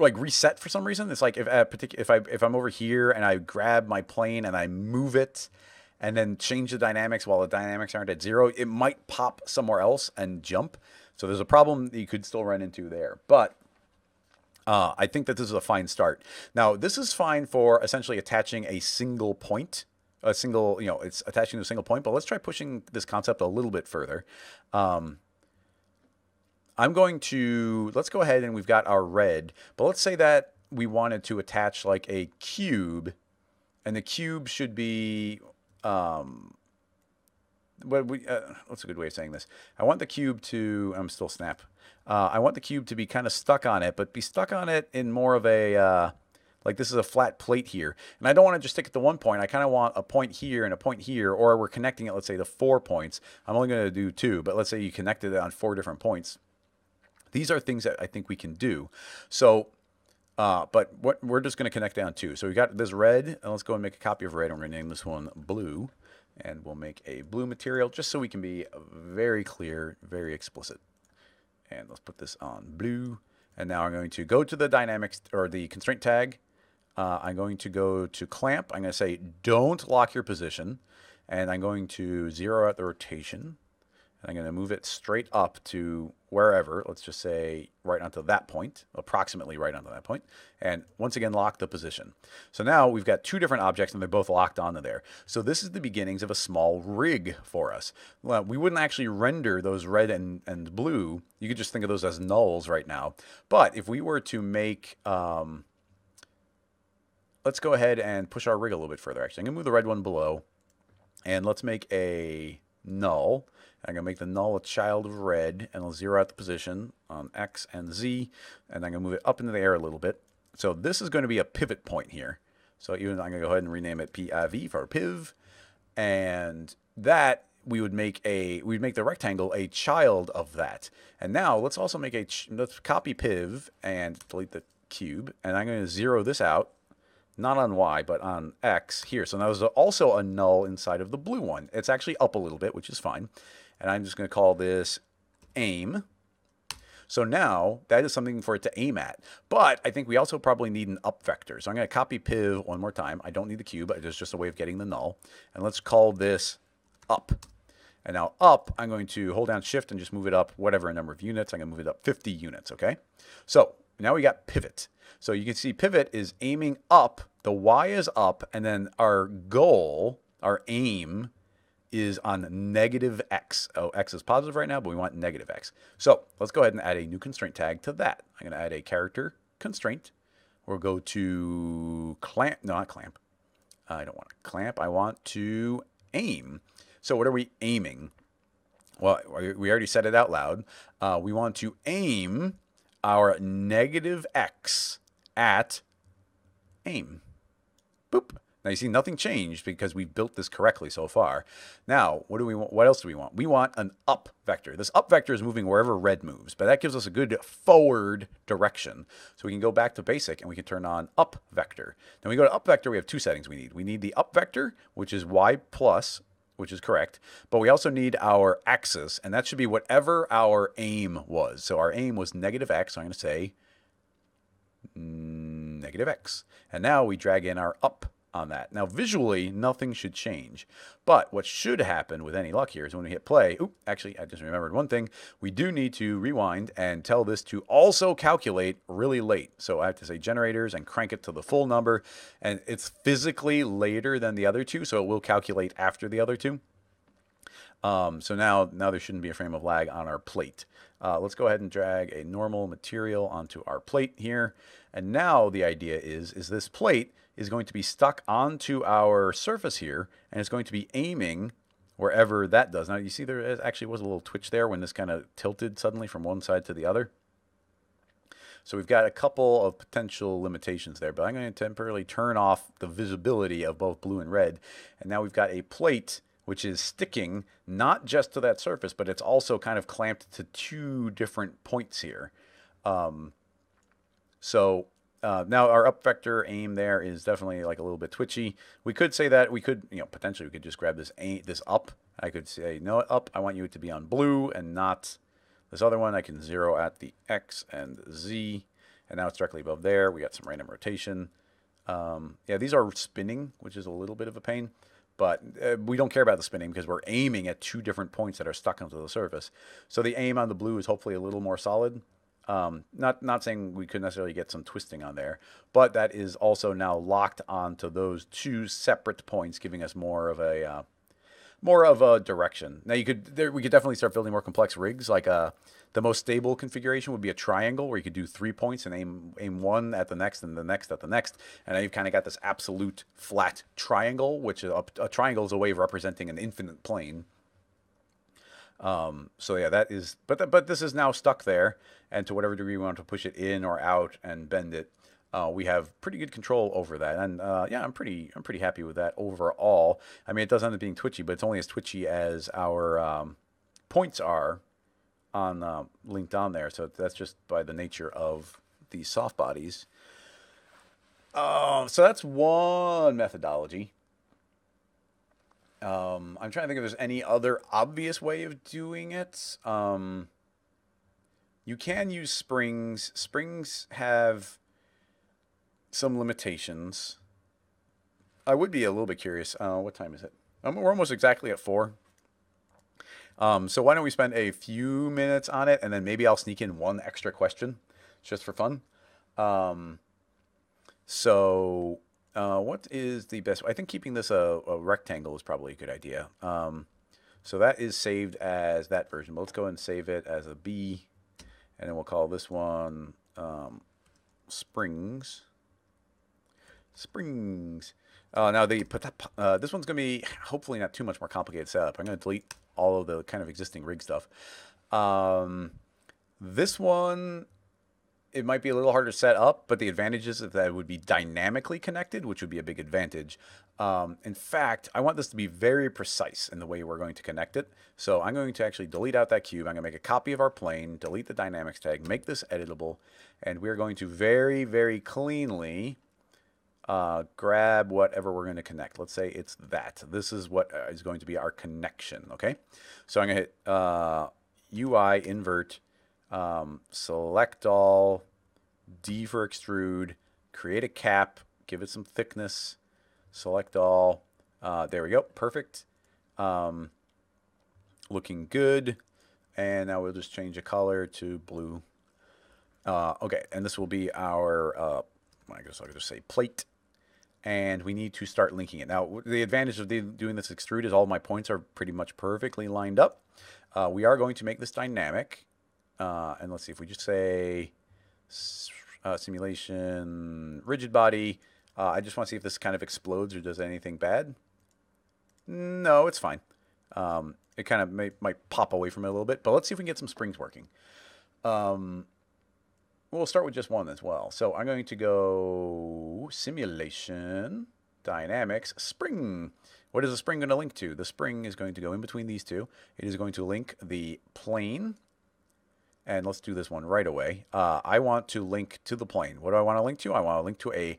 like reset for some reason. It's like if I'm over here and I grab my plane and I move it and then change the dynamics while the dynamics aren't at zero, it might pop somewhere else and jump. So there's a problem that you could still run into there. But I think that this is a fine start. Now this is fine for essentially attaching a single point. A single, you know, it's attaching to a single point. But let's try pushing this concept a little bit further. Let's go ahead and we've got our red, but let's say that we wanted to attach like a cube, and the cube should be, what's a good way of saying this? I want the cube to, I'm still snap. I want the cube to be kind of stuck on it, but be stuck on it in more of a, like this is a flat plate here. And I don't want to just stick it to one point. I kind of want a point here and a point here, or we're connecting it, let's say, to 4 points. I'm only going to do 2, but let's say you connected it on 4 different points. These are things that I think we can do. So, but we're just going to connect down 2. So we got this red, and let's go and make a copy of red. I'm going to name this one blue, and we'll make a blue material just so we can be very clear, very explicit. And let's put this on blue. And now I'm going to go to the dynamics or the constraint tag. I'm going to go to clamp. I'm going to say, don't lock your position. And I'm going to zero out the rotation. And I'm going to move it straight up to wherever. Let's just say right onto that point, approximately right onto that point. And once again, lock the position. So now we've got 2 different objects, and they're both locked onto there. So this is the beginnings of a small rig for us. Well, we wouldn't actually render those red and blue. You could just think of those as nulls right now. But if we were to make... let's go ahead and push our rig a little bit further, actually. I'm going to move the red one below. And let's make a null. I'm going to make the null a child of red, and I'll zero out the position on X and Z, and I'm going to move it up into the air a little bit. So this is going to be a pivot point here. So even I'm going to go ahead and rename it PIV for PIV, and that we'd make the rectangle a child of that. And now let's also make let's copy PIV and delete the cube, and I'm going to zero this out. Not on Y, but on X here. So now there's also a null inside of the blue one. It's actually up a little bit, which is fine. And I'm just going to call this aim. So now that is something for it to aim at. But I think we also probably need an up vector. So I'm going to copy PIV one more time. I don't need the cube. It's just a way of getting the null. And let's call this up. And now up, I'm going to hold down shift and just move it up whatever number of units. I'm going to move it up 50 units, okay? So now we got pivot. So you can see pivot is aiming up, the Y is up, and then our goal, our aim, is on negative X. Oh, X is positive right now, but we want negative X. So let's go ahead and add a new constraint tag to that. I'm going to add a character constraint. We'll go to clamp. No, not clamp. I don't want to clamp. I want to aim. So what are we aiming? Well, we already said it out loud. We want to aim our negative X at aim. Boop. Now you see nothing changed because we've built this correctly so far. Now, what do we want? What else do we want? We want an up vector. This up vector is moving wherever red moves, but that gives us a good forward direction. So we can go back to basic and we can turn on up vector. Now we go to up vector, we have 2 settings we need. We need the up vector, which is Y plus which is correct, but we also need our axis, and that should be whatever our aim was. So our aim was negative x, so I'm going to say negative x. And now we drag in our up on that. Now visually, nothing should change, but what should happen with any luck here is when we hit play, oop, actually I just remembered one thing, we do need to rewind and tell this to also calculate really late. So I have to say generators and crank it to the full number, and it's physically later than the other two, so it will calculate after the other two. So now there shouldn't be a frame of lag on our plate. Let's go ahead and drag a normal material onto our plate here. And now the idea is this plate is going to be stuck onto our surface here, and it's going to be aiming wherever that does. Now you see there actually was a little twitch there when this kind of tilted suddenly from one side to the other. So we've got a couple of potential limitations there, but I'm going to temporarily turn off the visibility of both blue and red. And now we've got a plate which is sticking not just to that surface, but it's also kind of clamped to two different points here. Now our up vector aim there is definitely like a little bit twitchy. We could say that we could, you know, potentially we could just grab this up. I could say, no, up, I want you to be on blue and not this other one. I can zero at the X and Z, and now it's directly above there. We got some random rotation. Yeah, these are spinning, which is a little bit of a pain. But we don't care about the spinning because we're aiming at two different points that are stuck onto the surface. So the aim on the blue is hopefully a little more solid. Not saying we could necessarily get some twisting on there, but that is also now locked onto those two separate points, giving us more of a direction. Now we could definitely start building more complex rigs. Like the most stable configuration would be a triangle where you could do 3 points and aim one at the next and the next at the next. And now you've kind of got this absolute flat triangle, which a triangle is a way of representing an infinite plane. So yeah, that is, but this is now stuck there, and to whatever degree we want to push it in or out and bend it, we have pretty good control over that, and yeah, I'm pretty happy with that overall. I mean, it does end up being twitchy, but it's only as twitchy as our points are on linked on there. So that's just by the nature of the soft bodies. So that's one methodology. I'm trying to think if there's any other obvious way of doing it. You can use springs. Springs have some limitations. I would be a little bit curious. What time is it? We're almost exactly at 4. So why don't we spend a few minutes on it, and then maybe I'll sneak in one extra question just for fun. What is the best? I think keeping this a rectangle is probably a good idea. So that is saved as that version. But let's go ahead and save it as a B, and then we'll call this one Springs. Now this one's going to be hopefully not too much more complicated setup. I'm going to delete all of the kind of existing rig stuff. This one, it might be a little harder to set up, but the advantage is that it would be dynamically connected, which would be a big advantage. In fact, I want this to be very precise in the way we're going to connect it. So I'm going to actually delete out that cube. I'm going to make a copy of our plane, delete the dynamics tag, make this editable, and we're going to very, very cleanly grab whatever we're going to connect. Let's say it's that. This is what is going to be our connection, okay? So I'm going to hit UI invert, select all, D for extrude, create a cap, give it some thickness, select all. There we go. Perfect. Looking good. And now we'll just change the color to blue. Okay, and this will be our, I guess I'll just say plate. And we need to start linking it. Now, the advantage of doing this extrude is all my points are pretty much perfectly lined up. We are going to make this dynamic. And let's see, if we just say simulation rigid body, I just want to see if this kind of explodes or does anything bad. No, it's fine. It kind of might pop away from it a little bit, but let's see if we can get some springs working. We'll start with just one as well. So I'm going to go simulation, dynamics, spring. What is the spring going to link to? The spring is going to go in between these two. It is going to link the plane. And let's do this one right away. I want to link to the plane. What do I want to link to? I want to link to a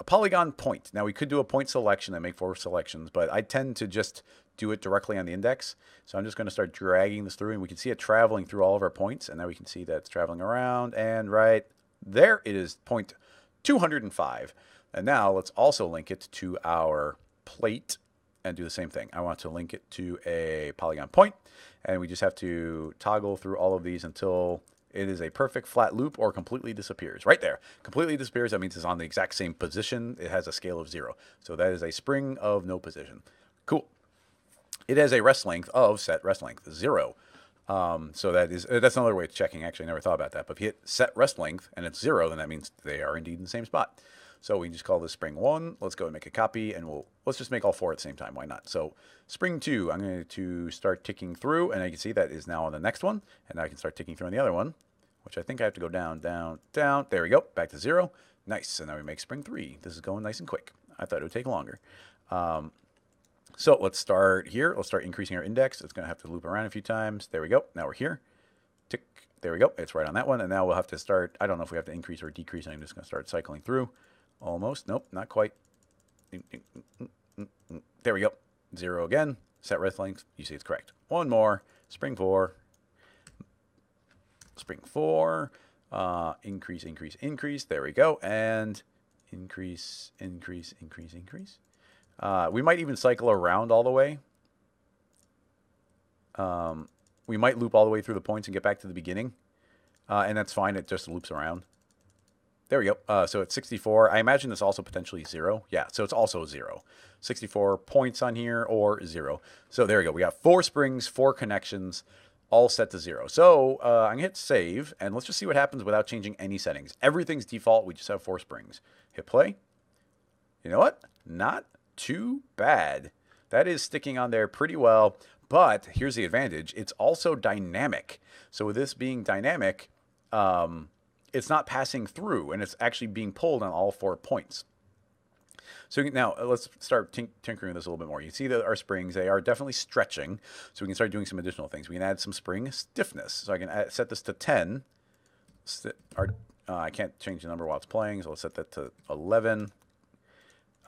a polygon point. Now, we could do a point selection and make four selections, but I tend to just do it directly on the index. So I'm just going to start dragging this through, and we can see it traveling through all of our points. And now we can see that it's traveling around, and right there it is, point 205. And now let's also link it to our plate and do the same thing. I want to link it to a polygon point, and we just have to toggle through all of these until it is a perfect flat loop or completely disappears. Right there, completely disappears. That means it's on the exact same position. It has a scale of 0. So that is a spring of no position. Cool. It has a rest length of set rest length 0. So that's another way of checking. Actually, I never thought about that. But if you hit set rest length and it's 0, then that means they are indeed in the same spot. So we can just call this spring 1. Let's go and make a copy, and let's just make all 4 at the same time. Why not? So spring 2, I'm going to start ticking through, and I can see that is now on the next one, and I can start ticking through on the other one, which I think I have to go down, down, down. There we go, back to 0. Nice, and now we make spring 3. This is going nice and quick. I thought it would take longer. So let's start here. Let's start increasing our index. It's going to have to loop around a few times. There we go. Now we're here. Tick. There we go. It's right on that one, and now we'll have to start. I don't know if we have to increase or decrease. I'm just going to start cycling through. Almost. Nope, not quite. There we go. 0 again. Set rest length. You see it's correct. One more. Spring 4. Spring 4. Increase, increase, increase. There we go. And increase, increase, increase, increase. We might even cycle around all the way. We might loop all the way through the points and get back to the beginning. And that's fine. It just loops around. There we go. So it's 64. I imagine it's also potentially 0. Yeah, so it's also 0. 64 points on here or 0. So there we go. We got 4 springs, 4 connections, all set to 0. So I'm going to hit save, and let's just see what happens without changing any settings. Everything's default. We just have 4 springs. Hit play. You know what? Not too bad. That is sticking on there pretty well, but here's the advantage. It's also dynamic. So with this being dynamic, it's not passing through, and it's actually being pulled on all 4 points. So now let's start tinkering with this a little bit more. You see that our springs, they are definitely stretching, so we can start doing some additional things. We can add some spring stiffness. So I can set this to 10. I can't change the number while it's playing, so let's set that to 11.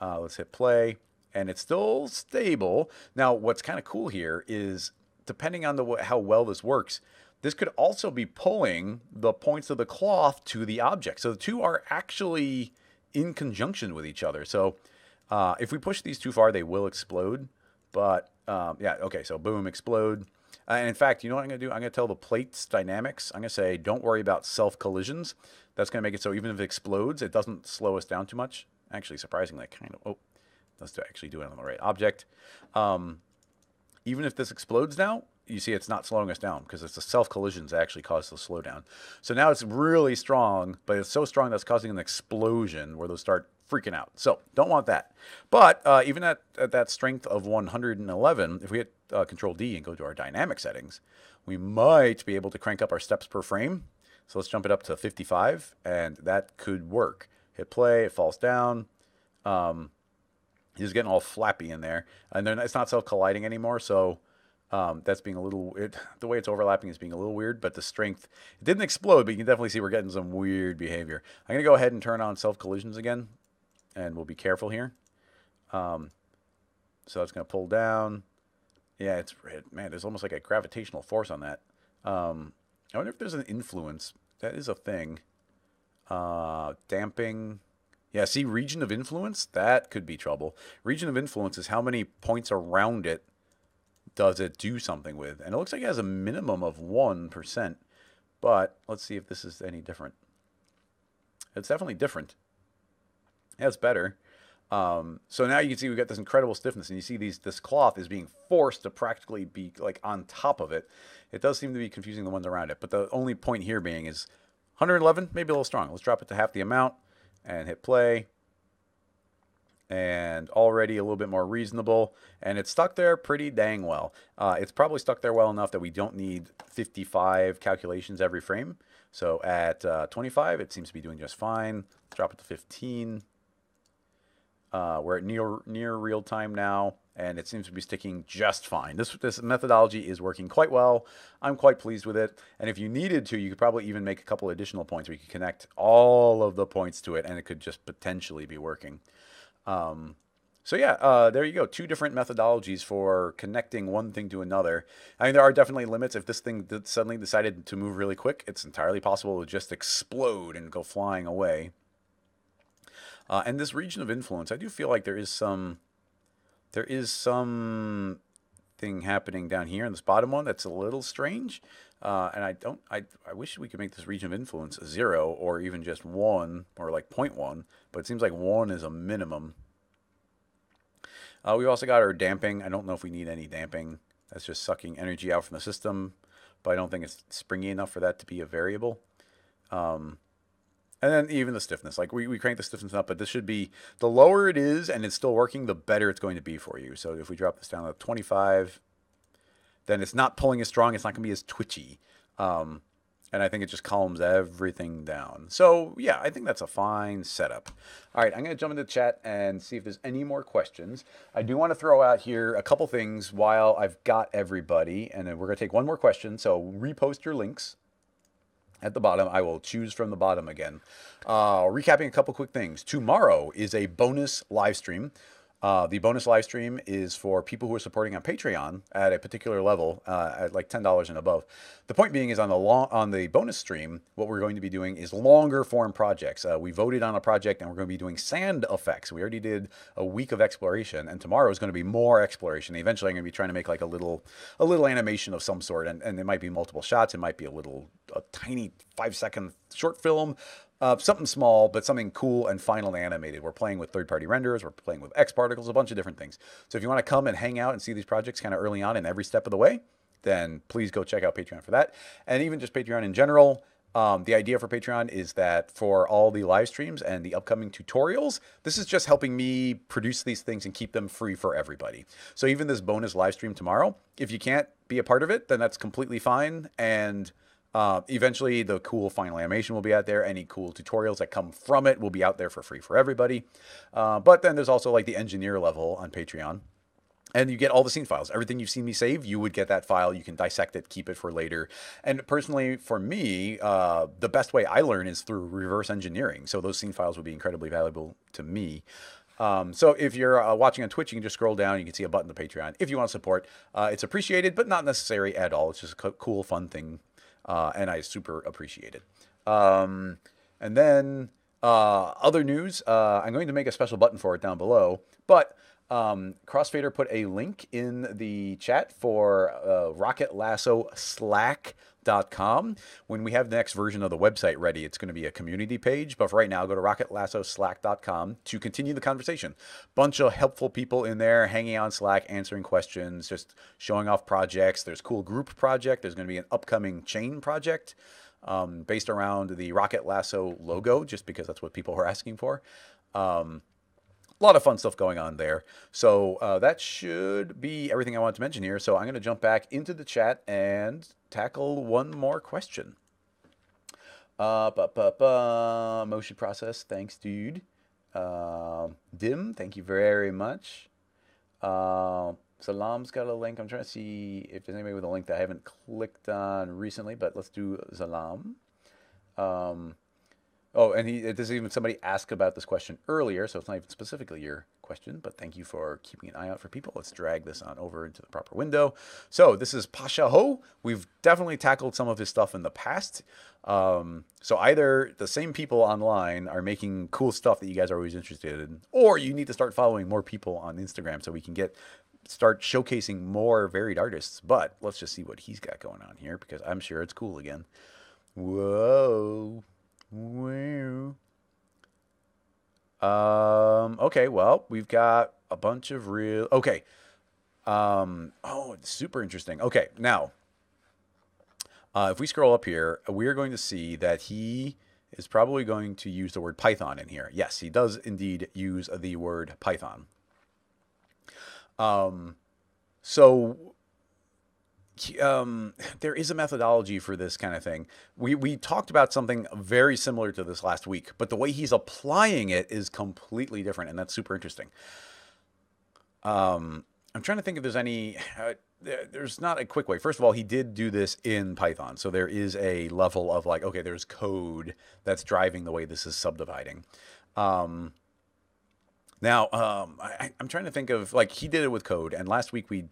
Let's hit play, and it's still stable. Now what's kind of cool here is, depending on how well this works, this could also be pulling the points of the cloth to the object. So the two are actually in conjunction with each other. So if we push these too far, they will explode. But yeah, okay, so boom, explode. And in fact, you know what I'm going to do? I'm going to tell the plate's dynamics. I'm going to say, don't worry about self-collisions. That's going to make it so even if it explodes, it doesn't slow us down too much. Actually, surprisingly, kind of, oh, let's actually do it on the right object. Even if this explodes now, you see it's not slowing us down because it's the self-collisions that actually cause the slowdown. So now it's really strong, but it's so strong that's causing an explosion where they'll start freaking out. So don't want that. But even at that strength of 111, if we hit Control-D and go to our dynamic settings, we might be able to crank up our steps per frame. So let's jump it up to 55, and that could work. Hit play, it falls down. He's getting all flappy in there. And then it's not self-colliding anymore, so... that's being a little weird. The way it's overlapping is being a little weird, but the strength, it didn't explode, but you can definitely see we're getting some weird behavior. I'm going to go ahead and turn on self-collisions again, and we'll be careful here. So it's going to pull down. Yeah, it's red. Man, there's almost like a gravitational force on that. I wonder if there's an influence. That is a thing. Damping. Yeah, see, region of influence? That could be trouble. Region of influence is how many points around it does it do something with. And it looks like it has a minimum of 1%, but let's see if this is any different. It's definitely different. That's better. So now you can see we've got this incredible stiffness, and you see this cloth is being forced to practically be like on top of it. It does seem to be confusing the ones around it, but the only point here being is 111, maybe a little strong. Let's drop it to half the amount and hit play. And already a little bit more reasonable, and it's stuck there pretty dang well. It's probably stuck there well enough that we don't need 55 calculations every frame. So at 25, it seems to be doing just fine. Let's drop it to 15. We're at near real time now, and it seems to be sticking just fine. This methodology is working quite well. I'm quite pleased with it. And if you needed to, you could probably even make a couple additional points where you could connect all of the points to it, and it could just potentially be working. So yeah, there you go. Two different methodologies for connecting one thing to another. I mean, there are definitely limits. If this thing suddenly decided to move really quick, it's entirely possible it would just explode and go flying away. And this region of influence, I do feel like there is some thing happening down here in this bottom one that's a little strange. And I wish we could make this region of influence 0 or even just 1 or like 0.1, but it seems like 1 is a minimum. We've also got our damping. I don't know if we need any damping. That's just sucking energy out from the system, but I don't think it's springy enough for that to be a variable. And then even the stiffness, like we crank the stiffness up, but this should be, the lower it is and it's still working, the better it's going to be for you. So if we drop this down to 25, then it's not pulling as strong. It's not going to be as twitchy. And I think it just calms everything down. So yeah, I think that's a fine setup. All right, I'm going to jump into the chat and see if there's any more questions. I do want to throw out here a couple things while I've got everybody, and then we're going to take one more question. So repost your links. At the bottom, I will choose from the bottom again. Recapping a couple quick things. Tomorrow is a bonus live stream. The bonus live stream is for people who are supporting on Patreon at a particular level, at like $10 and above. The point being is on the bonus stream, what we're going to be doing is longer form projects. We voted on a project and we're going to be doing sand effects. We already did a week of exploration, and tomorrow is going to be more exploration. Eventually, I'm going to be trying to make like a little animation of some sort, and it might be multiple shots. It might be a tiny 5-second short film. Something small, but something cool and finally animated. We're playing with third-party renderers. We're playing with X particles, a bunch of different things. So if you want to come and hang out and see these projects kind of early on in every step of the way, then please go check out Patreon for that. And even just Patreon in general, the idea for Patreon is that for all the live streams and the upcoming tutorials, this is just helping me produce these things and keep them free for everybody. So even this bonus live stream tomorrow, if you can't be a part of it, then that's completely fine. And eventually the cool final animation will be out there. Any cool tutorials that come from it will be out there for free for everybody. But then there's also like the engineer level on Patreon. And you get all the scene files. Everything you've seen me save, you would get that file. You can dissect it, keep it for later. And personally, for me, the best way I learn is through reverse engineering. So those scene files would be incredibly valuable to me. So if you're watching on Twitch, you can just scroll down. You can see a button to Patreon. If you want to support, it's appreciated, but not necessary at all. It's just a cool, fun thing. And I super appreciate it. And then other news, I'm going to make a special button for it down below. But Crossfader put a link in the chat for Rocket Lasso Slack.com. When we have the next version of the website ready, it's going to be a community page. But for right now, go to rocketlassoslack.com to continue the conversation. Bunch of helpful people in there hanging on Slack, answering questions, just showing off projects. There's cool group project. There's going to be an upcoming chain project based around the Rocket Lasso logo, just because that's what people are asking for. A lot of fun stuff going on there. So that should be everything I wanted to mention here. So I'm going to jump back into the chat and tackle one more question. Motion process. Thanks, dude. Dim, thank you very much. Salam's got a link. I'm trying to see if there's anybody with a link that I haven't clicked on recently, but let's do Salam. Oh, and there's even somebody asked about this question earlier, so it's not even specifically your question, but thank you for keeping an eye out for people. Let's drag this on over into the proper window. So this is Pasha Ho. We've definitely tackled some of his stuff in the past. So either the same people online are making cool stuff that you guys are always interested in, or you need to start following more people on Instagram so we can start showcasing more varied artists. But let's just see what he's got going on here, because I'm sure it's cool again. Whoa. Wow. Okay, well, we've got a bunch of real... Okay. Oh, it's super interesting. Okay, now, if we scroll up here, we're going to see that he is probably going to use the word Python in here. Yes, he does indeed use the word Python. So... There is a methodology for this kind of thing. We talked about something very similar to this last week, but the way he's applying it is completely different, and that's super interesting. I'm trying to think if there's any... there's not a quick way. First of all, he did do this in Python, so there is a level of like, okay, there's code that's driving the way this is subdividing. Now, I'm trying to think of, like, he did it with code, and last week we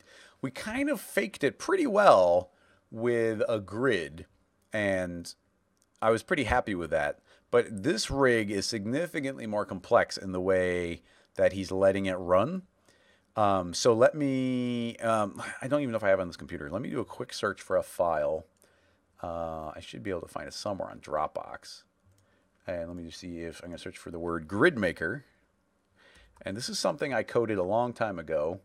kind of faked it pretty well with a grid, and I was pretty happy with that. But this rig is significantly more complex in the way that he's letting it run. So let me, I don't even know if I have it on this computer. Let me do a quick search for a file. I should be able to find it somewhere on Dropbox. And let me just see if I'm going to search for the word grid maker. And this is something I coded a long time ago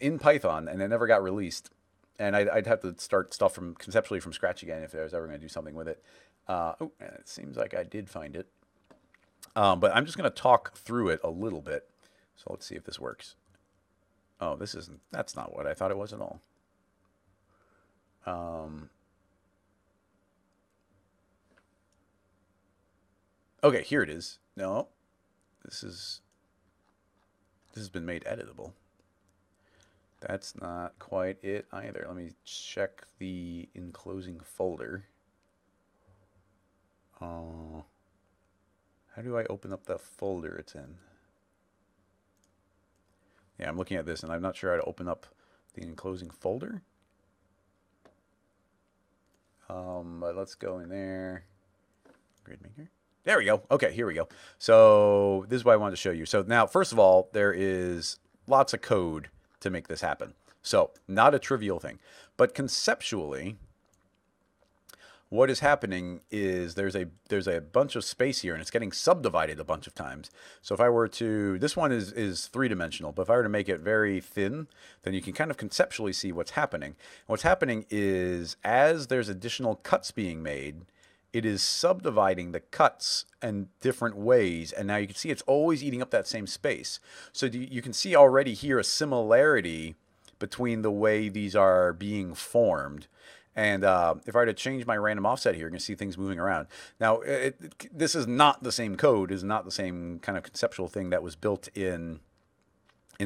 in Python, and it never got released. And I'd have to start stuff from conceptually from scratch again if I was ever going to do something with it. Oh, and it seems like I did find it. But I'm just going to talk through it a little bit. So let's see if this works. Oh, this isn't, that's not what I thought it was at all. Okay, here it is. No, this has been made editable. That's not quite it either. Let me check the enclosing folder. How do I open up the folder it's in? Yeah, I'm looking at this and I'm not sure how to open up the enclosing folder. But let's go in there. GridMaker. There we go. Okay, here we go. So this is what I wanted to show you. So now, first of all, there is lots of code to make this happen. So not a trivial thing. But conceptually, what is happening is there's a bunch of space here, and it's getting subdivided a bunch of times. So if I were to, this one is three-dimensional, but if I were to make it very thin, then you can kind of conceptually see what's happening. And what's happening is as there's additional cuts being made, it is subdividing the cuts in different ways. And now you can see it's always eating up that same space. So you can see already here a similarity between the way these are being formed. And if I were to change my random offset here, you're going to see things moving around. Now, this is not the same code. Is not the same kind of conceptual thing that was built in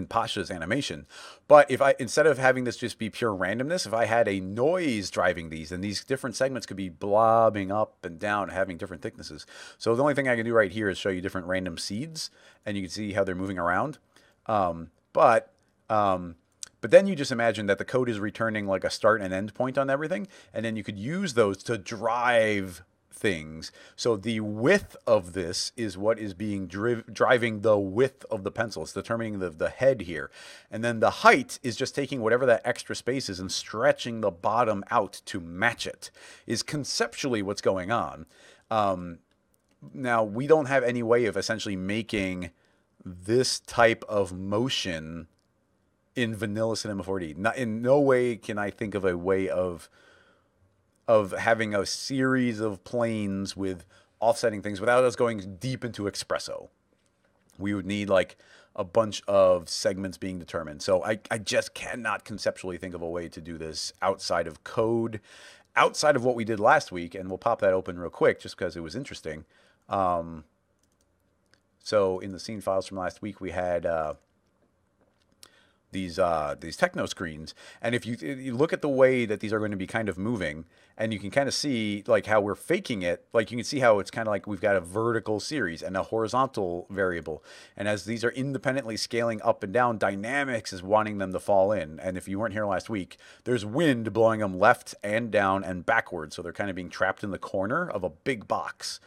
Pasha's animation. But if I, instead of having this just be pure randomness, if I had a noise driving these, then these different segments could be blobbing up and down, having different thicknesses. So the only thing I can do right here is show you different random seeds, and you can see how they're moving around. But then you just imagine that the code is returning like a start and end point on everything, and then you could use those to drive things. So the width of this is what is being driving the width of the pencil. It's determining the head here. And then the height is just taking whatever that extra space is and stretching the bottom out to match it, is conceptually what's going on. Now, we don't have any way of essentially making this type of motion in vanilla Cinema 4D. In no way can I think of a way of having a series of planes with offsetting things without us going deep into espresso. We would need like a bunch of segments being determined. So I just cannot conceptually think of a way to do this outside of code, outside of what we did last week. And we'll pop that open real quick just because it was interesting. So in the scene files from last week, we had these techno screens, and if you look at the way that these are going to be kind of moving, and you can kind of see like how we're faking it, like you can see how it's kind of like we've got a vertical series and a horizontal variable, and as these are independently scaling up and down, dynamics is wanting them to fall in. And if you weren't here last week, there's wind blowing them left and down and backwards, so they're kind of being trapped in the corner of a big box.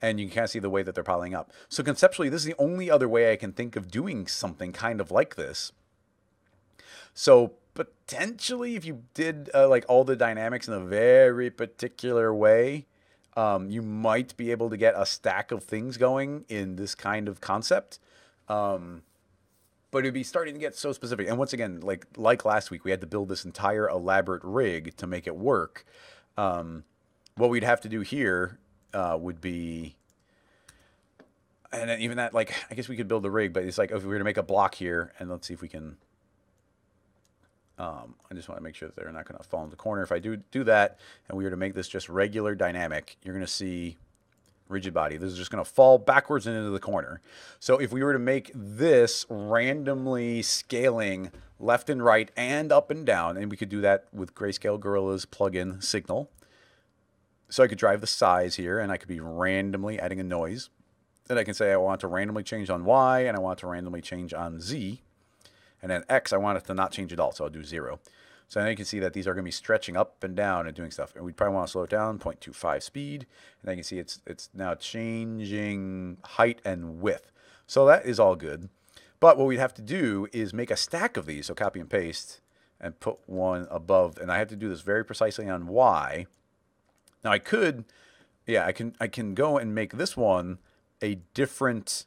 And you can kind of see the way that they're piling up. So conceptually, this is the only other way I can think of doing something kind of like this. So potentially, if you did like all the dynamics in a very particular way, you might be able to get a stack of things going in this kind of concept. But it'd be starting to get so specific. And once again, like last week, we had to build this entire elaborate rig to make it work. What we'd have to do here would be... And then even that, like, I guess we could build the rig, but it's like if we were to make a block here, and let's see if we can... I just want to make sure that they're not going to fall in the corner. If I do that, and we were to make this just regular dynamic, you're going to see rigid body. This is just going to fall backwards and into the corner. So if we were to make this randomly scaling left and right and up and down, and we could do that with Grayscale Gorilla's plugin Signal. So I could drive the size here, and I could be randomly adding a noise. Then I can say I want to randomly change on Y, and I want to randomly change on Z. And then X, I want it to not change at all, so I'll do 0. So now you can see that these are going to be stretching up and down and doing stuff. And we probably want to slow it down, 0.25 speed. And then you can see it's now changing height and width. So that is all good. But what we'd have to do is make a stack of these, so copy and paste, and put one above. And I have to do this very precisely on Y. Now I could, yeah, I can go and make this one a different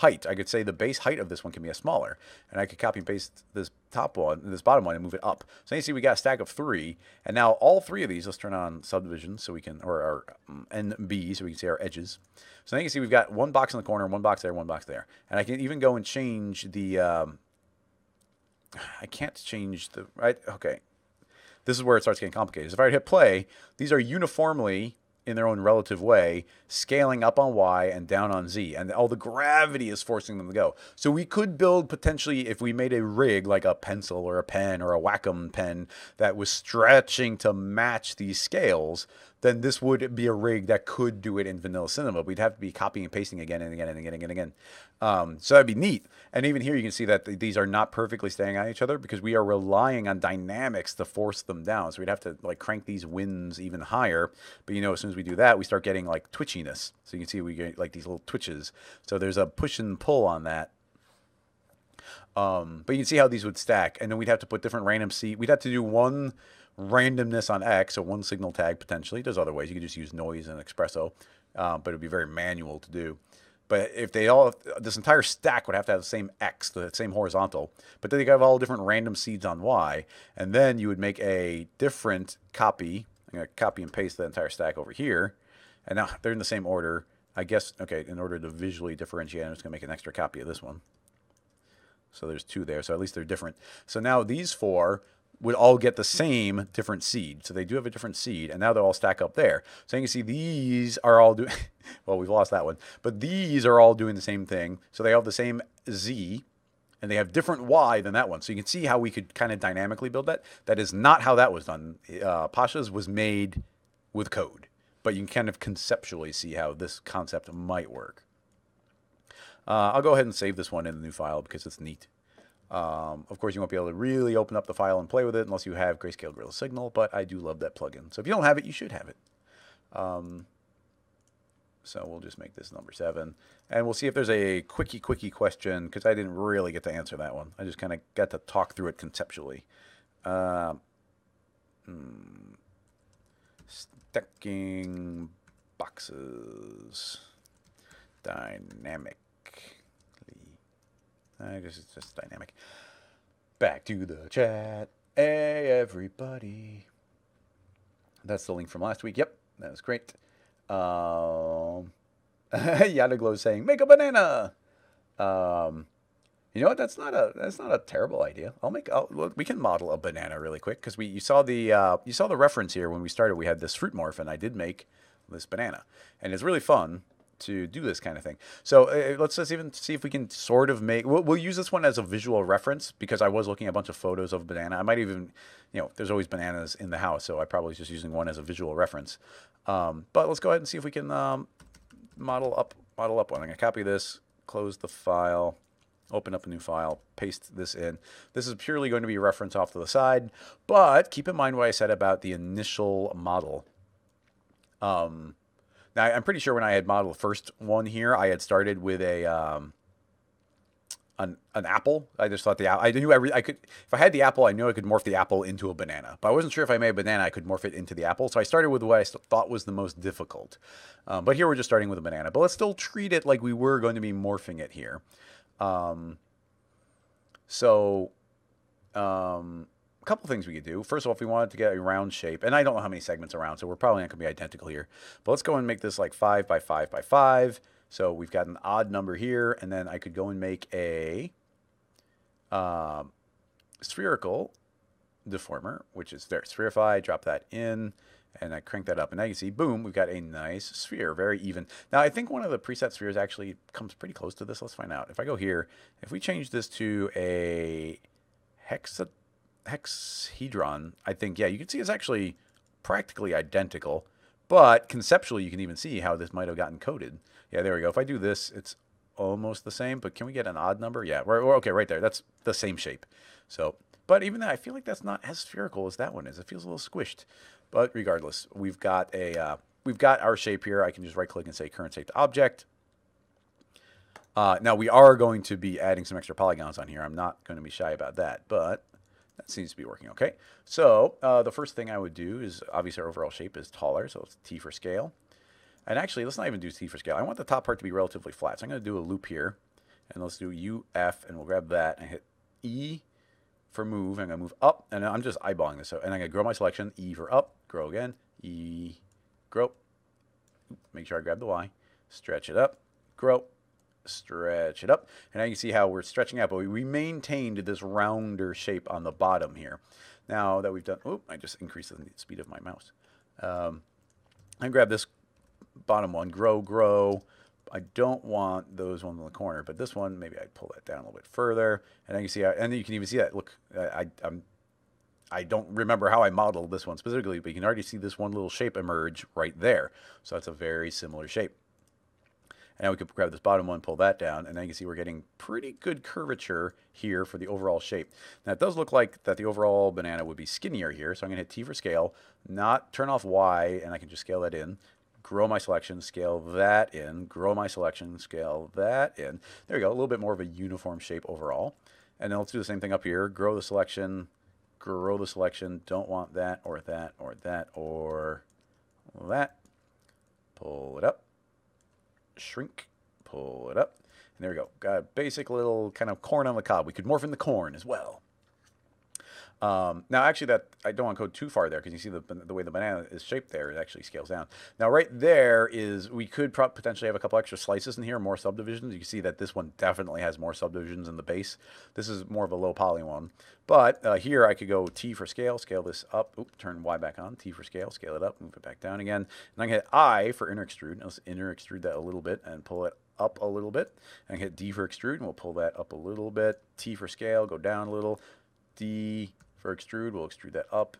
height. I could say the base height of this one can be a smaller, and I could copy and paste this top one, this bottom one, and move it up. So you see we got a stack of 3, and now all 3 of these, let's turn on subdivision so we can, or our NB, so we can see our edges. So now you can see we've got one box in the corner, one box there, one box there. And I can even go and change the, I can't change the, right, okay. This is where it starts getting complicated. If I hit play, these are uniformly, in their own relative way, scaling up on Y and down on Z, and all the gravity is forcing them to go. So we could build potentially, if we made a rig like a pencil or a pen or a Wacom pen that was stretching to match these scales, then this would be a rig that could do it in vanilla Cinema. We'd have to be copying and pasting again and again and again and again and again. So that'd be neat. And even here you can see that these are not perfectly staying on each other because we are relying on dynamics to force them down. So we'd have to like crank these winds even higher. But you know, as soon as we do that, we start getting like twitchiness. So you can see we get like these little twitches. So there's a push and pull on that. But you can see how these would stack. And then we'd have to put different random seed. We'd have to do one randomness on X, so one signal tag potentially. There's other ways. You could just use noise and espresso, but it would be very manual to do. But if they all, this entire stack would have to have the same X, the same horizontal, but then you have all different random seeds on Y, and then you would make a different copy. I'm going to copy and paste the entire stack over here, and now they're in the same order. I guess, okay, in order to visually differentiate, I'm just going to make an extra copy of this one. So there's 2 there, so at least they're different. So now these 4 would all get the same different seed. So they do have a different seed, and now they'll all stack up there. So you can see these are all doing, well, we've lost that one, but these are all doing the same thing. So they have the same Z, and they have different Y than that one. So you can see how we could kind of dynamically build that. That is not how that was done. Pasha's was made with code, but you can kind of conceptually see how this concept might work. I'll go ahead and save this one in the new file because it's neat. Of course, you won't be able to really open up the file and play with it unless you have Grayscale Gorilla Signal, but I do love that plugin. So if you don't have it, you should have it. So we'll just make this number 7, and we'll see if there's a quickie question, because I didn't really get to answer that one. I just kind of got to talk through it conceptually. Stacking boxes. Dynamic. I guess it's just dynamic. Back to the chat. Hey, everybody. That's the link from last week. Yep, that was great. Yato Glow saying, make a banana. You know what? That's not a terrible idea. We can model a banana really quick because you saw the reference here when we started. We had this fruit morph, and I did make this banana, and it's really fun to do this kind of thing. So let's just even see if we can sort of make, we'll use this one as a visual reference because I was looking at a bunch of photos of banana. I might even, you know, there's always bananas in the house, so I probably was just using one as a visual reference. But let's go ahead and see if we can model up one. I'm gonna copy this, close the file, open up a new file, paste this in. This is purely going to be a reference off to the side, but keep in mind what I said about the initial model. Now, I'm pretty sure when I had modeled the first one here, I had started with a an apple. I just thought if I had the apple, I knew I could morph the apple into a banana. But I wasn't sure if I made a banana, I could morph it into the apple. So I started with what I thought was the most difficult. But here we're just starting with a banana. But let's still treat it like we were going to be morphing it here. A couple things we could do. First of all, if we wanted to get a round shape, and I don't know how many segments around, so we're probably not going to be identical here, but let's go and make this like 5 by 5 by 5. So we've got an odd number here, and then I could go and make a spherical the former, which is there, spherify, drop that in, and I crank that up. And now you can see, boom, we've got a nice sphere, very even. Now, I think one of the preset spheres actually comes pretty close to this. Let's find out. If I go here, if we change this to a hexahedron, I think, yeah, you can see it's actually practically identical. But conceptually, you can even see how this might have gotten coded. Yeah, there we go. If I do this, it's almost the same. But can we get an odd number? Yeah, we're okay right there. That's the same shape. So, but even that, I feel like that's not as spherical as that one is. It feels a little squished. But regardless, we've got a we've got our shape here. I can just right click and say current state to object. Now we are going to be adding some extra polygons on here. I'm not going to be shy about that, but that seems to be working okay. So the first thing I would do is obviously our overall shape is taller, so it's T for scale. And actually, let's not even do T for scale. I want the top part to be relatively flat. So I'm going to do a loop here, and let's do UF, and we'll grab that and hit E for move. I'm going to move up, and I'm just eyeballing this. So, and I'm going to grow my selection, E for up, grow again, E, grow. Make sure I grab the Y, stretch it up, grow, stretch it up. And now you can see how we're stretching out, but we maintained this rounder shape on the bottom here. Now that we've done, oh, I just increased the speed of my mouse. I grab this bottom one, grow, grow. I don't want those ones in the corner, but this one, maybe I pull that down a little bit further. And then you see, and then you can even see that. Look, I don't remember how I modeled this one specifically, but you can already see this one little shape emerge right there. So that's a very similar shape. And now we could grab this bottom one, pull that down, and then you can see we're getting pretty good curvature here for the overall shape. Now, it does look like that the overall banana would be skinnier here, so I'm going to hit T for scale, not turn off Y, and I can just scale that in, grow my selection, scale that in, grow my selection, scale that in. There we go, a little bit more of a uniform shape overall. And then let's do the same thing up here, grow the selection, don't want that or that or that or that. Pull it up. Shrink, pull it up, and there we go. Got a basic little kind of corn on the cob. We could morph in the corn as well. Now, actually, that I don't want to go too far there because you see the way the banana is shaped there, it actually scales down. Now, right there is we could potentially have a couple extra slices in here, more subdivisions. You can see that this one definitely has more subdivisions in the base. This is more of a low poly one, but here I could go T for scale, scale this up, oop, turn Y back on, T for scale, scale it up, move it back down again. And I can hit I for inner extrude. Let's inner extrude that a little bit and pull it up a little bit. And I hit D for extrude and we'll pull that up a little bit. T for scale, go down a little. D for extrude, we'll extrude that up.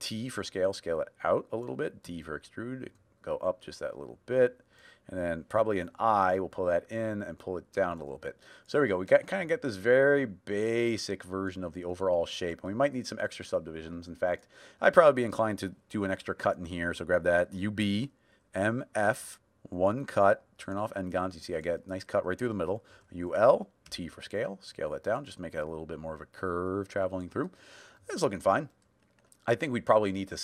T for scale, scale it out a little bit. D for extrude, go up just that little bit. And then probably an I, we'll pull that in and pull it down a little bit. So there we go. We kind of get this very basic version of the overall shape. And we might need some extra subdivisions. In fact, I'd probably be inclined to do an extra cut in here. So grab that UB, MF, one cut, turn off n-gons. You see I get a nice cut right through the middle. UL, T for scale, scale that down, just make it a little bit more of a curve traveling through. It's looking fine. I think we'd probably need to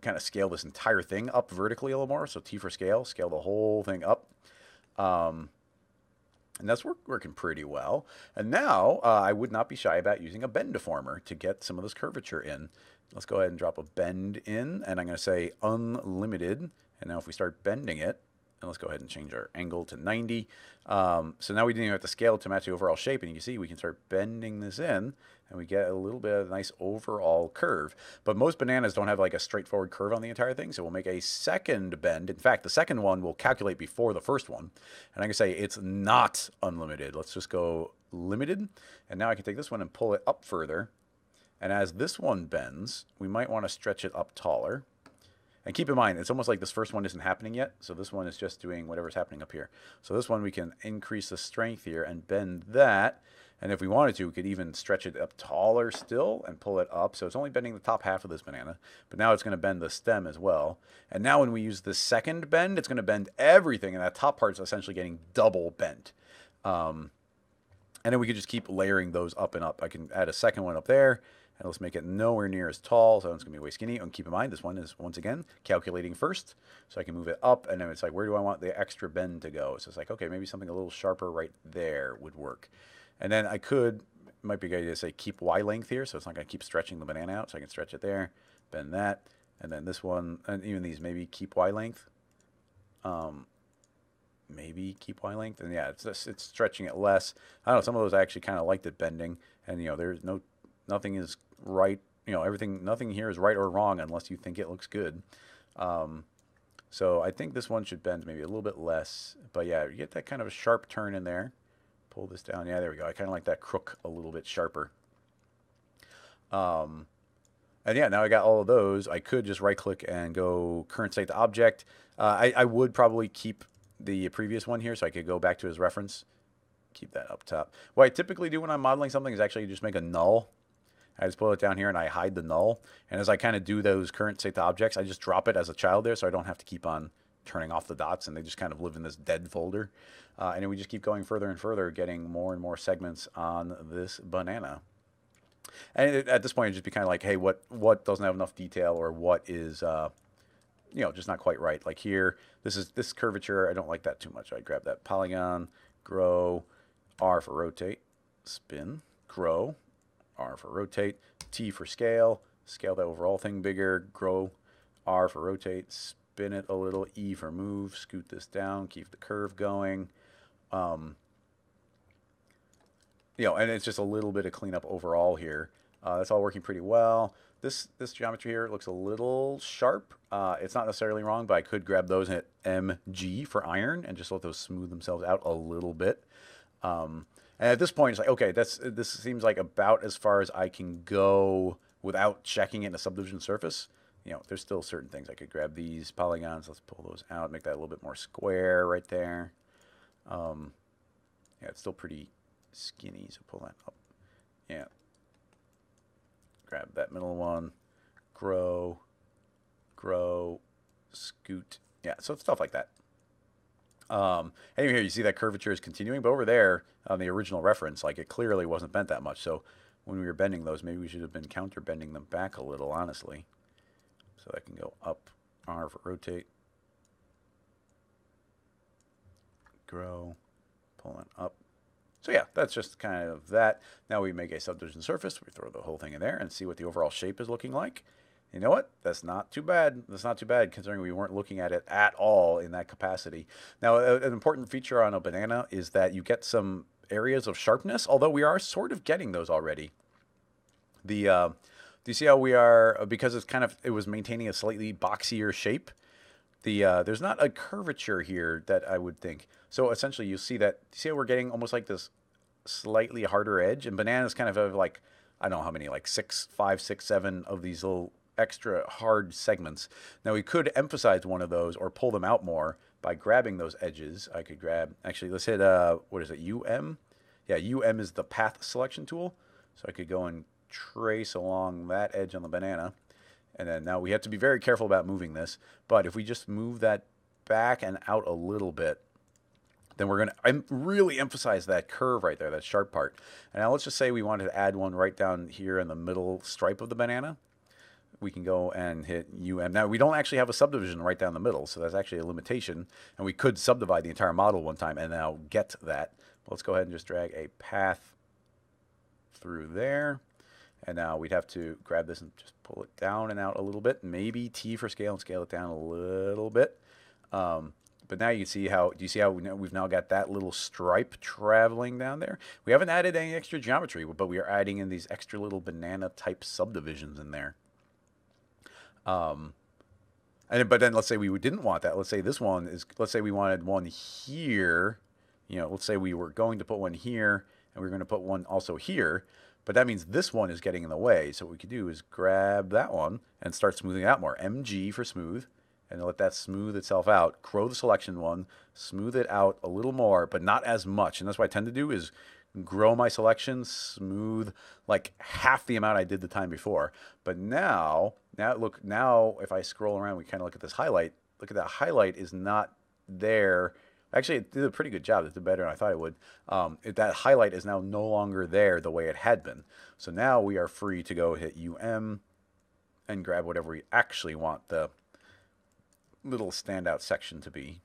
kind of scale this entire thing up vertically a little more. So T for scale, scale the whole thing up. And that's working pretty well. And now I would not be shy about using a bend deformer to get some of this curvature in. Let's go ahead and drop a bend in, and I'm going to say unlimited. And now if we start bending it, and let's go ahead and change our angle to 90. So now we didn't even have to scale to match the overall shape. And you can see we can start bending this in. And we get a little bit of a nice overall curve. But most bananas don't have like a straightforward curve on the entire thing. So we'll make a second bend. In fact, the second one will calculate before the first one. And I can say it's not unlimited. Let's just go limited. And now I can take this one and pull it up further. And as this one bends, we might want to stretch it up taller. And keep in mind, it's almost like this first one isn't happening yet. So this one is just doing whatever's happening up here. So this one, we can increase the strength here and bend that. And if we wanted to, we could even stretch it up taller still and pull it up. So it's only bending the top half of this banana. But now it's going to bend the stem as well. And now when we use the second bend, it's going to bend everything. And that top part is essentially getting double bent. And then we could just keep layering those up and up. I can add a second one up there. And let's make it nowhere near as tall, so it's going to be way skinny. And keep in mind, this one is, once again, calculating first. So I can move it up, and then it's like, where do I want the extra bend to go? So it's like, okay, maybe something a little sharper right there would work. And then I could, might be a good idea to say keep Y length here, so it's not going to keep stretching the banana out. So I can stretch it there, bend that, and then this one, and even these, maybe keep Y length. Maybe keep Y length. And yeah, it's stretching it less. I don't know, some of those I actually kind of liked it bending. And, you know, there's nothing is right, you know, everything, nothing here is right or wrong unless you think it looks good. So I think this one should bend maybe a little bit less. But yeah, you get that kind of a sharp turn in there. Pull this down. Yeah, there we go. I kind of like that crook a little bit sharper. And yeah, now I got all of those. I could just right-click and go current state to object. I would probably keep the previous one here so I could go back to his reference. Keep that up top. What I typically do when I'm modeling something is actually just make a null. I just pull it down here and I hide the null. And as I kind of do those current state to objects, I just drop it as a child there so I don't have to keep on turning off the dots, and they just kind of live in this dead folder. And then we just keep going further and further, getting more and more segments on this banana. And at this point, it'd just be kind of like, hey, what doesn't have enough detail, or what is, you know, just not quite right. Like here, this curvature. I don't like that too much. I grab that polygon, grow, R for rotate, spin, grow, R for rotate, T for scale, scale that overall thing bigger, grow, R for rotate, spin it a little, E for move, scoot this down, keep the curve going. You know, and it's just a little bit of cleanup overall here. That's all working pretty well. This geometry here looks a little sharp. It's not necessarily wrong, but I could grab those and hit MG for iron and just let those smooth themselves out a little bit. And at this point, it's like, okay, this seems like about as far as I can go without checking in a subdivision surface. You know, there's still certain things. I could grab these polygons. Let's pull those out, make that a little bit more square right there. Yeah, it's still pretty skinny, so pull that up. Yeah, grab that middle one, grow, scoot. Yeah, so stuff like that. Anyway, here you see that curvature is continuing, but over there on the original reference, like, it clearly wasn't bent that much. So when we were bending those, maybe we should have been counter bending them back a little, honestly. So I can go up, R for rotate, grow, pulling up. So yeah, that's just kind of that. Now we make a subdivision surface. We throw the whole thing in there and see what the overall shape is looking like. You know what? That's not too bad. That's not too bad considering we weren't looking at it at all in that capacity. Now, an important feature on a banana is that you get some areas of sharpness, although we are sort of getting those already. Do you see how we are, because it's kind of, it was maintaining a slightly boxier shape? There's not a curvature here that I would think. So essentially, you see that, see how we're getting almost like this slightly harder edge? And bananas kind of have like, I don't know how many, like five, six, seven of these little extra hard segments. Now, we could emphasize one of those or pull them out more by grabbing those edges. I could grab, actually, let's hit, what is it, UM? Yeah, UM is the path selection tool. So I could go and trace along that edge on the banana. And then now we have to be very careful about moving this. But if we just move that back and out a little bit, then we're going to really emphasize that curve right there, that sharp part. And now let's just say we wanted to add one right down here in the middle stripe of the banana. We can go and hit UM. Now, we don't actually have a subdivision right down the middle, so that's actually a limitation. And we could subdivide the entire model one time and now get that. But let's go ahead and just drag a path through there. And now we'd have to grab this and just pull it down and out a little bit. Maybe T for scale and scale it down a little bit. But now you can see how, do you see how we've now got that little stripe traveling down there? We haven't added any extra geometry, but we are adding in these extra little banana-type subdivisions in there. But then let's say we didn't want that. Let's say this one is, let's say we wanted one here. You know, let's say we were going to put one here, and we were going to put one also here. But that means this one is getting in the way. So what we could do is grab that one and start smoothing it out more. MG for smooth, and let that smooth itself out. Grow the selection one, smooth it out a little more, but not as much. And that's what I tend to do is grow my selection, smooth like half the amount I did the time before. But now look, now if I scroll around, we kind of look at this highlight. Look at that highlight is not there. Actually, it did a pretty good job. It did better than I thought it would. That highlight is now no longer there the way it had been. So now we are free to go hit UM and grab whatever we actually want the little standout section to be.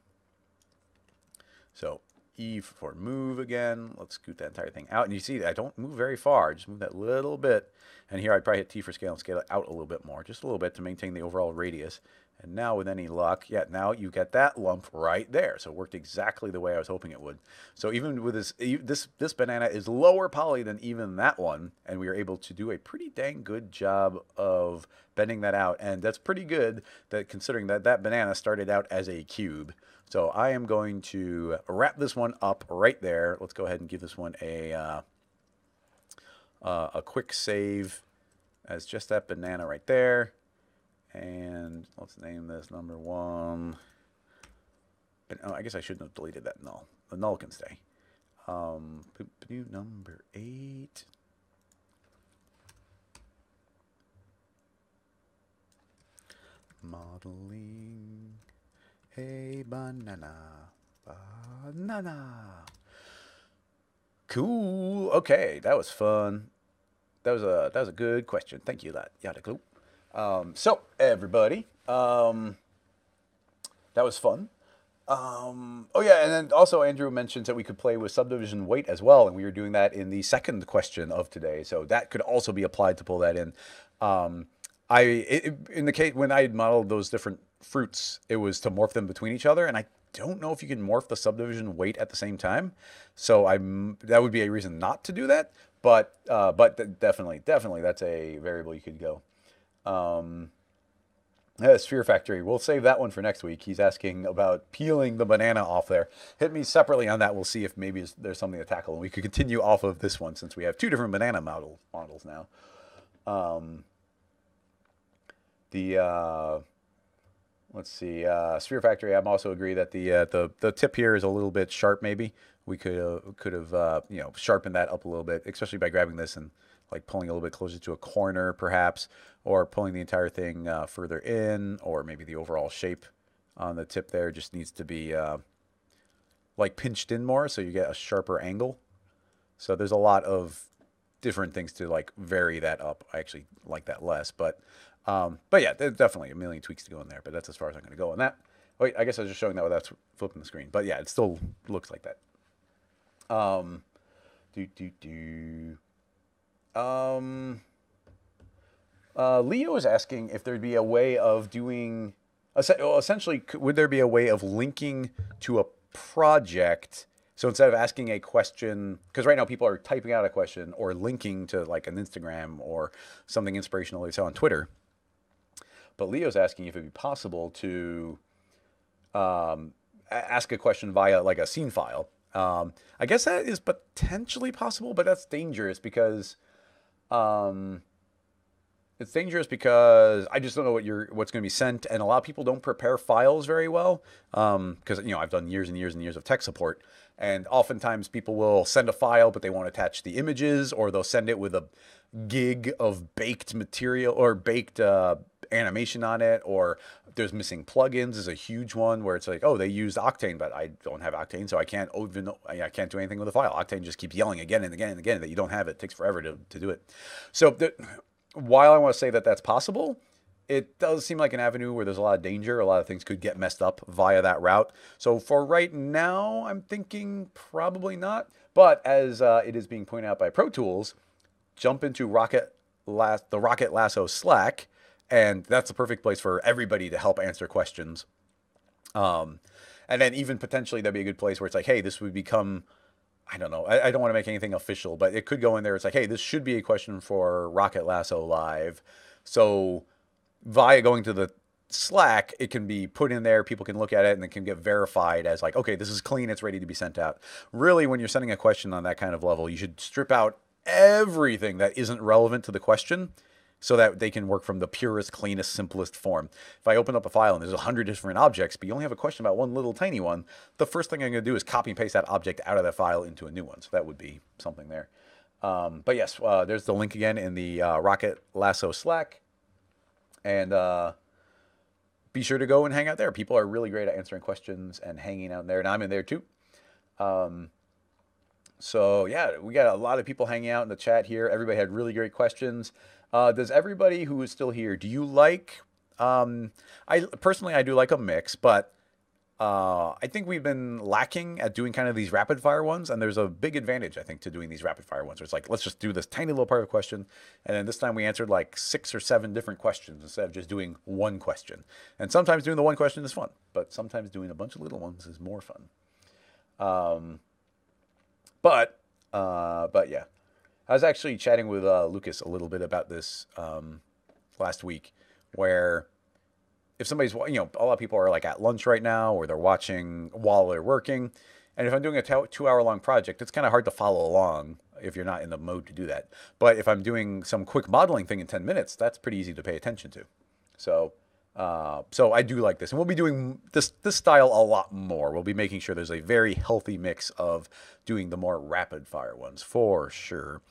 So E for move again. Let's scoot that entire thing out. And you see, I don't move very far. Just move that little bit. And here I'd probably hit T for scale and scale it out a little bit more. Just a little bit to maintain the overall radius. And now with any luck, yeah, now you get that lump right there. So it worked exactly the way I was hoping it would. So even with this banana is lower poly than even that one. And we are able to do a pretty dang good job of bending that out. And that's pretty good that considering that that banana started out as a cube. So I am going to wrap this one up right there. Let's go ahead and give this one a quick save as just that banana right there. And let's name this number one. But, oh, I guess I shouldn't have deleted that null. The null can stay. Number 8. Modeling a banana. Banana. Cool. Okay, that was fun. That was a good question. Thank you, Yato Glow. So everybody, that was fun. Oh yeah, and then also Andrew mentioned that we could play with subdivision weight as well, and we were doing that in the second question of today. So that could also be applied to pull that in. In the case when I had modeled those different fruits, it was to morph them between each other, and I don't know if you can morph the subdivision weight at the same time. So that would be a reason not to do that. But definitely that's a variable you could go. Sphere Factory. We'll save that one for next week. He's asking about peeling the banana off there. Hit me separately on that. We'll see if maybe there's something to tackle. And we could continue off of this one since we have two different banana models now. Let's see. Sphere Factory. I also agree that the tip here is a little bit sharp. Maybe we could have you know, sharpened that up a little bit, especially by grabbing this and like pulling a little bit closer to a corner, perhaps, or pulling the entire thing further in, or maybe the overall shape on the tip there just needs to be like pinched in more so you get a sharper angle. So there's a lot of different things to like vary that up. I actually like that less, but yeah, there's definitely a million tweaks to go in there, but that's as far as I'm going to go on that. Wait, I guess I was just showing that without flipping the screen, but yeah, it still looks like that. Leo is asking if there'd be a way of doing, essentially, would there be a way of linking to a project? So instead of asking a question, because right now people are typing out a question or linking to like an Instagram or something inspirational they saw on Twitter. But Leo's asking if it'd be possible to ask a question via like a scene file. I guess that is potentially possible, but that's dangerous because... it's dangerous because I just don't know what's going to be sent, and a lot of people don't prepare files very well. Because you know, I've done years and years and years of tech support, and oftentimes people will send a file, but they won't attach the images, or they'll send it with a gig of baked material or baked animation on it, or there's missing plugins is a huge one where it's like, oh, they used Octane, but I don't have Octane, so I can't do anything with the file. Octane just keeps yelling again and again and again that you don't have it. It takes forever to do it. So while I want to say that that's possible, it does seem like an avenue where there's a lot of danger. A lot of things could get messed up via that route. So for right now, I'm thinking probably not. But as it is being pointed out by Pro Tools, jump into the Rocket Lasso Slack, and that's the perfect place for everybody to help answer questions. And then even potentially that'd be a good place where it's like, hey, this would become... I don't know. I don't want to make anything official, but it could go in there. It's like, hey, this should be a question for Rocket Lasso Live. So via going to the Slack, it can be put in there. People can look at it and it can get verified as like, okay, this is clean. It's ready to be sent out. Really, when you're sending a question on that kind of level, you should strip out everything that isn't relevant to the question so that they can work from the purest, cleanest, simplest form. If I open up a file and there's 100 different objects, but you only have a question about one little tiny one, the first thing I'm going to do is copy and paste that object out of that file into a new one. So that would be something there. But yes, there's the link again in the Rocket Lasso Slack. And be sure to go and hang out there. People are really great at answering questions and hanging out there. And I'm in there too. So yeah, we got a lot of people hanging out in the chat here. Everybody had really great questions. Does everybody who is still here, do you like, I personally, I do like a mix, but I think we've been lacking at doing kind of these rapid fire ones, and there's a big advantage, I think, to doing these rapid fire ones, where it's like, let's just do this tiny little part of a question. And then this time we answered like 6 or 7 different questions instead of just doing one question. And sometimes doing the one question is fun, but sometimes doing a bunch of little ones is more fun. But yeah, I was actually chatting with Lucas a little bit about this last week, where if somebody's, you know, a lot of people are like at lunch right now, or they're watching while they're working. And if I'm doing a 2-hour-long project, it's kind of hard to follow along if you're not in the mode to do that. But if I'm doing some quick modeling thing in 10 minutes, that's pretty easy to pay attention to. So, I do like this. And we'll be doing this style a lot more. We'll be making sure there's a very healthy mix of doing the more rapid-fire ones for sure.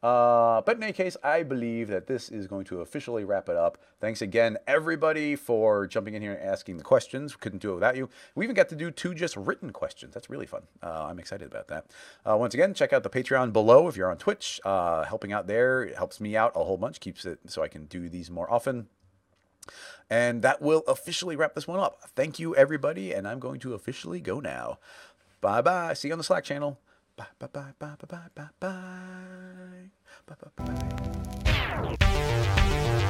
But in any case, I believe that this is going to officially wrap it up. Thanks again, everybody, for jumping in here and asking the questions. Couldn't do it without you. We even got to do 2 just written questions. That's really fun. I'm excited about that. Once again, check out the Patreon below if you're on Twitch. Helping out there, it helps me out a whole bunch, keeps it so I can do these more often. And that will officially wrap this one up. Thank you, everybody, and I'm going to officially go now. Bye-bye. See you on the Slack channel. Bye, bye, bye, bye, bye, bye, bye, bye, bye, bye, bye, bye.